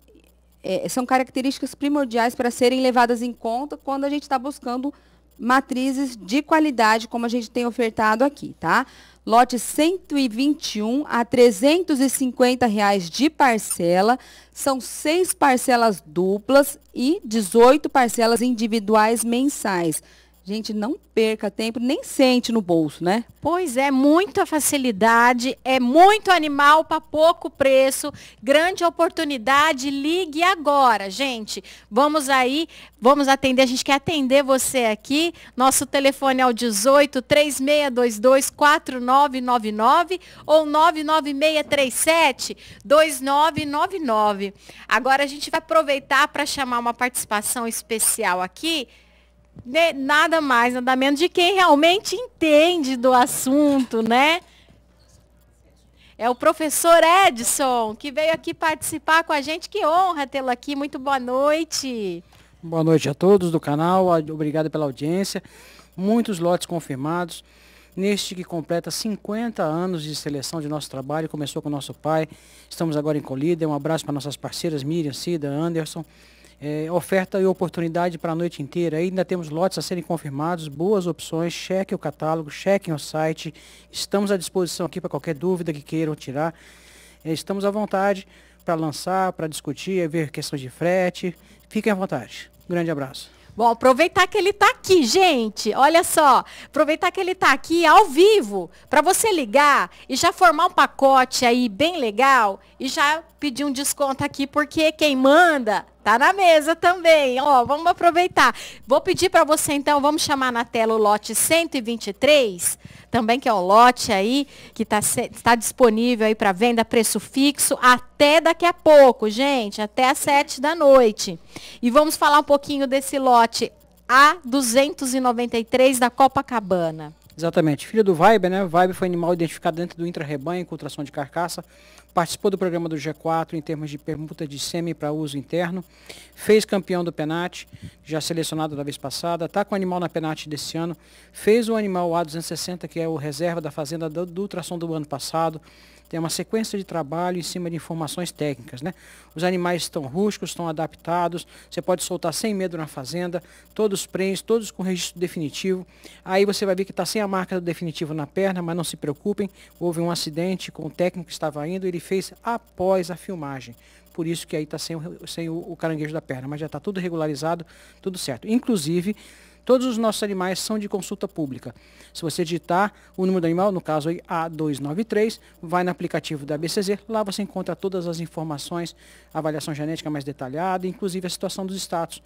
são características primordiais para serem levadas em conta quando a gente está buscando matrizes de qualidade, como a gente tem ofertado aqui, tá? Lote 121 a R$ 350 reais de parcela, são 6 parcelas duplas e 18 parcelas individuais mensais. Gente, não perca tempo, nem sente no bolso, né? Pois é, muita facilidade, é muito animal para pouco preço, grande oportunidade, ligue agora, gente. Vamos aí, vamos atender, a gente quer atender você aqui. Nosso telefone é o 18-3622-4999 ou 99637-2999. Agora a gente vai aproveitar para chamar uma participação especial aqui. Nada mais, nada menos de quem realmente entende do assunto, né? É o professor Edson, que veio aqui participar com a gente. Que honra tê-lo aqui. Muito boa noite. Boa noite a todos do canal. Obrigado pela audiência. Muitos lotes confirmados. Neste que completa 50 anos de seleção de nosso trabalho. Começou com nosso pai. Estamos agora em Colíder. Um abraço para nossas parceiras Miriam, Cida, Anderson. É, oferta e oportunidade para a noite inteira. Ainda temos lotes a serem confirmados, boas opções, chequem o catálogo, chequem o site. Estamos à disposição aqui para qualquer dúvida que queiram tirar. Estamos à vontade para lançar, para discutir, ver questões de frete. Fiquem à vontade. Um grande abraço. Bom, aproveitar que ele está aqui, gente, olha só, aproveitar que ele está aqui ao vivo, para você ligar e já formar um pacote aí bem legal e já pedir um desconto aqui, porque quem manda tá na mesa também, ó, vamos aproveitar. Vou pedir para você então, vamos chamar na tela o lote 123, também que é um lote aí que está disponível aí para venda a preço fixo até daqui a pouco, gente, até às 19h. E vamos falar um pouquinho desse lote A293 da Copacabana. Exatamente, filho do Vibe, né? O Vibe foi animal identificado dentro do intra-rebanho com tração de carcaça. Participou do programa do G4 em termos de permuta de semi para uso interno. Fez campeão do Penat, já selecionado da vez passada. Está com o animal na Penat desse ano. Fez o animal A260, que é o reserva da fazenda do ultrassom do ano passado. Tem uma sequência de trabalho em cima de informações técnicas, né? Os animais estão rústicos, estão adaptados. Você pode soltar sem medo na fazenda. Todos prens, todos com registro definitivo. Aí você vai ver que está sem a marca do definitivo na perna, mas não se preocupem. Houve um acidente com o técnico que estava indo. Ele fez após a filmagem, por isso que aí está sem o caranguejo da perna, mas já está tudo regularizado, tudo certo. Inclusive, todos os nossos animais são de consulta pública. Se você digitar o número do animal, no caso aí A293, vai no aplicativo da ABCZ, lá você encontra todas as informações, avaliação genética mais detalhada, inclusive a situação dos status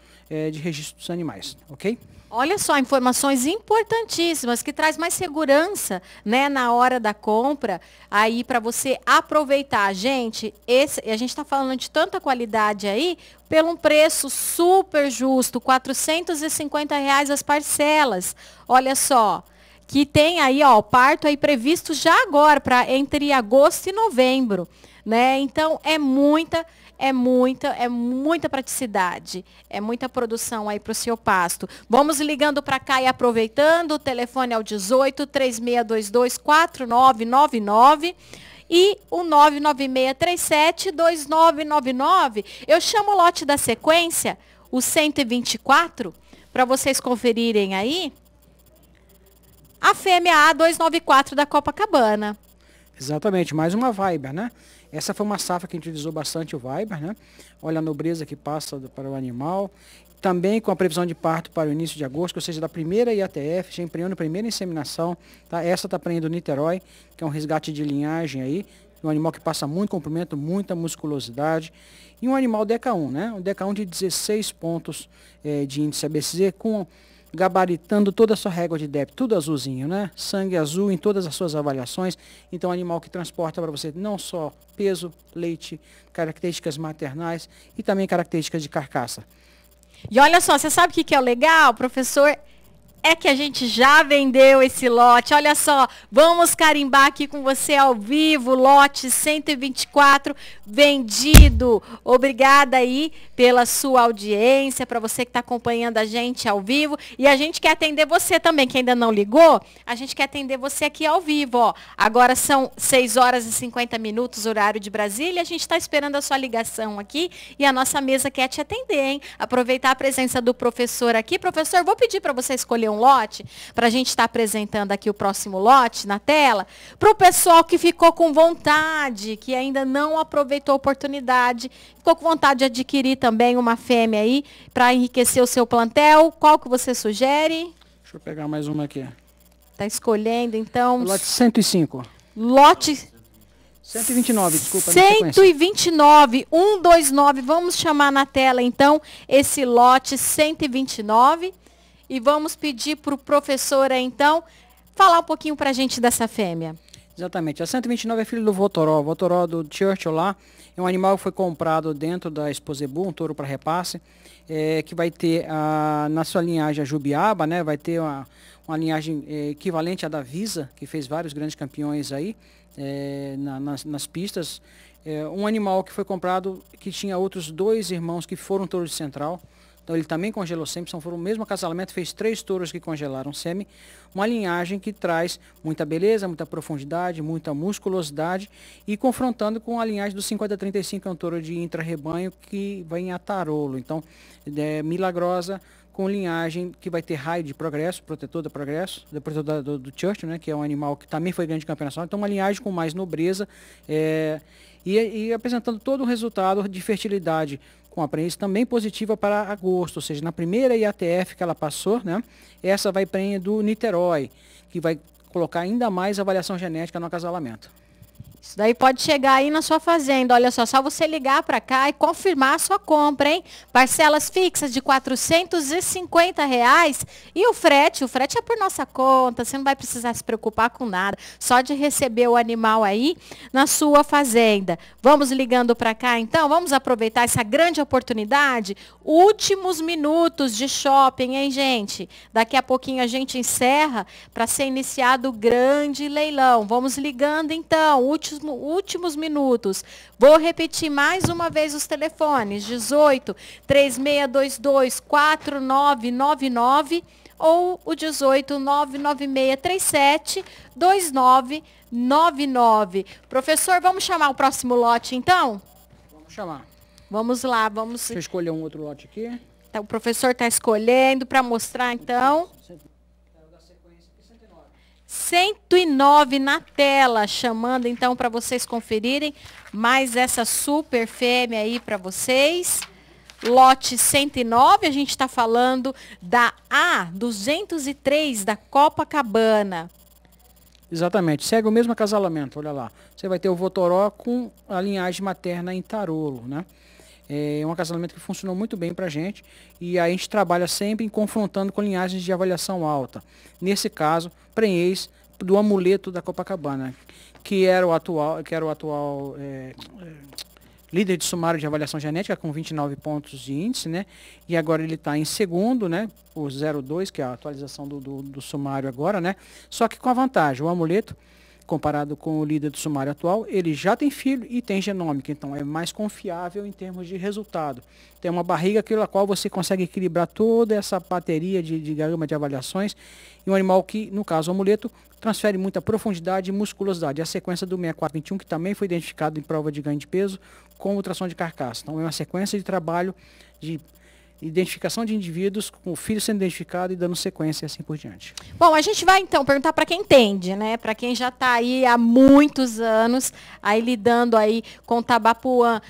de registro dos animais, ok? Olha só, informações importantíssimas que traz mais segurança, né, na hora da compra, aí para você aproveitar. Gente, a gente está falando de tanta qualidade aí, pelo um preço super justo, R$ 450 reais as parcelas. Olha só, que tem aí, ó, o parto aí previsto já agora, para entre agosto e novembro, né? Então, é muita praticidade, é muita produção aí para o seu pasto. Vamos ligando para cá e aproveitando, o telefone é o 18-3622-4999 e o 99637-2999. Eu chamo o lote da sequência, o 124, para vocês conferirem aí, a fêmea A294 da Copacabana. Exatamente, mais uma Viber, né? Essa foi uma safra que a gente utilizou bastante o Viber, né? Olha a nobreza que passa para o animal. Também com a previsão de parto para o início de agosto, ou seja, da primeira IATF, já empreendeu na primeira inseminação, tá? Essa está para o Niterói, que é um resgate de linhagem aí. Um animal que passa muito comprimento, muita musculosidade. E um animal DK1, né? Um DK1 de 16 pontos de índice ABCZ, gabaritando toda a sua régua de DEP, tudo azulzinho, né? Sangue azul em todas as suas avaliações. Então, animal que transporta para você não só peso, leite, características maternais e também características de carcaça. E olha só, você sabe o que é o legal, professor? É que a gente já vendeu esse lote. Olha só, vamos carimbar aqui com você ao vivo, lote 124 vendido. Obrigada aí pela sua audiência, para você que está acompanhando a gente ao vivo. E a gente quer atender você também, que ainda não ligou, a gente quer atender você aqui ao vivo, ó. Agora são 6h50, horário de Brasília. A gente está esperando a sua ligação aqui e a nossa mesa quer te atender, hein? Aproveitar a presença do professor aqui. Professor, vou pedir para você escolher um lote, para a gente estar apresentando aqui o próximo lote na tela, para o pessoal que ficou com vontade, que ainda não aproveitou a oportunidade, ficou com vontade de adquirir também uma fêmea aí, para enriquecer o seu plantel. Qual que você sugere? Deixa eu pegar mais uma aqui. Está escolhendo, então... Lote 105. Lote... 129, desculpa. 129, 129. Vamos chamar na tela, então, esse lote 129. E vamos pedir para o professor, então, falar um pouquinho para a gente dessa fêmea. Exatamente. A 129 é filha do Votoró. O Votoró do Churchill lá é um animal que foi comprado dentro da Exposebu, um touro para repasse, que vai ter na sua linhagem a Jubiaba, né? Vai ter uma linhagem equivalente à da Visa, que fez vários grandes campeões aí nas pistas. Um animal que foi comprado que tinha outros dois irmãos que foram touros de central. Então ele também congelou sêmen, foram o mesmo acasalamento, fez três touros que congelaram sêmen. Uma linhagem que traz muita beleza, muita profundidade, muita musculosidade e confrontando com a linhagem do 50-35, é um touro de intra-rebanho que vai em atarolo. Então, é milagrosa, com linhagem que vai ter raio de progresso, protetor do progresso, protetor do Churchill, né, que é um animal que também foi grande campeão nacional. Então uma linhagem com mais nobreza e apresentando todo o resultado de fertilidade, com a prenhez também positiva para agosto, ou seja, na primeira IATF que ela passou, né? Essa vai prenhez do Niterói, que vai colocar ainda mais avaliação genética no acasalamento. Isso daí pode chegar aí na sua fazenda, olha só você ligar para cá e confirmar a sua compra, hein? Parcelas fixas de R$450 e o frete é por nossa conta, você não vai precisar se preocupar com nada, só de receber o animal aí na sua fazenda. Vamos ligando para cá então, vamos aproveitar essa grande oportunidade, últimos minutos de shopping, hein gente? Daqui a pouquinho a gente encerra para ser iniciado o grande leilão, vamos ligando então, últimos minutos. Vou repetir mais uma vez os telefones: 18-3622-4999 ou o 18-99637-2999. Professor, vamos chamar o próximo lote então? Vamos chamar. Vamos lá, vamos. Deixa eu escolher um outro lote aqui. Então, o professor está escolhendo para mostrar então. 109 na tela, chamando então para vocês conferirem mais essa super fêmea aí para vocês. Lote 109, a gente está falando da A203 da Copacabana. Exatamente, segue o mesmo acasalamento, olha lá. Você vai ter o Votoró com a linhagem materna em tarolo, né? É um acasalamento que funcionou muito bem para a gente e a gente trabalha sempre confrontando com linhagens de avaliação alta. Nesse caso, prenhez do amuleto da Copacabana, que era o atual líder de sumário de avaliação genética com 29 pontos de índice, né? E agora ele está em segundo, né? O 02, que é a atualização do sumário agora, né? Só que com a vantagem, o amuleto, comparado com o líder do sumário atual, ele já tem filho e tem genômica, então é mais confiável em termos de resultado. Tem uma barriga pela qual você consegue equilibrar toda essa bateria de gama de avaliações e um animal que, no caso o amuleto, transfere muita profundidade e musculosidade. A sequência do 6421, que também foi identificado em prova de ganho de peso, com ultrassom de carcaça. Então é uma sequência de trabalho de identificação de indivíduos, com o filho sendo identificado e dando sequência e assim por diante. Bom, a gente vai então perguntar para quem entende, né? Para quem já está aí há muitos anos, aí lidando aí com o Tabapuã.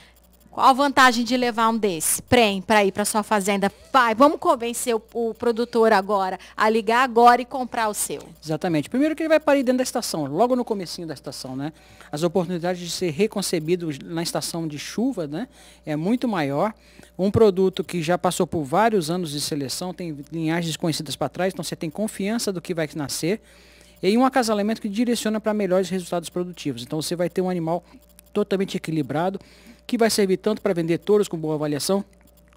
Qual a vantagem de levar um desse? Prem, para ir para sua fazenda. Vai, vamos convencer o produtor agora a ligar agora e comprar o seu. Exatamente. Primeiro que ele vai parir dentro da estação, logo no comecinho da estação, né? As oportunidades de ser reconcebido na estação de chuva, né? É muito maior. Um produto que já passou por vários anos de seleção, tem linhagens conhecidas para trás, então você tem confiança do que vai nascer. E um acasalamento que direciona para melhores resultados produtivos. Então você vai ter um animal totalmente equilibrado, que vai servir tanto para vender touros com boa avaliação,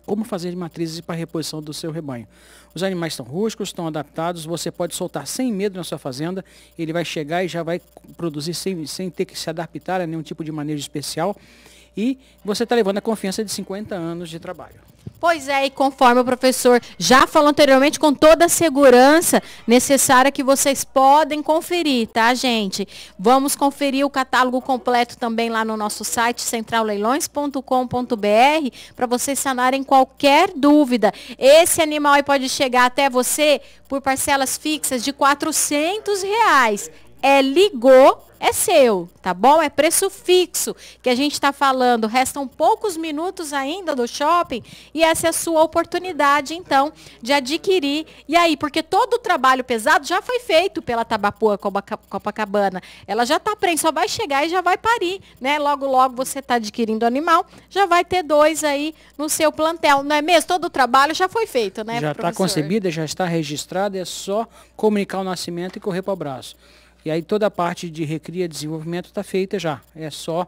como fazer matrizes para reposição do seu rebanho. Os animais estão rústicos, estão adaptados, você pode soltar sem medo na sua fazenda, ele vai chegar e já vai produzir sem ter que se adaptar a nenhum tipo de manejo especial. E você está levando a confiança de 50 anos de trabalho. Pois é, e conforme o professor já falou anteriormente, com toda a segurança necessária que vocês podem conferir, tá, gente? Vamos conferir o catálogo completo também lá no nosso site, centralleilões.com.br, para vocês sanarem qualquer dúvida. Esse animal aí pode chegar até você por parcelas fixas de R$400. ligou, é seu, tá bom? É preço fixo que a gente está falando. Restam poucos minutos ainda do shopping e essa é a sua oportunidade, então, de adquirir. E aí, porque todo o trabalho pesado já foi feito pela Tabapuã Copacabana. Ela já está pronta, só vai chegar e já vai parir, né? Logo, logo você está adquirindo animal, já vai ter dois aí no seu plantel, não é mesmo? Todo o trabalho já foi feito, né, professor? Já está concebida, já está registrada, é só comunicar o nascimento e correr para o braço. E aí toda a parte de recria e desenvolvimento está feita já. É só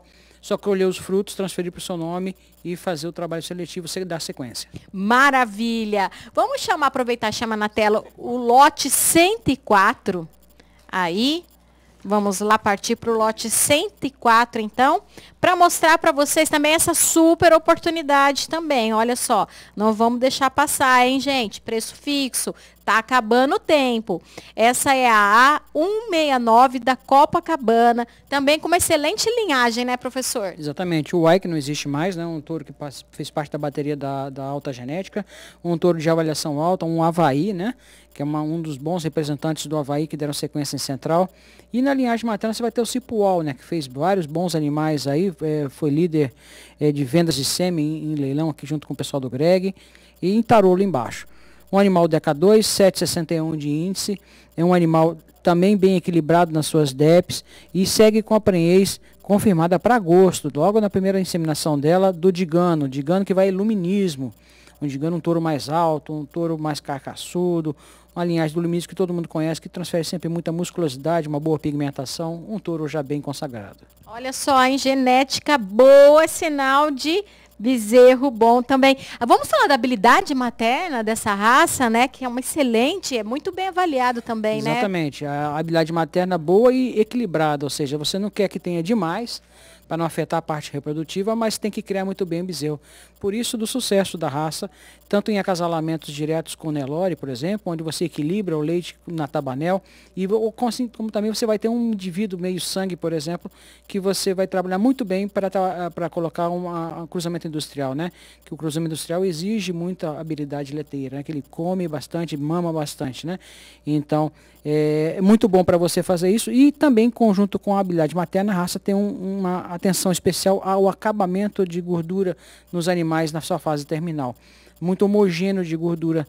colher os frutos, transferir para o seu nome e fazer o trabalho seletivo, você dá sequência. Maravilha! Vamos chamar, aproveitar, chama na tela o lote 104. Aí, vamos lá partir para o lote 104, então, para mostrar para vocês também essa super oportunidade também. Olha só, não vamos deixar passar, hein, gente? Preço fixo. Tá acabando o tempo. Essa é a A169 da Copacabana, também com uma excelente linhagem, né, professor? Exatamente. O AI, que não existe mais, né? Um touro que fez parte da bateria da alta genética, um touro de avaliação alta, um Havaí, né? Que é um dos bons representantes do Havaí, que deram sequência em Central. E na linhagem materna você vai ter o Cipual, né? Que fez vários bons animais aí, foi líder de vendas de sêmen em leilão aqui junto com o pessoal do Greg. E em Tarolo embaixo. Um animal DK2, 7,61 de índice, é um animal também bem equilibrado nas suas DEPs e segue com a prenhez confirmada para agosto, logo na primeira inseminação dela, do Digano que vai iluminismo, um Digano, um touro mais alto, um touro mais carcaçudo, uma linhagem do iluminismo que todo mundo conhece, que transfere sempre muita musculosidade, uma boa pigmentação, um touro já bem consagrado. Olha só, em genética boa, é sinal de bezerro bom também. Vamos falar da habilidade materna dessa raça, né? Que é uma excelente, é muito bem avaliado também, né? Exatamente. A habilidade materna boa e equilibrada, ou seja, você não quer que tenha demais para não afetar a parte reprodutiva, mas tem que criar muito bem o bezerro. Por isso, do sucesso da raça, tanto em acasalamentos diretos com Nelore, por exemplo, onde você equilibra o leite na tabanel, e como também você vai ter um indivíduo meio sangue, por exemplo, que você vai trabalhar muito bem para colocar um cruzamento industrial, né? Que o cruzamento industrial exige muita habilidade leiteira, né? Que ele come bastante, mama bastante, né? Então, é muito bom para você fazer isso, e também, em conjunto com a habilidade materna, a raça tem uma atenção especial ao acabamento de gordura nos animais na sua fase terminal. Muito homogêneo de gordura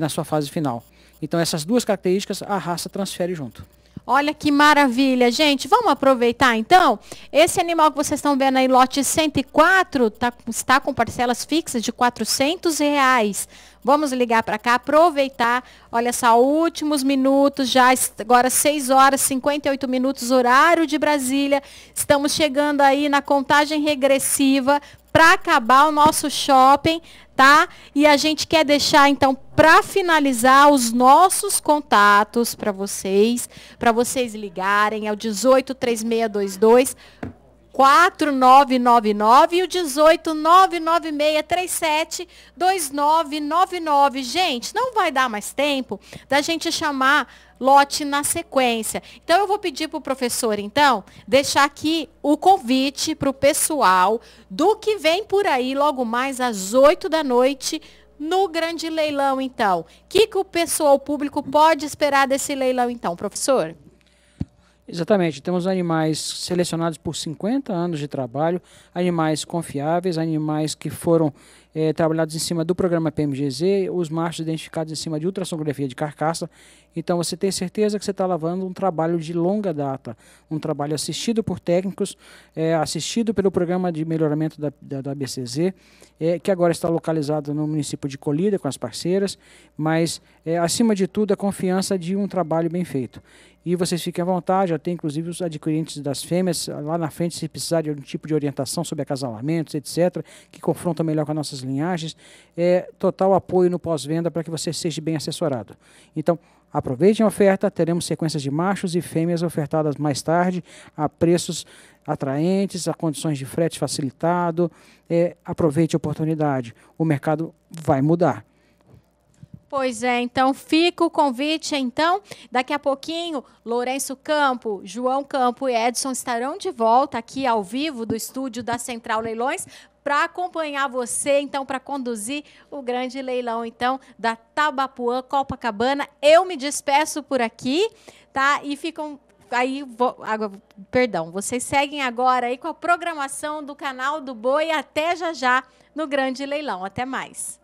na sua fase final. Então, essas duas características a raça transfere junto. Olha que maravilha, gente. Vamos aproveitar, então? Esse animal que vocês estão vendo aí, lote 104, está com parcelas fixas de R$400. Vamos ligar para cá, aproveitar, olha só, últimos minutos, já agora 6h58, horário de Brasília. Estamos chegando aí na contagem regressiva para acabar o nosso shopping, tá? E a gente quer deixar, então, para finalizar, os nossos contatos para vocês ligarem, é o 183622-4999 e o 18996372999. Gente, não vai dar mais tempo da gente chamar lote na sequência. Então, eu vou pedir para o professor, então, deixar aqui o convite para o pessoal do que vem por aí logo mais às 20h, no grande leilão, então. O que que o pessoal, o público, pode esperar desse leilão, então, professor? Exatamente, temos animais selecionados por 50 anos de trabalho, animais confiáveis, animais que foram trabalhados em cima do programa PMGZ, os machos identificados em cima de ultrassonografia de carcaça. Então você tem certeza que você está lavando um trabalho de longa data, um trabalho assistido por técnicos, assistido pelo programa de melhoramento da BCZ, que agora está localizado no município de Colíder com as parceiras, mas acima de tudo a confiança de um trabalho bem feito. E vocês fiquem à vontade, já tem inclusive os adquirentes das fêmeas lá na frente, se precisar de algum tipo de orientação sobre acasalamentos, etc., que confronta melhor com as nossas linhagens, total apoio no pós-venda para que você seja bem assessorado. Então, aproveitem a oferta, teremos sequências de machos e fêmeas ofertadas mais tarde, a preços atraentes, a condições de frete facilitado. Aproveite a oportunidade, o mercado vai mudar. Pois é, então fica o convite, então, daqui a pouquinho, Lourenço Campo, João Campo e Edson estarão de volta aqui ao vivo do estúdio da Central Leilões para acompanhar você, então, para conduzir o grande leilão, então, da Tabapuã Copacabana. Eu me despeço por aqui, tá? E ficam Aí, perdão, vocês seguem agora aí com a programação do Canal do Boi até já já no Grande Leilão. Até mais.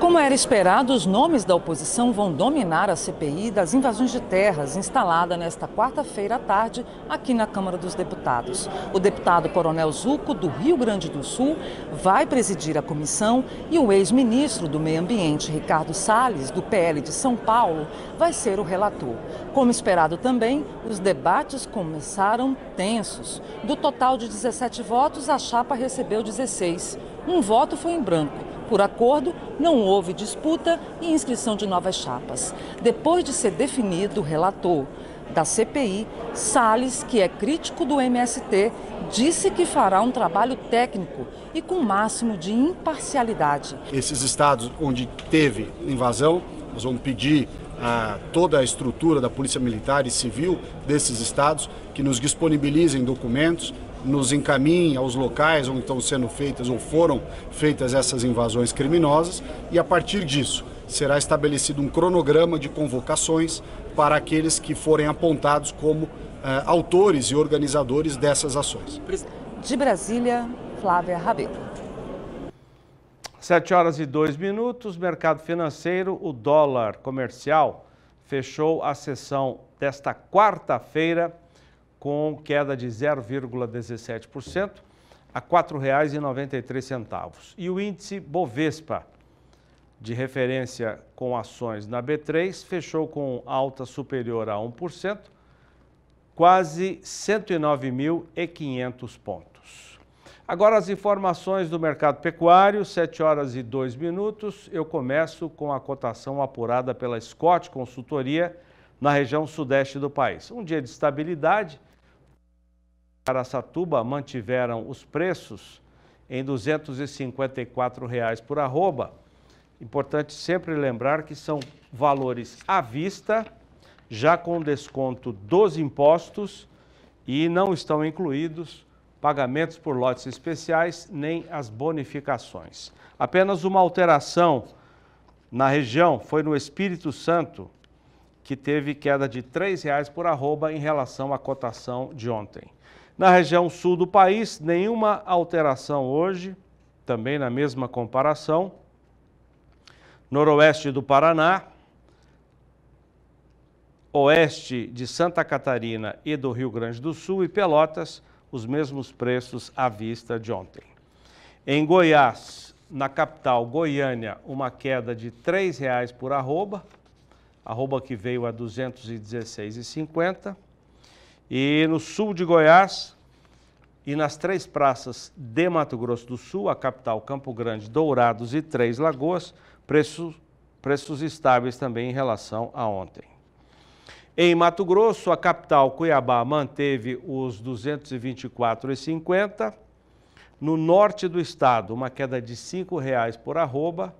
Como era esperado, os nomes da oposição vão dominar a CPI das invasões de terras instalada nesta quarta-feira à tarde aqui na Câmara dos Deputados. O deputado Coronel Zucco, do Rio Grande do Sul, vai presidir a comissão e o ex-ministro do Meio Ambiente, Ricardo Salles, do PL de São Paulo, vai ser o relator. Como esperado também, os debates começaram tensos. Do total de 17 votos, a chapa recebeu 16. Um voto foi em branco. Por acordo, não houve disputa e inscrição de novas chapas. Depois de ser definido o relator da CPI, Salles, que é crítico do MST, disse que fará um trabalho técnico e com o máximo de imparcialidade. Esses estados onde teve invasão, nós vamos pedir a toda a estrutura da Polícia Militar e Civil desses estados que nos disponibilizem documentos, nos encaminhem aos locais onde estão sendo feitas ou foram feitas essas invasões criminosas e, a partir disso, será estabelecido um cronograma de convocações para aqueles que forem apontados como autores e organizadores dessas ações. De Brasília, Flávia Rabelo. 7h02, mercado financeiro, o dólar comercial fechou a sessão desta quarta-feira com queda de 0,17% a R$ 4,93. E o índice Bovespa, de referência com ações na B3, fechou com alta superior a 1%, quase 109.500 pontos. Agora as informações do mercado pecuário, 7h02. Eu começo com a cotação apurada pela Scott Consultoria na região sudeste do país. Um dia de estabilidade. Araçatuba mantiveram os preços em R$ 254,00 por arroba. Importante sempre lembrar que são valores à vista, já com desconto dos impostos e não estão incluídos pagamentos por lotes especiais nem as bonificações. Apenas uma alteração na região foi no Espírito Santo, que teve queda de R$ 3,00 por arroba em relação à cotação de ontem. Na região sul do país, nenhuma alteração hoje, também na mesma comparação. Noroeste do Paraná, oeste de Santa Catarina e do Rio Grande do Sul e Pelotas, os mesmos preços à vista de ontem. Em Goiás, na capital Goiânia, uma queda de R$ 3,00 por arroba, arroba que veio a R$ 216,50. E no sul de Goiás e nas três praças de Mato Grosso do Sul, a capital Campo Grande, Dourados e Três Lagoas, preços estáveis também em relação a ontem. Em Mato Grosso, a capital Cuiabá manteve os R$ 224,50. No norte do estado, uma queda de R$ 5,00 por arroba.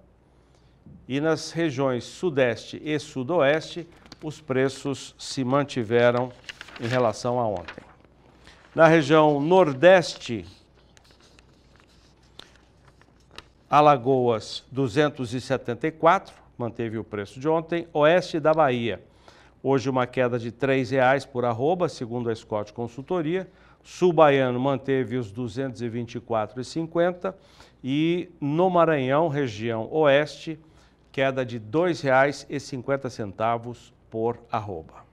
E nas regiões sudeste e sudoeste, os preços se mantiveram em relação a ontem. Na região nordeste, Alagoas 274, manteve o preço de ontem. Oeste da Bahia, hoje uma queda de R$ 3,00 por arroba, segundo a Scott Consultoria. Sul baiano manteve os R$ 224,50. E no Maranhão, região oeste, queda de R$ 2,50 por arroba.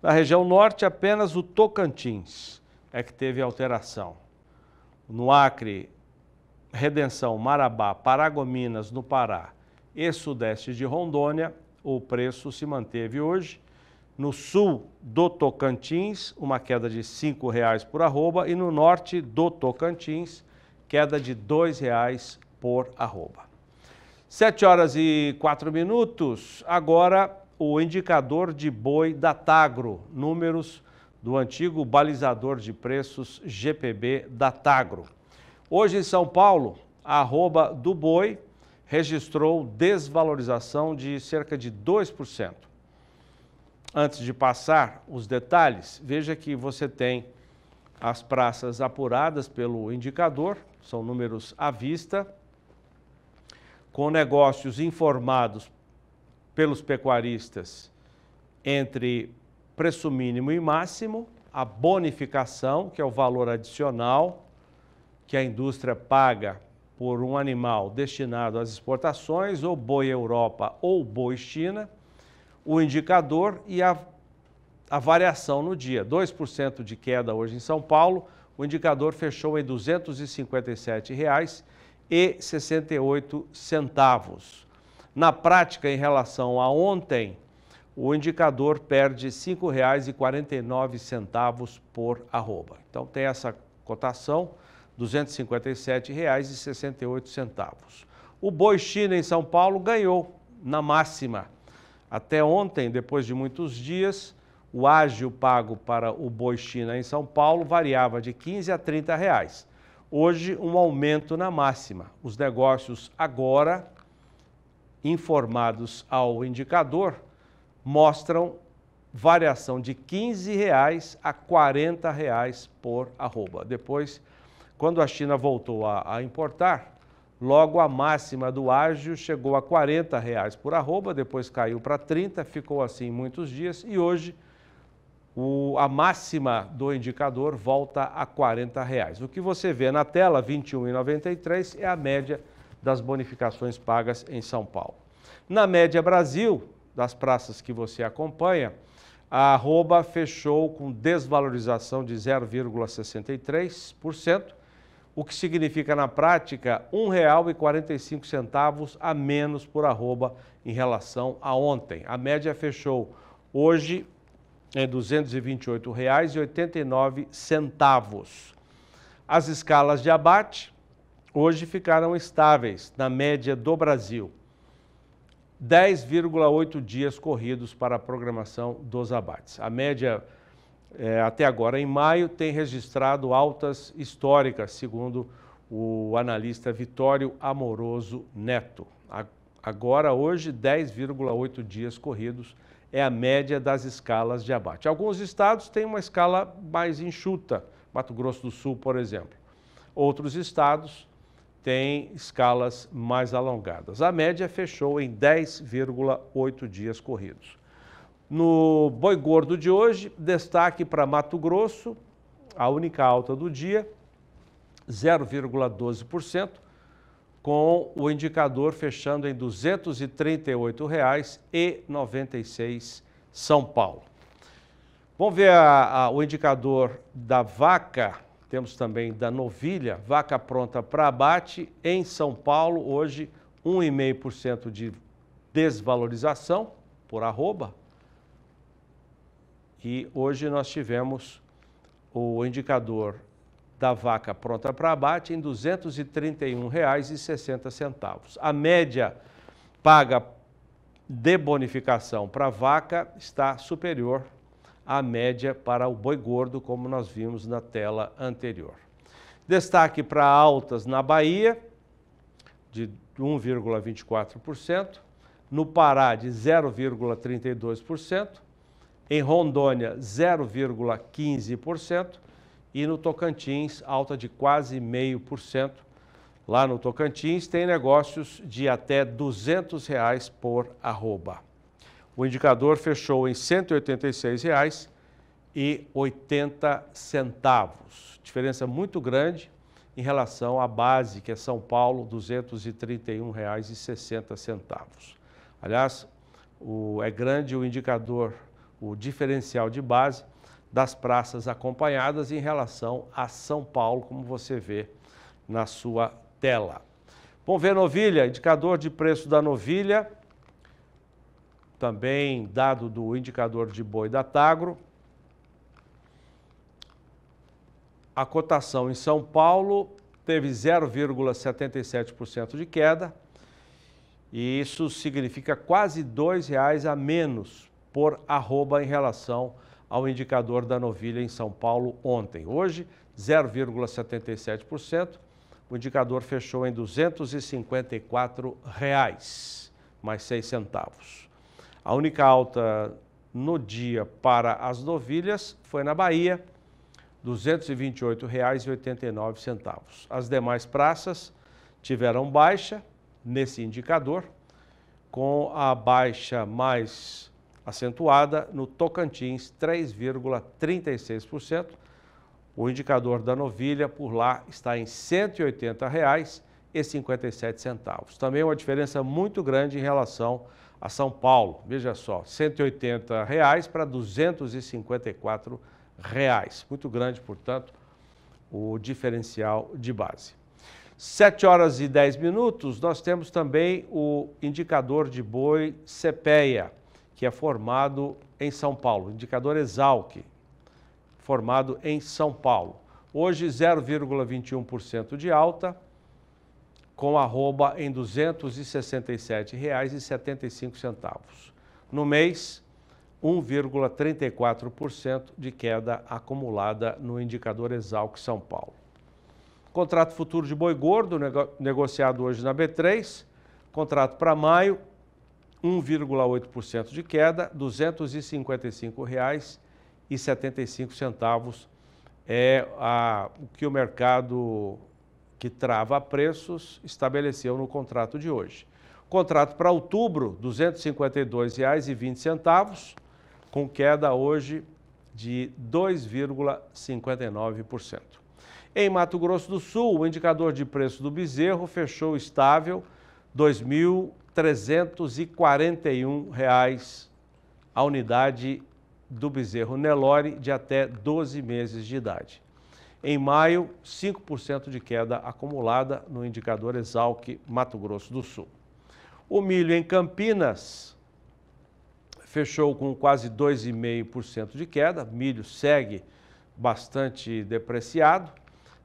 Na região norte, apenas o Tocantins é que teve alteração. No Acre, Redenção, Marabá, Paragominas, no Pará e sudeste de Rondônia, o preço se manteve hoje. No sul do Tocantins, uma queda de R$ 5,00 por arroba. E no norte do Tocantins, queda de R$ 2,00 por arroba. 7h04, agora o indicador de boi da Tagro, números do antigo balizador de preços GPB da Tagro. Hoje em São Paulo, a arroba do boi registrou desvalorização de cerca de 2%. Antes de passar os detalhes, veja que você tem as praças apuradas pelo indicador, são números à vista, com negócios informados pelos pecuaristas entre preço mínimo e máximo, a bonificação, que é o valor adicional que a indústria paga por um animal destinado às exportações, ou boi Europa ou boi China, o indicador e a variação no dia. 2% de queda hoje em São Paulo, o indicador fechou em R$ 257,68. Na prática, em relação a ontem, o indicador perde R$ 5,49 por arroba. Então tem essa cotação, R$ 257,68. O boi China em São Paulo ganhou na máxima. Até ontem, depois de muitos dias, o ágio pago para o boi China em São Paulo variava de R$ 15 a R$ 30 reais. Hoje, um aumento na máxima. Os negócios agora, informados ao indicador, mostram variação de R$ 15 a R$ 40 reais por arroba. Depois, quando a China voltou a importar, logo a máxima do ágio chegou a R$ 40 reais por arroba, depois caiu para 30, ficou assim muitos dias e hoje a máxima do indicador volta a R$ 40 reais. O que você vê na tela, R$ 21,93, é a média das bonificações pagas em São Paulo. Na média Brasil, das praças que você acompanha, a arroba fechou com desvalorização de 0,63%, o que significa, na prática, R$ 1,45 a menos por arroba em relação a ontem. A média fechou hoje em R$ 228,89. As escalas de abate hoje ficaram estáveis na média do Brasil. 10,8 dias corridos para a programação dos abates. A média até agora, em maio, tem registrado altas históricas, segundo o analista Vitório Amoroso Neto. Agora, hoje, 10,8 dias corridos é a média das escalas de abate. Alguns estados têm uma escala mais enxuta, Mato Grosso do Sul, por exemplo. Outros estados tem escalas mais alongadas. A média fechou em 10,8 dias corridos. No boi gordo de hoje, destaque para Mato Grosso, a única alta do dia, 0,12%, com o indicador fechando em R$ 238,96 São Paulo. Vamos ver o indicador da vaca. Temos também da novilha, vaca pronta para abate, em São Paulo, hoje 1,5% de desvalorização por arroba. E hoje nós tivemos o indicador da vaca pronta para abate em R$ 231,60. A média paga de bonificação para vaca está superior a média para o boi gordo, como nós vimos na tela anterior. Destaque para altas na Bahia, de 1,24%, no Pará, de 0,32%, em Rondônia, 0,15%, e no Tocantins, alta de quase 0,5%. Lá no Tocantins, tem negócios de até R$ 200 reais por arroba. O indicador fechou em R$ 186,80. Diferença muito grande em relação à base, que é São Paulo, R$ 231,60. Aliás, é grande o indicador, o diferencial de base das praças acompanhadas em relação a São Paulo, como você vê na sua tela. Vamos ver novilha, indicador de preço da novilha, também dado do indicador de boi da Tagro. A cotação em São Paulo teve 0,77% de queda, e isso significa quase R$ 2,00 a menos por arroba em relação ao indicador da novilha em São Paulo ontem. Hoje, 0,77%, o indicador fechou em R$ 254,00, mais 6 centavos. A única alta no dia para as novilhas foi na Bahia, R$ 228,89. As demais praças tiveram baixa nesse indicador, com a baixa mais acentuada no Tocantins, 3,36%. O indicador da novilha por lá está em R$ 180,57. Também uma diferença muito grande em relação a São Paulo. Veja só, R$ 180,00 para R$ 254,00. Muito grande, portanto, o diferencial de base. 7h10, nós temos também o indicador de boi CPEA, que é formado em São Paulo, indicador Exalc, formado em São Paulo. Hoje, 0,21% de alta, com arroba em R$ 267,75. No mês, 1,34% de queda acumulada no indicador Exalc São Paulo. Contrato futuro de boi gordo, negociado hoje na B3, contrato para maio, 1,8% de queda, R$ 255,75 é o que o mercado que trava preços estabeleceu no contrato de hoje. Contrato para outubro, R$ 252,20, com queda hoje de 2,59%. Em Mato Grosso do Sul, o indicador de preço do bezerro fechou estável R$ 2.341,00 a unidade do bezerro Nelore de até 12 meses de idade. Em maio, 5% de queda acumulada no indicador Exalc Mato Grosso do Sul. O milho em Campinas fechou com quase 2,5% de queda, milho segue bastante depreciado.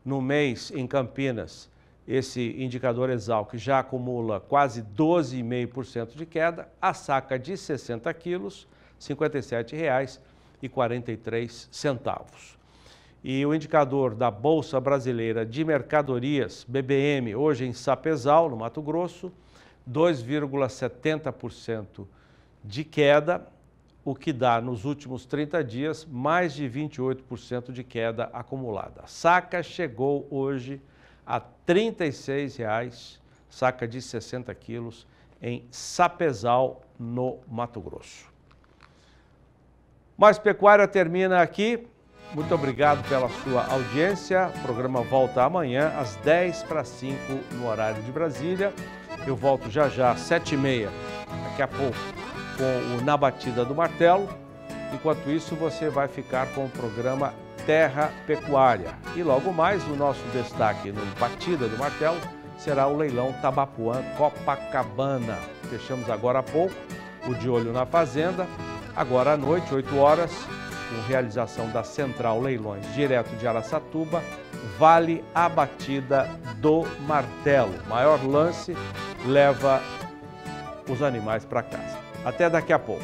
No mês, em Campinas, esse indicador Exalc já acumula quase 12,5% de queda, a saca de 60 quilos, R$ 57,43. E o indicador da Bolsa Brasileira de Mercadorias, BBM, hoje em Sapezal, no Mato Grosso, 2,70% de queda, o que dá nos últimos 30 dias mais de 28% de queda acumulada. A saca chegou hoje a R$ 36,00, saca de 60 quilos, em Sapezal, no Mato Grosso. Mais Pecuária termina aqui. Muito obrigado pela sua audiência. O programa volta amanhã às 10h50 no horário de Brasília. Eu volto já já às 7h30, daqui a pouco, com o Na Batida do Martelo. Enquanto isso, você vai ficar com o programa Terra Pecuária. E logo mais, o nosso destaque no Batida do Martelo será o leilão Tabapuã Copacabana. Fechamos agora há pouco o De Olho na Fazenda. Agora à noite, 20h, com realização da Central Leilões, direto de Araçatuba, vale a Batida do Martelo. Maior lance leva os animais para casa. Até daqui a pouco.